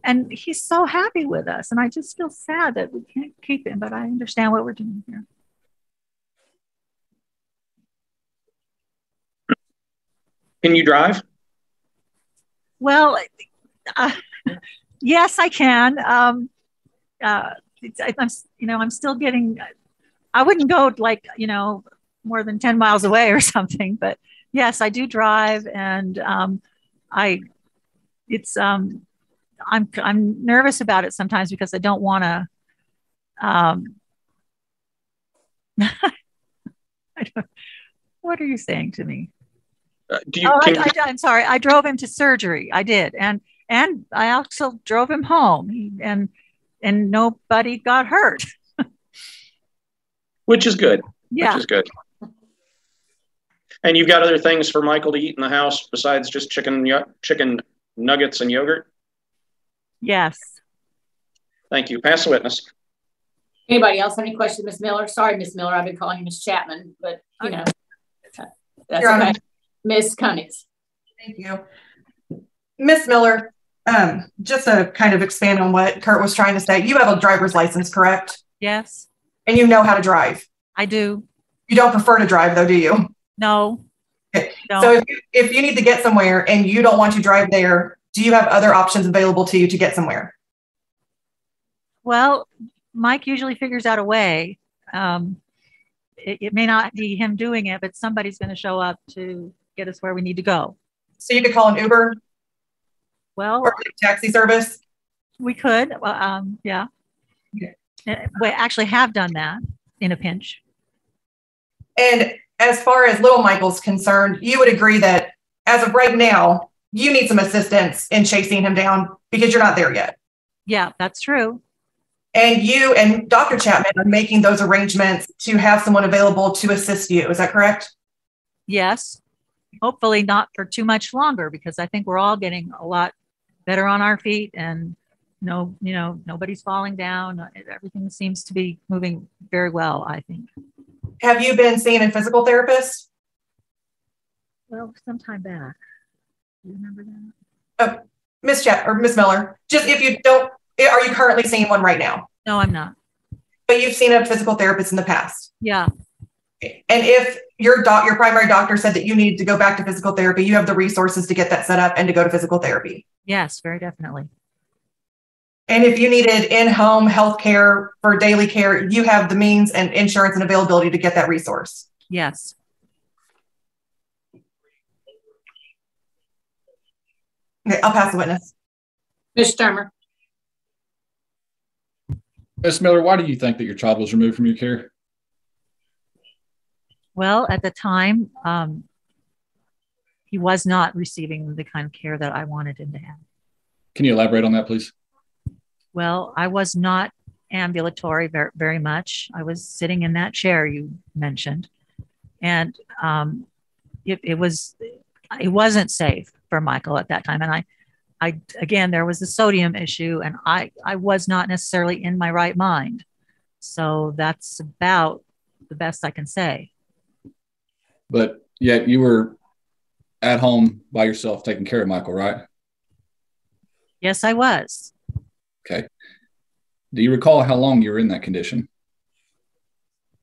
And he's so happy with us. And I just feel sad that we can't keep him, but I understand what we're doing here. Can you drive? Well, yes, I can. I'm still getting, I wouldn't go like, you know, more than 10 miles away or something, but yes, I do drive, and I'm nervous about it sometimes because I don't want to, what are you saying to me? I'm sorry. I drove him to surgery. I did. And I also drove him home, and nobody got hurt. Which is good. Yeah. Which is good. And you've got other things for Michael to eat in the house besides just chicken nuggets and yogurt? Yes. Thank you. Pass the witness. Anybody else have any questions, Ms. Miller? Sorry, Ms. Miller, I've been calling you Ms. Chapman, but you know, that's okay. Ms. Cummings. Thank you. Ms. Miller, just to kind of expand on what Kurt was trying to say, you have a driver's license, correct? Yes. And you know how to drive? I do. You don't prefer to drive though, do you? No. Okay. No. So if you need to get somewhere and you don't want to drive there, do you have other options available to you to get somewhere? Well, Mike usually figures out a way. It may not be him doing it, but somebody's going to show up to get us where we need to go. So you could call an Uber? Well, or a taxi service? We could. Well, yeah. Okay. We actually have done that in a pinch. And as far as little Michael's concerned, you would agree that as of right now, you need some assistance in chasing him down because you're not there yet. Yeah, that's true. And you and Dr. Chapman are making those arrangements to have someone available to assist you. Is that correct? Yes. Hopefully not for too much longer, because I think we're all getting a lot better on our feet, and nobody's falling down. Everything seems to be moving very well, I think. Have you been seeing a physical therapist? Well, sometime back. You remember that? Oh, Ms. Chapman or Ms. Miller, just if you don't, are you currently seeing one right now? No, I'm not. But you've seen a physical therapist in the past? Yeah. And if your primary doctor said that you needed to go back to physical therapy, you have the resources to get that set up and to go to physical therapy? Yes, very definitely. And if you needed in-home health care for daily care, you have the means and insurance and availability to get that resource? Yes. Okay, I'll pass the witness. Ms. Sturmer. Ms. Miller, why do you think that your child was removed from your care? Well, at the time, he was not receiving the kind of care that I wanted him to have. Can you elaborate on that, please? Well, I was not ambulatory very much. I was sitting in that chair you mentioned, and it wasn't safe for Michael at that time. And I again, there was the sodium issue, and I was not necessarily in my right mind. So that's about the best I can say. But yet you were at home by yourself taking care of Michael, right? Yes, I was. Okay. Do you recall how long you were in that condition?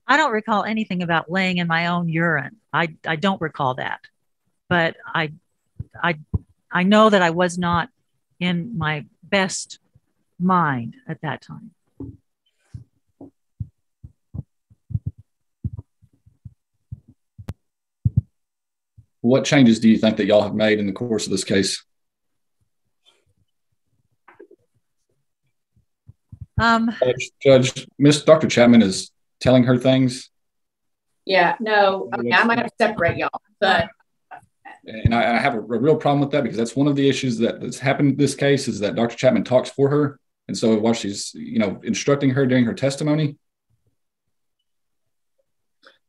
I don't recall anything about laying in my own urine. I don't recall that. But I know that I was not in my best mind at that time. What changes do you think that y'all have made in the course of this case? Dr. Chapman is telling her things. Yeah, no, I might have to separate y'all, but. And I have a real problem with that, because that's one of the issues that's happened in this case, is that Dr. Chapman talks for her. And so while she's, instructing her during her testimony.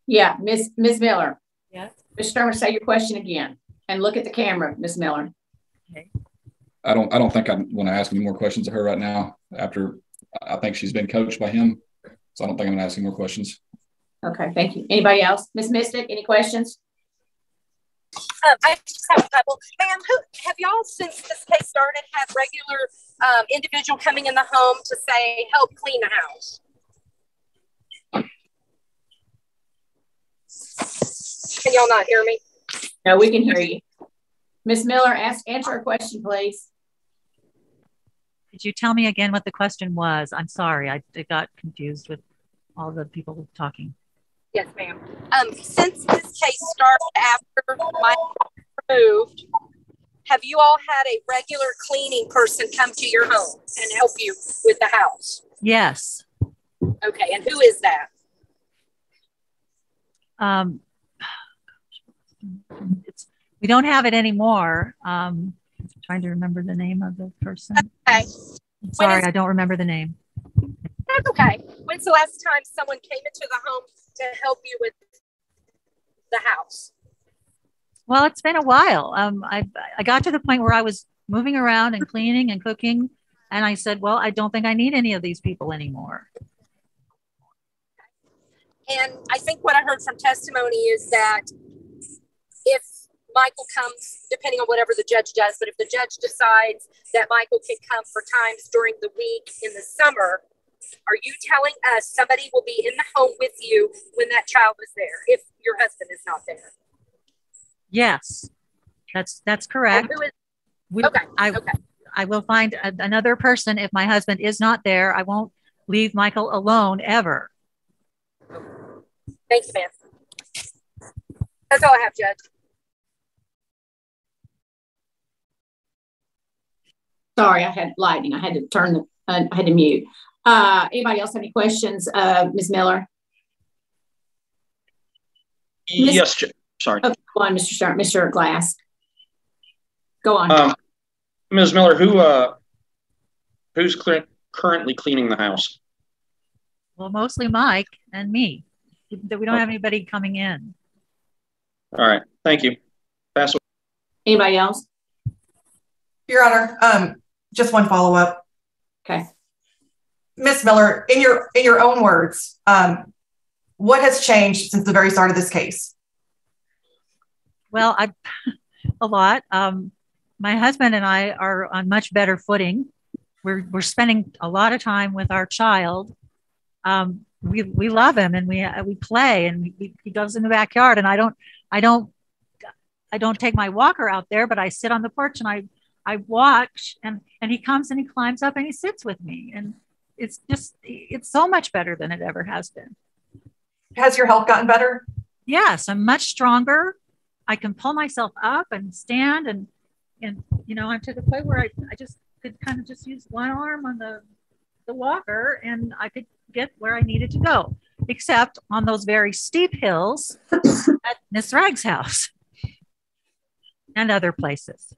Yeah, Ms. Miller. Yes. Ms. Sturmer, say your question again and look at the camera, Ms. Miller. Okay. I don't think I want to ask any more questions of her right now. After I think she's been coached by him, so I don't think I'm going to ask any more questions. Okay, thank you. Anybody else? Ms. Mystic, any questions? I just have a couple. Ma'am, have y'all, since this case started, had regular individual coming in the home to say, help clean the house? Can y'all not hear me? No, we can hear you. Ms. Miller, answer a question, please. Could you tell me again what the question was? I'm sorry, I got confused with all the people talking. Yes, ma'am. Since this case started after my removed, have you all had a regular cleaning person come to your home and help you with the house? Yes. Okay, and who is that? We don't have it anymore. I'm trying to remember the name of the person. Okay. I'm sorry, I don't remember the name. That's okay. When's the last time someone came into the home to help you with the house? Well, it's been a while. I got to the point where I was moving around and cleaning and cooking, and I said, well, I don't think I need any of these people anymore. And I think what I heard from testimony is that if Michael comes, depending on whatever the judge does, but if the judge decides that Michael can come for times during the week in the summer, are you telling us somebody will be in the home with you when that child is there, if your husband is not there? Yes, that's correct. I will find another person if my husband is not there. I won't leave Michael alone ever. Thanks, ma'am. That's all I have, Judge. Sorry, I had lightning. I had to turn the. I had to mute. Anybody else have any questions, Ms. Miller? Yes, sorry. Okay, go on, Mr. Glass. Go on. Ms. Miller, who's currently cleaning the house? Well, mostly Mike and me. We don't have anybody coming in. All right. Thank you. Pass. Anybody else? Your Honor, just one follow-up. Okay. Ms. Miller, in your own words, what has changed since the very start of this case? Well, a lot. My husband and I are on much better footing. We're spending a lot of time with our child. We love him, and we play, and he goes in the backyard, and I don't take my walker out there, but I sit on the porch and I watch, and he comes and he climbs up and he sits with me, and it's so much better than it ever has been. Has your health gotten better? Yes, I'm much stronger. I can pull myself up and stand, and I'm to the point where I just could kind of just use one arm on the walker, and I could get where I needed to go, except on those very steep hills at Ms. Ragg's house and other places.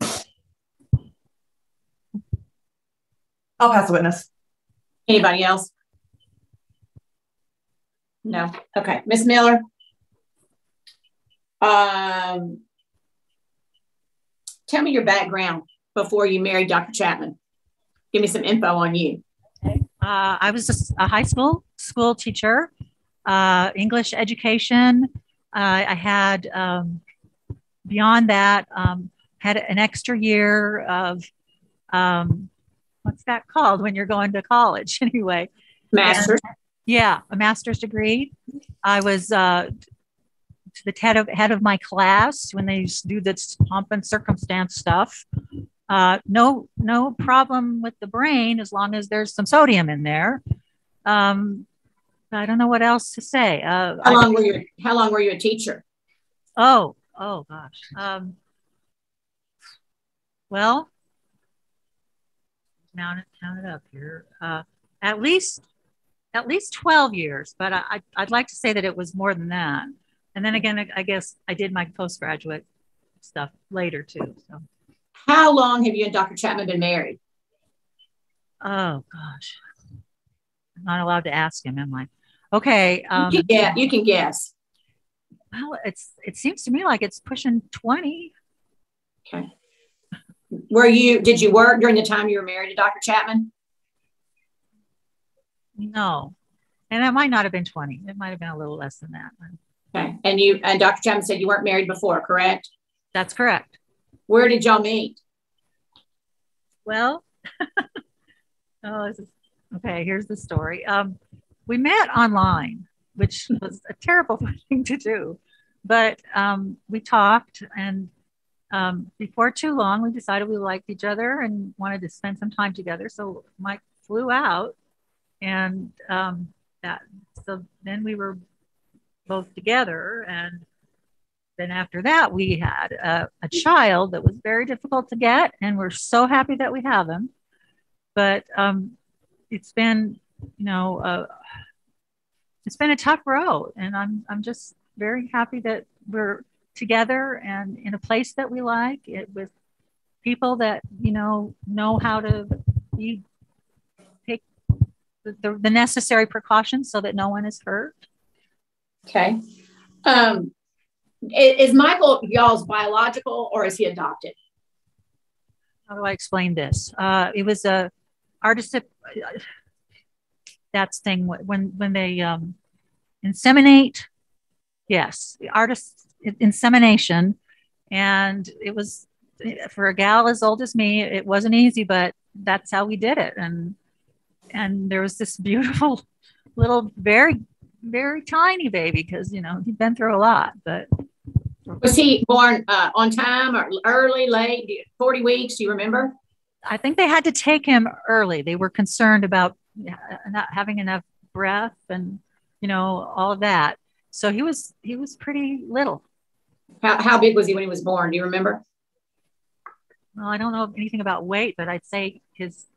I'll pass the witness. Anybody else? No. Okay. Ms. Miller. Tell me your background before you married Dr. Chapman. Give me some info on you. I was a high school teacher, English education. I had, beyond that, had an extra year of, what's that called when you're going to college anyway? Master's. And, yeah, a master's degree. I was the head of my class when they do this pomp and circumstance stuff. No problem with the brain as long as there's some sodium in there. I don't know what else to say. How long were you a teacher? Oh gosh. Well, now count it up here. At least 12 years, but I'd like to say that it was more than that. And then again, I guess I did my postgraduate stuff later too. So. How long have you and Dr. Chapman been married? Oh, gosh. I'm not allowed to ask him, am I? Okay. You can guess. Well, it seems to me like it's pushing 20. Okay. Did you work during the time you were married to Dr. Chapman? No. And it might not have been 20. It might have been a little less than that. Okay. And Dr. Chapman said you weren't married before, correct? That's correct. Where did y'all meet? Well, okay, here's the story. We met online, which was a terrible thing to do, but we talked, and before too long, we decided we liked each other and wanted to spend some time together. So Mike flew out, and so then we were both together, and then after that, we had a child that was very difficult to get, and we're so happy that we have him. But it's been, it's been a tough road, and I'm just very happy that we're together and in a place that we like, with people that know how to take the necessary precautions so that no one is hurt. Okay. Is Michael y'all's biological, or is he adopted? How do I explain this? It was a artist. That's thing when they inseminate. Yes, artist insemination, and it was for a gal as old as me. It wasn't easy, but that's how we did it. And there was this beautiful little, very tiny baby, because he'd been through a lot, but. Was he born on time or early, late, 40 weeks? Do you remember? I think they had to take him early. They were concerned about not having enough breath and, all of that. So he was pretty little. How big was he when he was born? Do you remember? Well, I don't know anything about weight, but I'd say his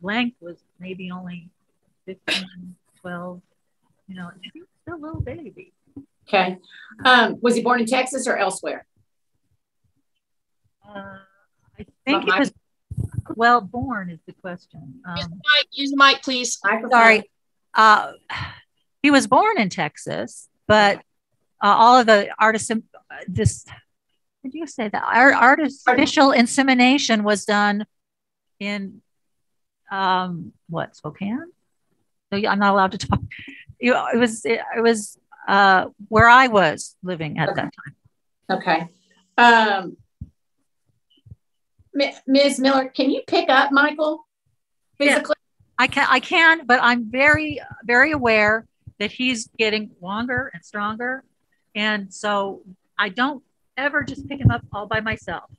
length was maybe only 15, 12. He was still a little baby. Okay. Was he born in Texas or elsewhere? I think he was well born is the question. Use Mike, please. I'm sorry. He was born in Texas, but all of the artificial insemination was done in Spokane? So I'm not allowed to talk. It was where I was living at that time. Okay. Ms. Miller, can you pick up Michael physically? Yeah, I can, but I'm very, very aware that he's getting longer and stronger. And so I don't ever just pick him up all by myself.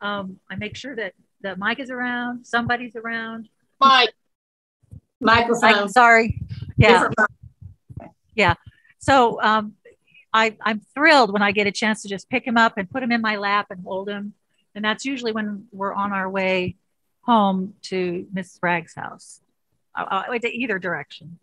I make sure that Mike is around, somebody's around. Mike. Microphone. I'm sorry. Yeah. Yeah. So I'm thrilled when I get a chance to just pick him up and put him in my lap and hold him. And that's usually when we're on our way home to Ms. Ragg's house. I went to either direction.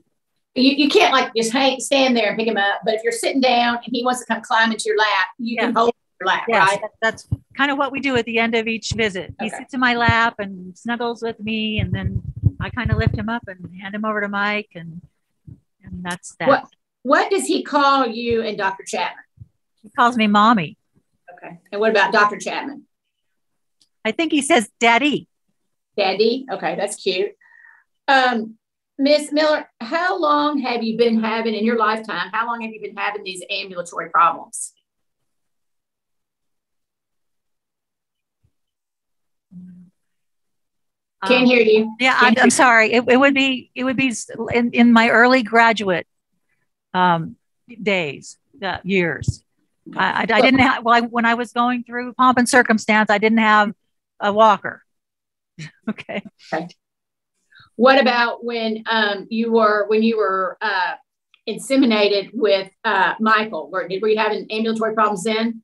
You can't just stand there and pick him up. But if you're sitting down and he wants to come climb into your lap, you can hold him in your lap, right? That's kind of what we do at the end of each visit. Okay. He sits in my lap and snuggles with me, and then I kind of lift him up and hand him over to Mike, and that's that. What, What does he call you and Dr. Chapman? He calls me mommy. Okay. And what about Dr. Chapman? I think he says daddy. Daddy. Okay. That's cute. Ms. Miller, how long have you been having in your lifetime? How long have you been having these ambulatory problems? Can't hear you. Yeah, I'm sorry. It would be in my early graduate days, years. I didn't have, when I was going through pomp and circumstance, I didn't have a walker. Okay. Okay. What about when you were inseminated with Michael? Were you having ambulatory problems then?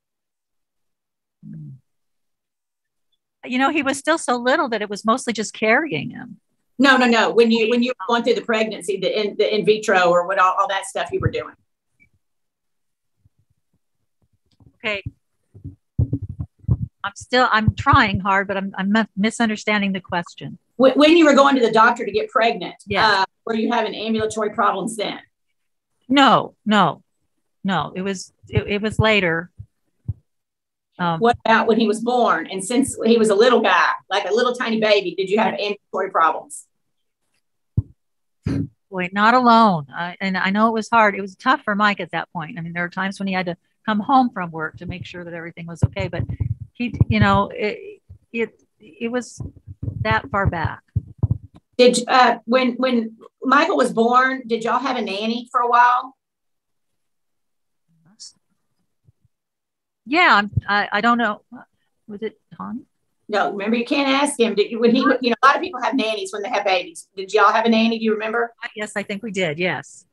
You know, he was still so little that it was mostly just carrying him. No. When you were going through the pregnancy, the in vitro or what all that stuff you were doing. Okay. I'm trying hard, but I'm misunderstanding the question. When you were going to the doctor to get pregnant, yes. Were you having ambulatory problems then? No. It was later. What about when he was born? And since he was a little guy, like a little tiny baby, did you have ambulatory problems? Boy, not alone. And I know it was hard. It was tough for Mike at that point. I mean, there were times when he had to come home from work to make sure that everything was okay. But he, you know, it was that far back. Did when Michael was born, did y'all have a nanny for a while? Yeah, I don't know. Was it Tom? No, remember you can't ask him. Did you, when he, you know, a lot of people have nannies when they have babies. Did y'all have a nanny? Do you remember? Yes, I think we did. Yes.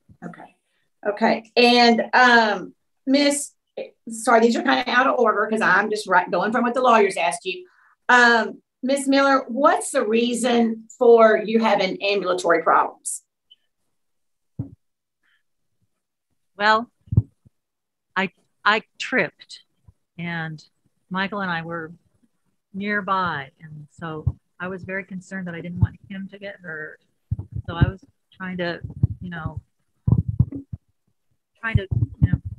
Okay. And sorry, these are kind of out of order because I'm just going from what the lawyers asked you. Ms. Miller, what's the reason for you having ambulatory problems? Well, I tripped. And Michael and I were nearby. And so I was very concerned that I didn't want him to get hurt. So I was trying to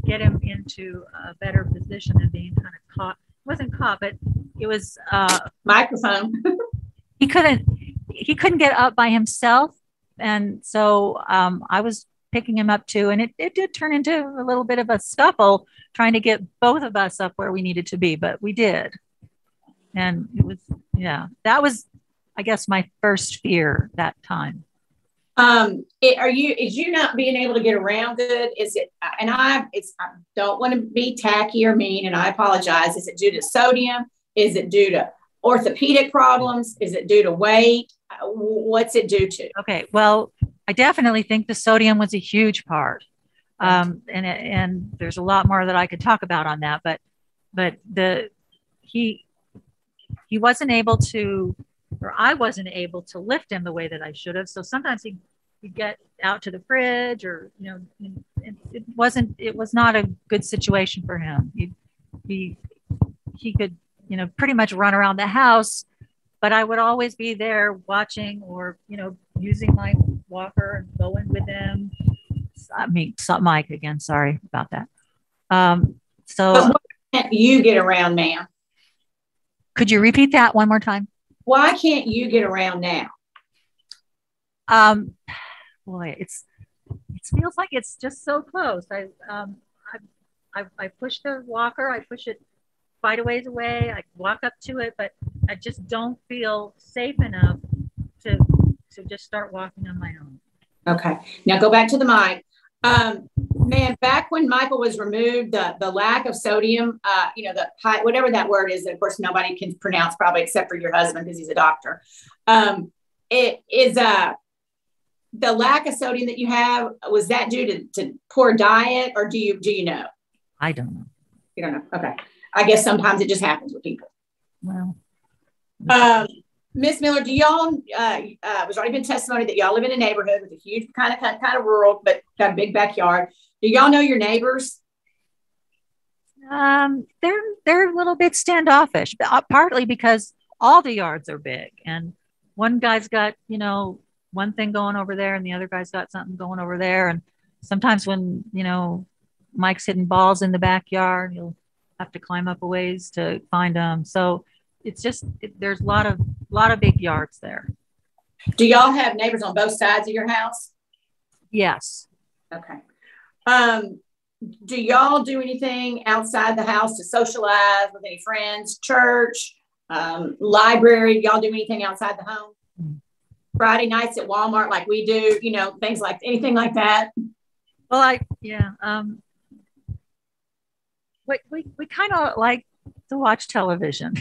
get him into a better position than being kind of caught. He wasn't caught, but it was microphone. He couldn't get up by himself. And so I was picking him up too. And it did turn into a little bit of a scuffle trying to get both of us up where we needed to be, but we did. And it was, yeah, that was, I guess, my first fear that time. Is you not being able to get around good? Is it, and I don't want to be tacky or mean, and I apologize. Is it due to sodium? Is it due to orthopedic problems? Is it due to weight? What's it due to? Okay. Well, I definitely think the sodium was a huge part. And there's a lot more that I could talk about on that, but he wasn't able to, or I wasn't able to lift him the way that I should have. So sometimes he'd get out to the fridge or, you know, it was not a good situation for him. He could, you know, pretty much run around the house, but I would always be there watching or, you know, using my walker and going with him. I mean, Mike again, sorry about that. So why can't you get around now? Could you repeat that one more time? Why can't you get around now? Boy, it feels like it's just so close. I push the walker. I push it quite a ways away. I walk up to it, but I just don't feel safe enough to just start walking on my own. Okay. Now go back to the mic. Man, back when Michael was removed, the lack of sodium, the high, whatever that word is, that of course nobody can pronounce probably except for your husband because he's a doctor. It is the lack of sodium that you have, was that due to poor diet or do you know? I don't know. You don't know. Okay. I guess sometimes it just happens with people. Well, Ms. Miller, do y'all, there's already been testimony that y'all live in a neighborhood with a huge kind of rural, but got a big backyard. Do y'all know your neighbors? They're a little bit standoffish, partly because all the yards are big and one guy's got, you know, one thing going over there and the other guy's got something going over there. And sometimes when, you know, Mike's hitting balls in the backyard, he'll have to climb up a ways to find them. So it's just, there's a lot of big yards there. Do y'all have neighbors on both sides of your house? Yes. Okay. Do y'all do anything outside the house to socialize with any friends, church, library? Y'all do anything outside the home? Friday nights at Walmart, like we do, you know, things like anything like that. Well, we kind of like to watch television.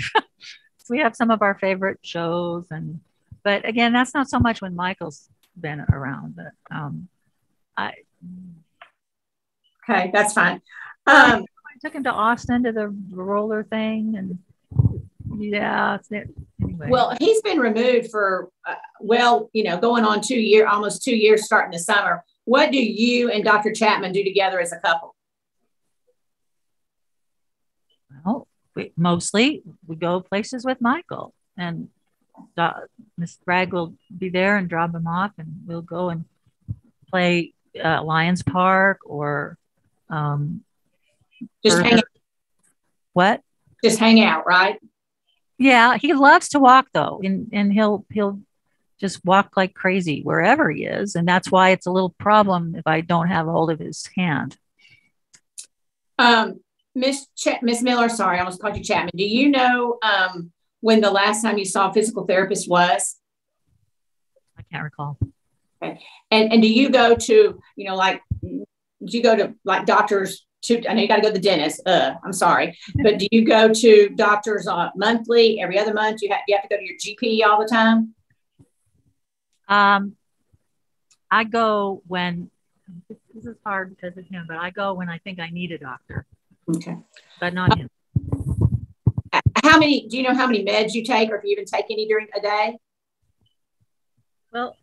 We have some of our favorite shows, and but again, that's not so much when Michael's been around. But okay, that's fine. I took him to Austin to the roller thing, and yeah, anyway. Well, he's been removed for well, you know, going on 2 years, almost 2 years, starting this summer. What do you and Dr. Chapman do together as a couple? Well, we mostly go places with Michael, and Ms. Ragg will be there and drop him off, and we'll go and play Lions Park or just hang out. What? Just hang out, right? Yeah, he loves to walk though, and he'll just walk like crazy wherever he is. And that's why it's a little problem if I don't have a hold of his hand. Ms. Miller, sorry, I almost called you Chapman. Do you know when the last time you saw a physical therapist was? I can't recall. Okay. And do you go to, you know, like, do you go to like doctors to, I know you got to go to the dentist, I'm sorry, but do you go to doctors monthly, every other month? You have to go to your GP all the time? I go when, this is hard because of him, but I go when I think I need a doctor. Okay. But not him. Do you know how many meds you take, or if you even take any during a day? Well,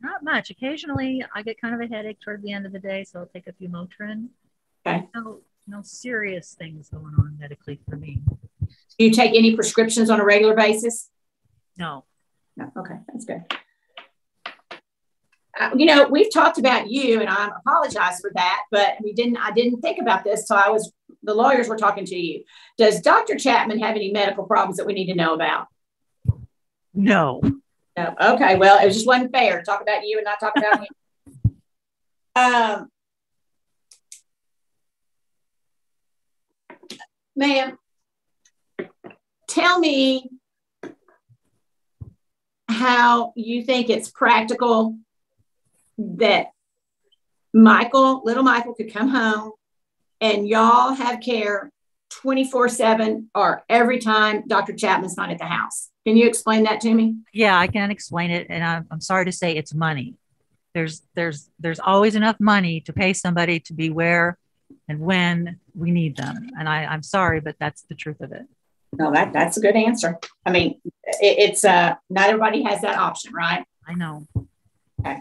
not much. Occasionally I get kind of a headache toward the end of the day, so I'll take a few Motrin. Okay. No serious things going on medically for me. Do you take any prescriptions on a regular basis? No. No. Okay. That's good. You know, we've talked about you, and I apologize for that, but I didn't think about this till the lawyers were talking to you. Does Dr. Chapman have any medical problems that we need to know about? No. No. Okay. Well, it just wasn't fair to talk about you and not talk about him. Ma'am, tell me how you think it's practical that little Michael could come home and y'all have care 24/7 or every time Dr. Chapman's not at the house. Can you explain that to me? Yeah, I can explain it. And I'm sorry to say it's money. There's always enough money to pay somebody to be where and when we need them. And I'm sorry, but that's the truth of it. No, that's a good answer. I mean, it's not everybody has that option, right? I know. Okay.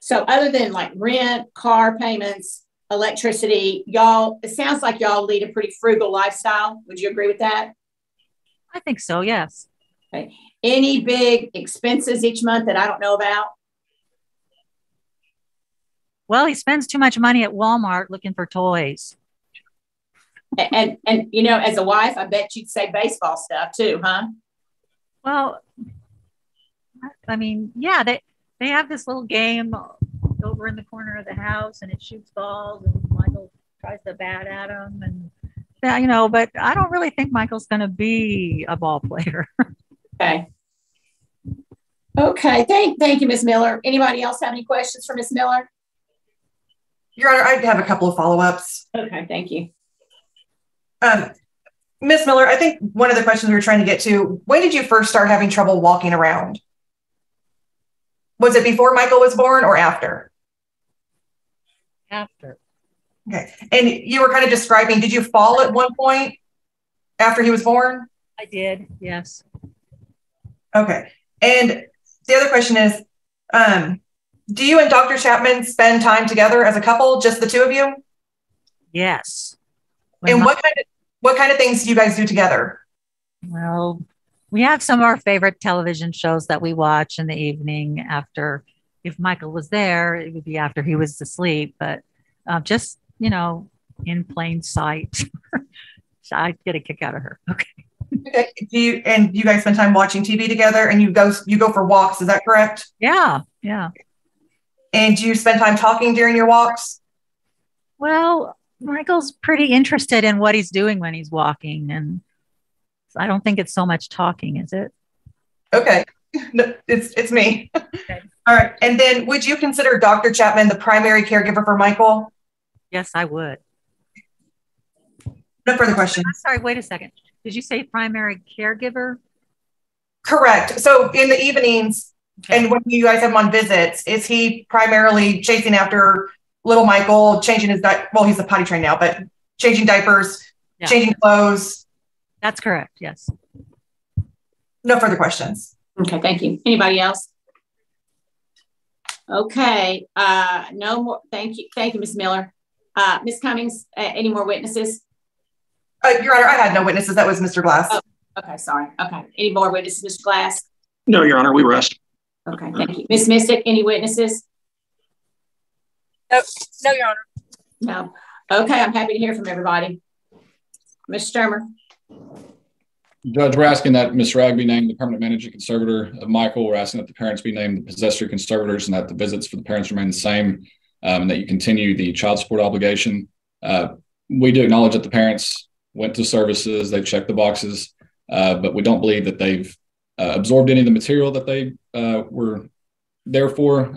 So other than like rent, car payments, electricity, it sounds like y'all lead a pretty frugal lifestyle. Would you agree with that? I think so. Yes. Okay. Any big expenses each month that I don't know about? Well, he spends too much money at Walmart looking for toys. And you know, as a wife, I bet you'd say baseball stuff too, huh? Well, I mean, yeah, they have this little game over in the corner of the house, and it shoots balls, and Michael tries to bat at him, and you know. But I don't really think Michael's going to be a ball player. Okay. Okay. Thank you, Ms. Miller. Anybody else have any questions for Ms. Miller? Your Honor, I'd have a couple of follow-ups. Okay. Thank you. Ms. Miller, I think one of the questions we were trying to get to: when did you first start having trouble walking around? Was it before Michael was born or after? After. Okay. And you were kind of describing, did you fall at one point after he was born? I did, yes. Okay. And the other question is, do you and Dr. Chapman spend time together as a couple, just the two of you? Yes. And what kind of things do you guys do together? Well, we have some of our favorite television shows that we watch in the evening after if Michael was there, it would be after he was asleep, but just, you know, in plain sight. So I get a kick out of her. Okay. Do you guys spend time watching TV together, and you go for walks? Is that correct? Yeah. Yeah. And do you spend time talking during your walks? Well, Michael's pretty interested in what he's doing when he's walking. And I don't think it's so much talking, is it? Okay. No, it's me. Okay. All right. And then would you consider Dr. Chapman the primary caregiver for Michael? Yes, I would. No further questions. I'm sorry, wait a second. Did you say primary caregiver? Correct. So in the evenings, okay, and when you guys have him on visits, is he primarily chasing after little Michael, changing his diaper? Well, he's a potty trained now, but changing diapers, yeah, changing clothes. That's correct. Yes. No further questions. Okay. Thank you. Anybody else? Okay. No more. Thank you. Thank you, Ms. Miller. Ms. Cummings, any more witnesses? Your Honor, I had no witnesses. That was Mr. Glass. Oh, okay. Sorry. Okay. Any more witnesses, Mr. Glass? No, Your Honor. We rest. Okay. Thank you. Ms. Mystic, any witnesses? No, no, Your Honor. No. Okay. I'm happy to hear from everybody. Ms. Sturmer. Judge, we're asking that Ms. Ragg be named the permanent managing conservator of Michael. We're asking that the parents be named the possessory conservators, and that the visits for the parents remain the same, and that you continue the child support obligation. We do acknowledge that the parents went to services, they've checked the boxes, but we don't believe that they've absorbed any of the material that they were there for,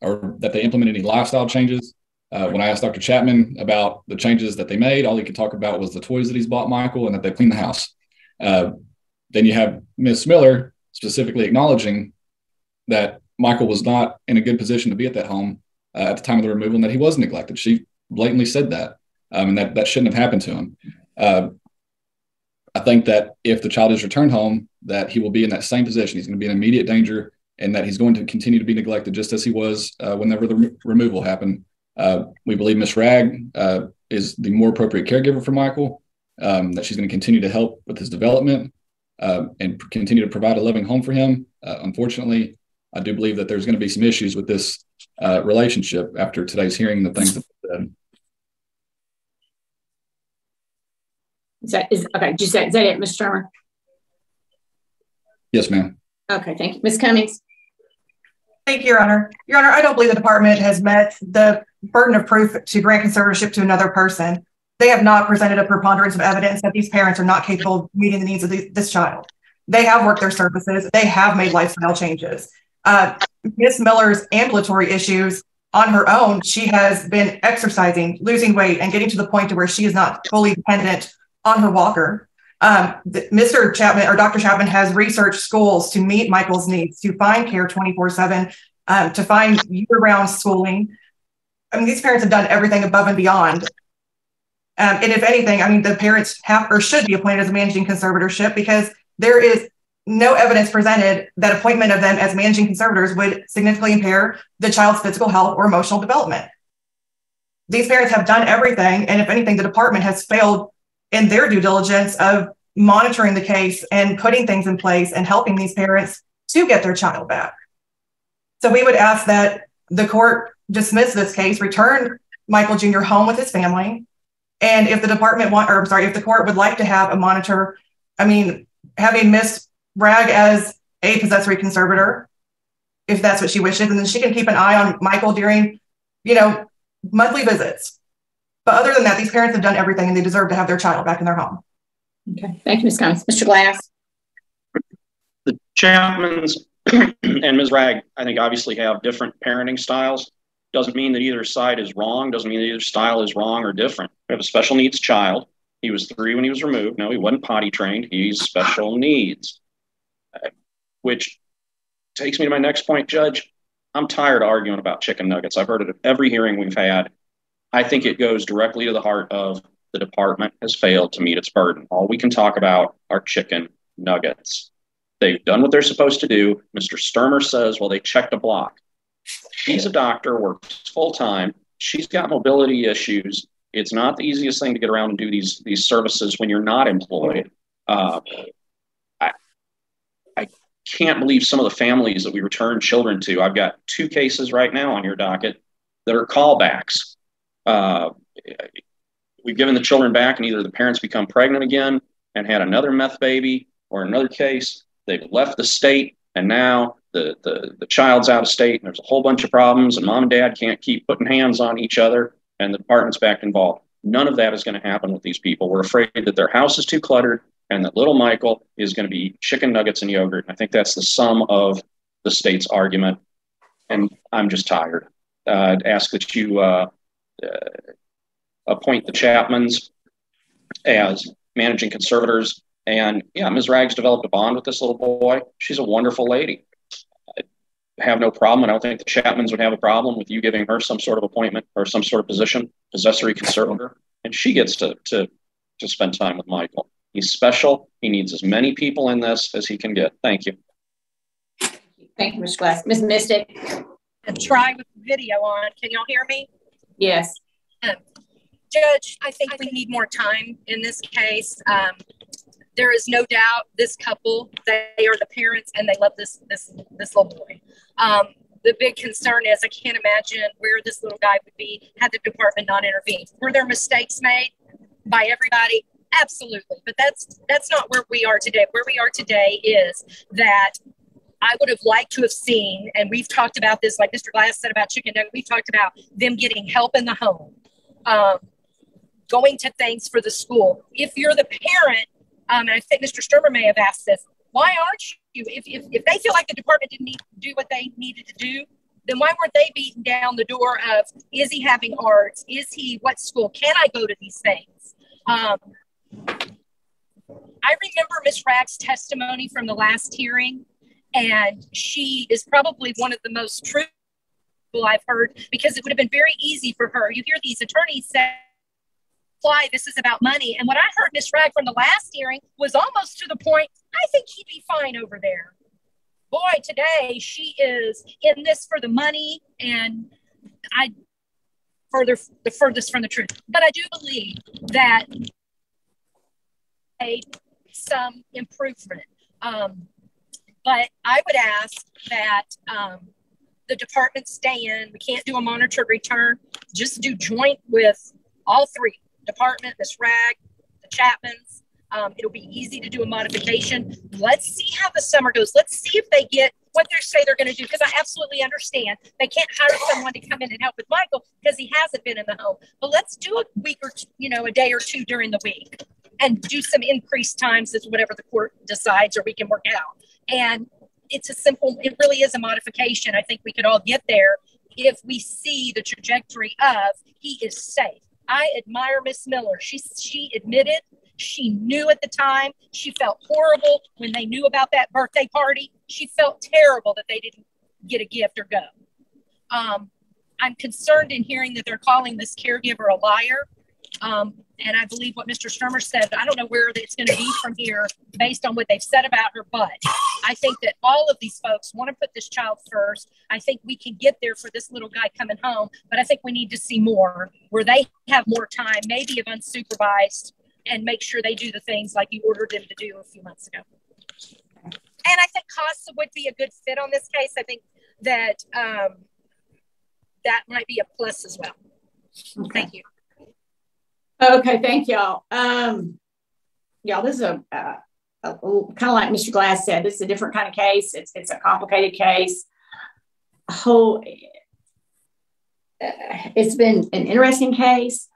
or that they implemented any lifestyle changes. When I asked Dr. Chapman about the changes that they made, all he could talk about was the toys that he's bought Michael and that they cleaned the house. Then you have Ms. Miller specifically acknowledging that Michael was not in a good position to be at that home at the time of the removal, and that he was neglected. She blatantly said that, and that shouldn't have happened to him. I think that if the child is returned home, that he will be in that same position. He's going to be in immediate danger, and that he's going to continue to be neglected just as he was whenever the removal happened. We believe Ms. Ragg is the more appropriate caregiver for Michael, that she's going to continue to help with his development and continue to provide a loving home for him. Unfortunately, I do believe that there's going to be some issues with this relationship after today's hearing, the things that okay, is that it, Ms. Sturmer? Yes, ma'am. Okay, thank you. Ms. Cummings? Thank you, Your Honor. Your Honor, I don't believe the department has met the burden of proof to grant conservatorship to another person. They have not presented a preponderance of evidence that these parents are not capable of meeting the needs of this child. They have worked their services. They have made lifestyle changes. Ms. Miller's ambulatory issues on her own, she has been exercising, losing weight, and getting to the point to where she is not fully dependent on her walker. Mr. Chapman, or Dr. Chapman, has researched schools to meet Michael's needs, to find care 24/7, to find year-round schooling. I mean, these parents have done everything above and beyond. And if anything, I mean, the parents have or should be appointed as a managing conservatorship, because there is no evidence presented that appointment of them as managing conservators would significantly impair the child's physical health or emotional development. These parents have done everything, and if anything, the department has failed in their due diligence of monitoring the case and putting things in place and helping these parents to get their child back. So we would ask that the court dismiss this case, return Michael Jr. home with his family. And if the department if the court would like to have a monitor, I mean, having Ms. Ragg as a possessory conservator, if that's what she wishes, and then she can keep an eye on Michael during, you know, monthly visits. But other than that, these parents have done everything, and they deserve to have their child back in their home. Okay. Thank you, Ms. Cummings. Mr. Glass. The Chapmans and Ms. Ragg, I think, obviously have different parenting styles. Doesn't mean that either side is wrong. Doesn't mean that either style is wrong or different. We have a special needs child. He was 3 when he was removed. No, he wasn't potty trained. He's special needs, which takes me to my next point, Judge. I'm tired of arguing about chicken nuggets. I've heard it at every hearing we've had. I think it goes directly to the heart of the department has failed to meet its burden. All we can talk about are chicken nuggets. They've done what they're supposed to do. Mr. Sturmer says, well, they checked a block. She's a doctor, works full time. She's got mobility issues. It's not the easiest thing to get around and do these services when you're not employed. I can't believe some of the families that we return children to. I've got 2 cases right now on your docket that are callbacks. We've given the children back and either the parents become pregnant again and had another meth baby, or in another case, they've left the state and now the child's out of state and there's a whole bunch of problems and mom and dad can't keep putting hands on each other and the department's back involved. None of that is going to happen with these people. We're afraid that their house is too cluttered and that little Michael is going to be chicken nuggets and yogurt. And I think that's the sum of the state's argument. And I'm just tired. I'd ask that you appoint the Chapmans as managing conservators. And yeah, Ms. Ragg's developed a bond with this little boy. She's a wonderful lady. I have no problem. And I don't think the Chapmans would have a problem with you giving her some sort of appointment or some sort of position, possessory conservator. And she gets to spend time with Michael. He's special. He needs as many people in this as he can get. Thank you. Thank you, Ms. Glass. Ms. Mystic. I'm trying with the video on. Can y'all hear me? Yes. Judge, I think we need more time in this case. There is no doubt this couple, they are the parents and they love this little boy. The big concern is I can't imagine where this little guy would be had the department not intervened. Were there mistakes made by everybody? Absolutely. But that's not where we are today. Where we are today is that I would have liked to have seen, and we've talked about this, like Mr. Glass said about chicken nugget, we talked about them getting help in the home, going to things for the school. If you're the parent, and I think Mr. Sturmer may have asked this, why aren't you, if they feel like the department didn't need to do what they needed to do, then why weren't they beating down the door of, is he having arts? Is he, what school? Can I go to these things? I remember Ms. Ragg's testimony from the last hearing, and she is probably one of the most truthful I've heard, because it would have been very easy for her. You hear these attorneys say, why this is about money. And what I heard Ms. Ragg from the last hearing was almost to the point, I think he'd be fine over there. Boy, today she is in this for the money, and I the furthest from the truth. But I do believe that some improvement. But I would ask that the department stay in. We can't do a monitored return. Just do joint with all 3, department, Ms. Ragg, the Chapmans. It'll be easy to do a modification. Let's see how the summer goes. Let's see if they get what they say they're going to do, because I absolutely understand they can't hire someone to come in and help with Michael because he hasn't been in the home. But let's do a week or two, a day or two during the week, and do some increased times as whatever the court decides or we can work out. And it's a simple, it really is a modification. I think we could all get there if we see the trajectory of he is safe. I admire Miss Miller. She admitted she knew at the time. She felt horrible when they knew about that birthday party. She felt terrible that they didn't get a gift or go. I'm concerned in hearing that they're calling this caregiver a liar. And I believe what Mr. Sturmer said, I don't know where it's going to be from here based on what they've said about her, but I think that all of these folks want to put this child first. I think we can get there for this little guy coming home, but I think we need to see more where they have more time, maybe of unsupervised, and make sure they do the things like you ordered them to do a few months ago. And I think CASA would be a good fit on this case. I think that that might be a plus as well. Okay. Thank you. Okay, thank y'all. Y'all, this is a kind of like Mr. Glass said, this is a different kind of case. It's a complicated case. It's been an interesting case.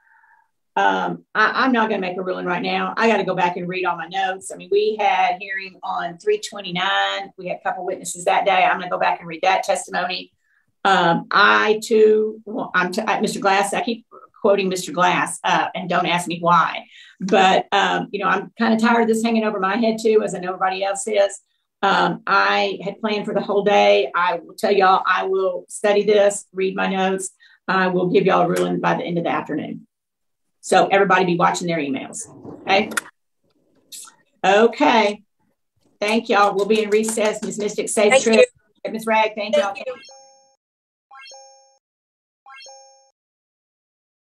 I'm not going to make a ruling right now. I got to go back and read all my notes. I mean, we had hearing on 3/29. We had a couple witnesses that day. I'm going to go back and read that testimony. Mr. Glass, I keep quoting Mr. Glass, and don't ask me why, but, I'm kind of tired of this hanging over my head too, as I know everybody else is. I had planned for the whole day. I will tell y'all, I will study this, read my notes. I will give y'all a ruling by the end of the afternoon. So everybody be watching their emails. Okay. Okay. Thank y'all. We'll be in recess. Ms. Mystic, safe trip. Ms. Ragg, thank y'all.